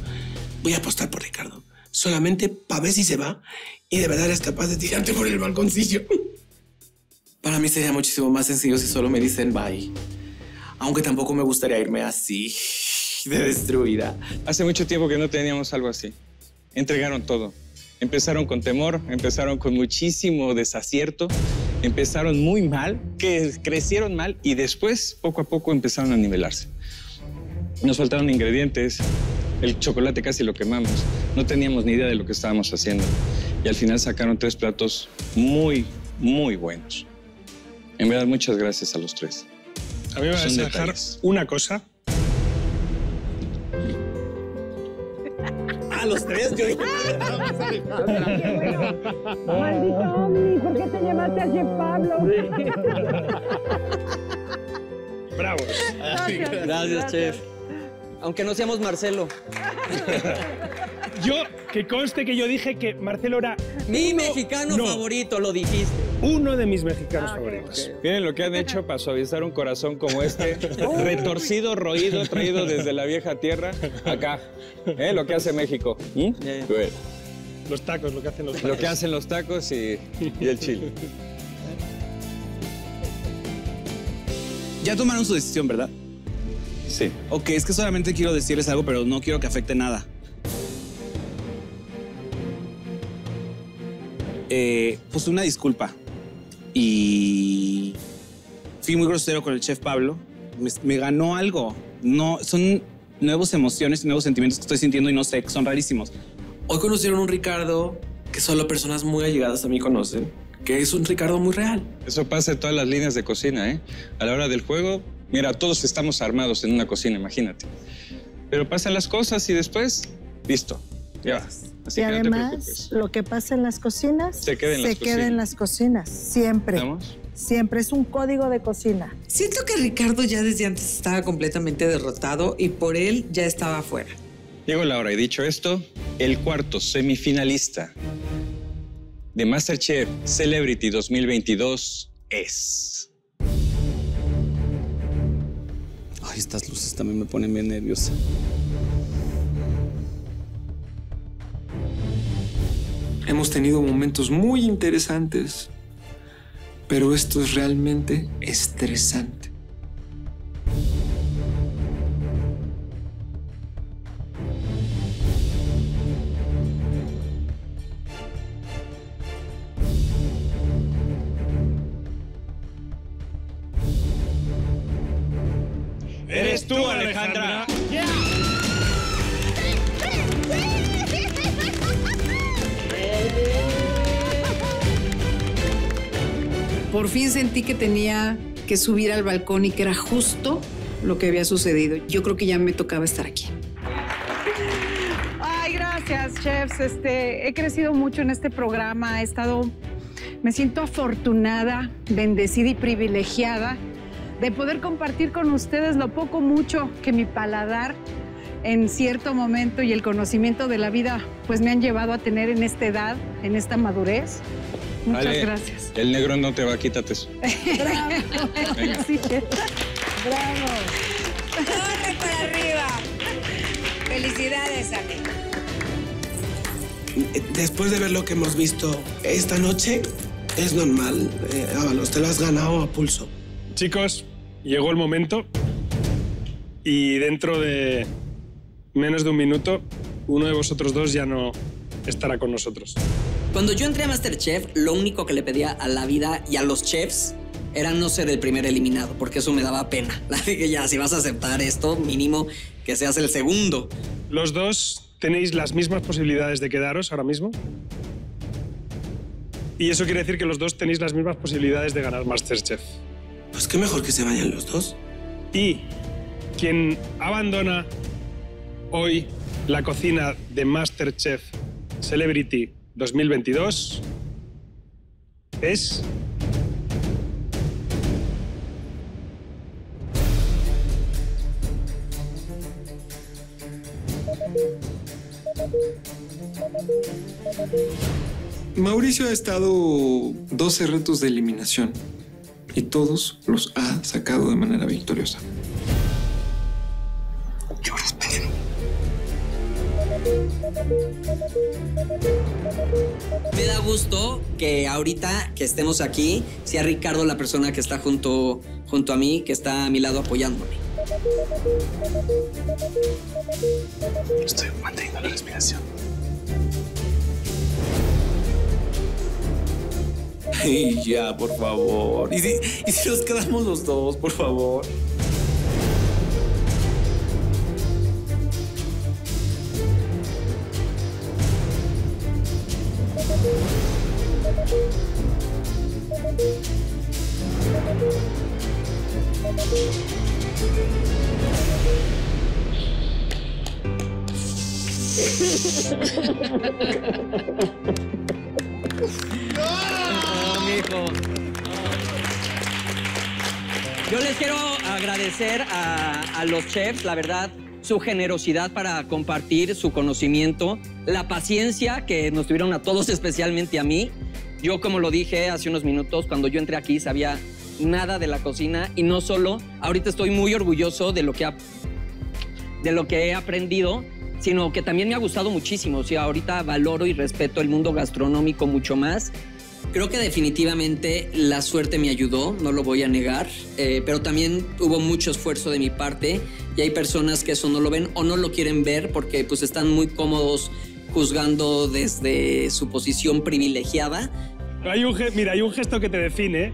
voy a apostar por Ricardo. Solamente para ver si se va y de verdad eres capaz de tirarte por el balconcillo. Para mí sería muchísimo más sencillo si solo me dicen bye. Aunque tampoco me gustaría irme así, de destruida. Hace mucho tiempo que no teníamos algo así. Entregaron todo. Empezaron con temor, empezaron con muchísimo desacierto, empezaron muy mal, que crecieron mal y después, poco a poco, empezaron a nivelarse. Nos faltaron ingredientes, el chocolate casi lo quemamos, no teníamos ni idea de lo que estábamos haciendo. Y al final sacaron tres platos muy, muy buenos. En verdad, muchas gracias a los tres. A mí me vas a dejar una cosa. A los tres, yo dije... Maldito Omni, ¿por qué te llevaste a Chef Pablo? Bravo. Gracias, gracias, gracias, Chef. Aunque no seamos Marcelo. Yo, que conste que yo dije que Marcelo era... Mi uno, mexicano no. favorito, lo dijiste. Uno de mis mexicanos ah, okay, favoritos. Okay. Miren lo que han hecho para suavizar un corazón como este, retorcido, roído, traído desde la vieja tierra, acá. ¿Eh? Lo que hace México. ¿Mm? Yeah. Los tacos, lo que hacen los tacos. Lo que hacen los tacos y, y el chile. Ya tomaron su decisión, ¿verdad? Sí. Ok, es que solamente quiero decirles algo, pero no quiero que afecte nada. Eh, pues una disculpa y fui muy grosero con el chef Pablo, me, me ganó algo, no, son nuevas emociones, nuevos sentimientos que estoy sintiendo y no sé, son rarísimos. Hoy conocieron un Ricardo que solo personas muy allegadas a mí conocen, que es un Ricardo muy real. Eso pasa en todas las líneas de cocina, ¿eh? A la hora del juego, mira, todos estamos armados en una cocina, imagínate. Pero pasan las cosas y después, listo, ya vas. Así y además, no lo que pasa en las cocinas se queda en, se las, queda cocinas. en las cocinas. Siempre. ¿Estamos? Siempre. Es un código de cocina. Siento que Ricardo ya desde antes estaba completamente derrotado y por él ya estaba afuera. Llegó la hora y dicho esto, el cuarto semifinalista de MasterChef Celebrity dos mil veintidós es... Ay, estas luces también me ponen bien nerviosa. Hemos tenido momentos muy interesantes, pero esto es realmente estresante. Eres tú, Alejandra. Por fin sentí que tenía que subir al balcón y que era justo lo que había sucedido. Yo creo que ya me tocaba estar aquí. Ay, gracias, chefs. Este, he crecido mucho en este programa. He estado... Me siento afortunada, bendecida y privilegiada de poder compartir con ustedes lo poco mucho que mi paladar en cierto momento y el conocimiento de la vida pues me han llevado a tener en esta edad, en esta madurez. Muchas Ale, gracias. El negro no te va, quítate eso. ¡Bravo! Sí. ¡Bravo! ¡Corre para arriba! ¡Felicidades, Ale! Después de ver lo que hemos visto esta noche, es normal. Eh, Ávalos, te lo has ganado a pulso. Chicos, llegó el momento y dentro de menos de un minuto, uno de vosotros dos ya no estará con nosotros. Cuando yo entré a MasterChef, lo único que le pedía a la vida y a los chefs era no ser el primer eliminado, porque eso me daba pena. Dije, ya, si vas a aceptar esto, mínimo que seas el segundo. Los dos tenéis las mismas posibilidades de quedaros ahora mismo. Y eso quiere decir que los dos tenéis las mismas posibilidades de ganar MasterChef. Pues qué mejor que se vayan los dos. Y quien abandona hoy la cocina de MasterChef Celebrity dos mil veintidós es... Mauricio ha estado doce retos de eliminación y todos los ha sacado de manera victoriosa. Me da gusto que ahorita que estemos aquí sea Ricardo la persona que está junto, junto a mí, que está a mi lado apoyándome. Estoy manteniendo la respiración. Y ya, por favor. ¿Y si, y si nos quedamos los dos, por favor? Yo les quiero agradecer a, a los chefs, la verdad, su generosidad para compartir su conocimiento, la paciencia que nos tuvieron a todos, especialmente a mí. Yo, como lo dije hace unos minutos, cuando yo entré aquí sabía nada de la cocina y no solo. Ahorita estoy muy orgulloso de lo que, ha, de lo que he aprendido, sino que también me ha gustado muchísimo. O sea, ahorita valoro y respeto el mundo gastronómico mucho más. Creo que definitivamente la suerte me ayudó, no lo voy a negar, eh, pero también hubo mucho esfuerzo de mi parte y hay personas que eso no lo ven o no lo quieren ver porque pues están muy cómodos juzgando desde su posición privilegiada. Hay un, mira, hay un gesto que te define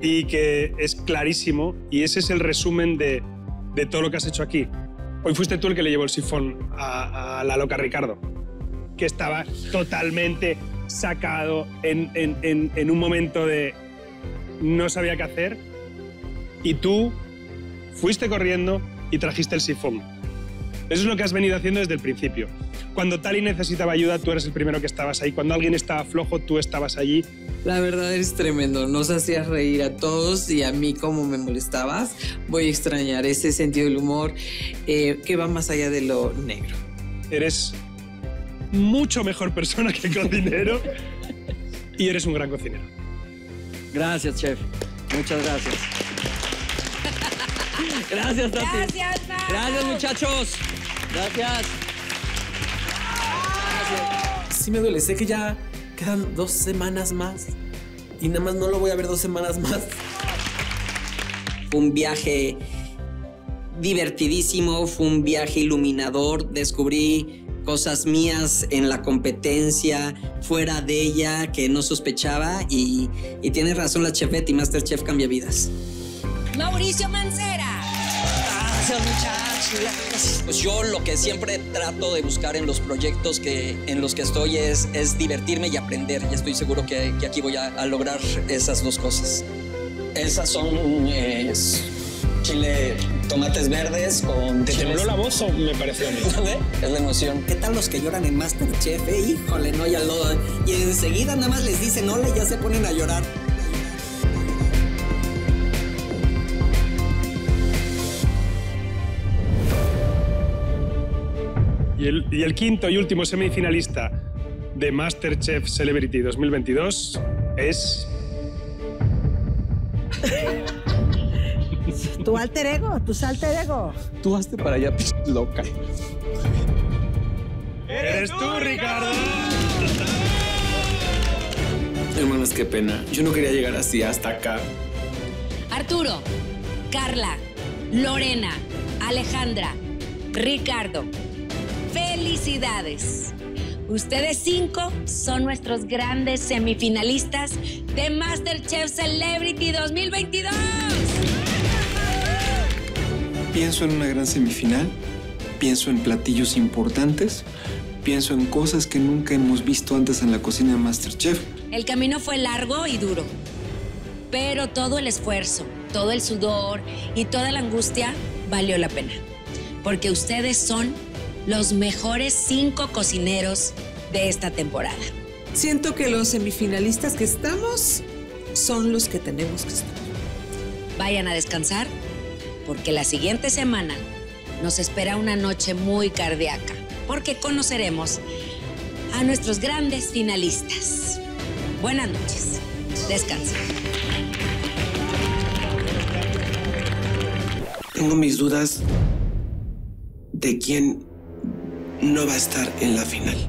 y que es clarísimo y ese es el resumen de, de todo lo que has hecho aquí. Hoy fuiste tú el que le llevó el sifón a, a la loca Ricardo, que estaba totalmente sacado en, en, en, en un momento de no sabía qué hacer y tú fuiste corriendo y trajiste el sifón. Eso es lo que has venido haciendo desde el principio. Cuando Tali necesitaba ayuda, tú eres el primero que estabas ahí. Cuando alguien estaba flojo, tú estabas allí. La verdad es tremendo. Nos hacías reír a todos y a mí como me molestabas. Voy a extrañar ese sentido del humor eh, que va más allá de lo negro. Eres mucho mejor persona que cocinero y eres un gran cocinero. Gracias, chef. Muchas gracias. Gracias, Tati. Gracias, Mario. Gracias, muchachos. Gracias. Gracias. Sí me duele. Sé que ya quedan dos semanas más y nada más no lo voy a ver dos semanas más. Fue un viaje divertidísimo, fue un viaje iluminador. Descubrí cosas mías en la competencia, fuera de ella, que no sospechaba. Y, y tienes razón la chef Betty, MasterChef cambia vidas. Mauricio Mancera. Gracias, muchachos. Pues yo lo que siempre trato de buscar en los proyectos que, en los que estoy es, es divertirme y aprender. Y estoy seguro que, que aquí voy a, a lograr esas dos cosas. Esas son eh, chile... tomates verdes con... ¿Te tembló la voz o me pareció a mí? Es la emoción. ¿Qué tal los que lloran en MasterChef? Eh? Híjole, no, ya lo... Y enseguida nada más les dicen hola y ya se ponen a llorar. Y el, y el quinto y último semifinalista de MasterChef Celebrity dos mil veintidós es... Tu alter ego, tu alter ego. Tú hazte para allá, p*** loca. ¡Eres tú, Ricardo! Hermanos, qué pena. Yo no quería llegar así hasta acá. Arturo, Carla, Lorena, Alejandra, Ricardo. ¡Felicidades! Ustedes cinco son nuestros grandes semifinalistas de MasterChef Celebrity dos mil veintidós. Pienso en una gran semifinal, pienso en platillos importantes, pienso en cosas que nunca hemos visto antes en la cocina de MasterChef. El camino fue largo y duro, pero todo el esfuerzo, todo el sudor y toda la angustia valió la pena, porque ustedes son los mejores cinco cocineros de esta temporada. Siento que los semifinalistas que estamos son los que tenemos que estar. Vayan a descansar, porque la siguiente semana nos espera una noche muy cardíaca, porque conoceremos a nuestros grandes finalistas. Buenas noches. Descansen. Tengo mis dudas de quién no va a estar en la final.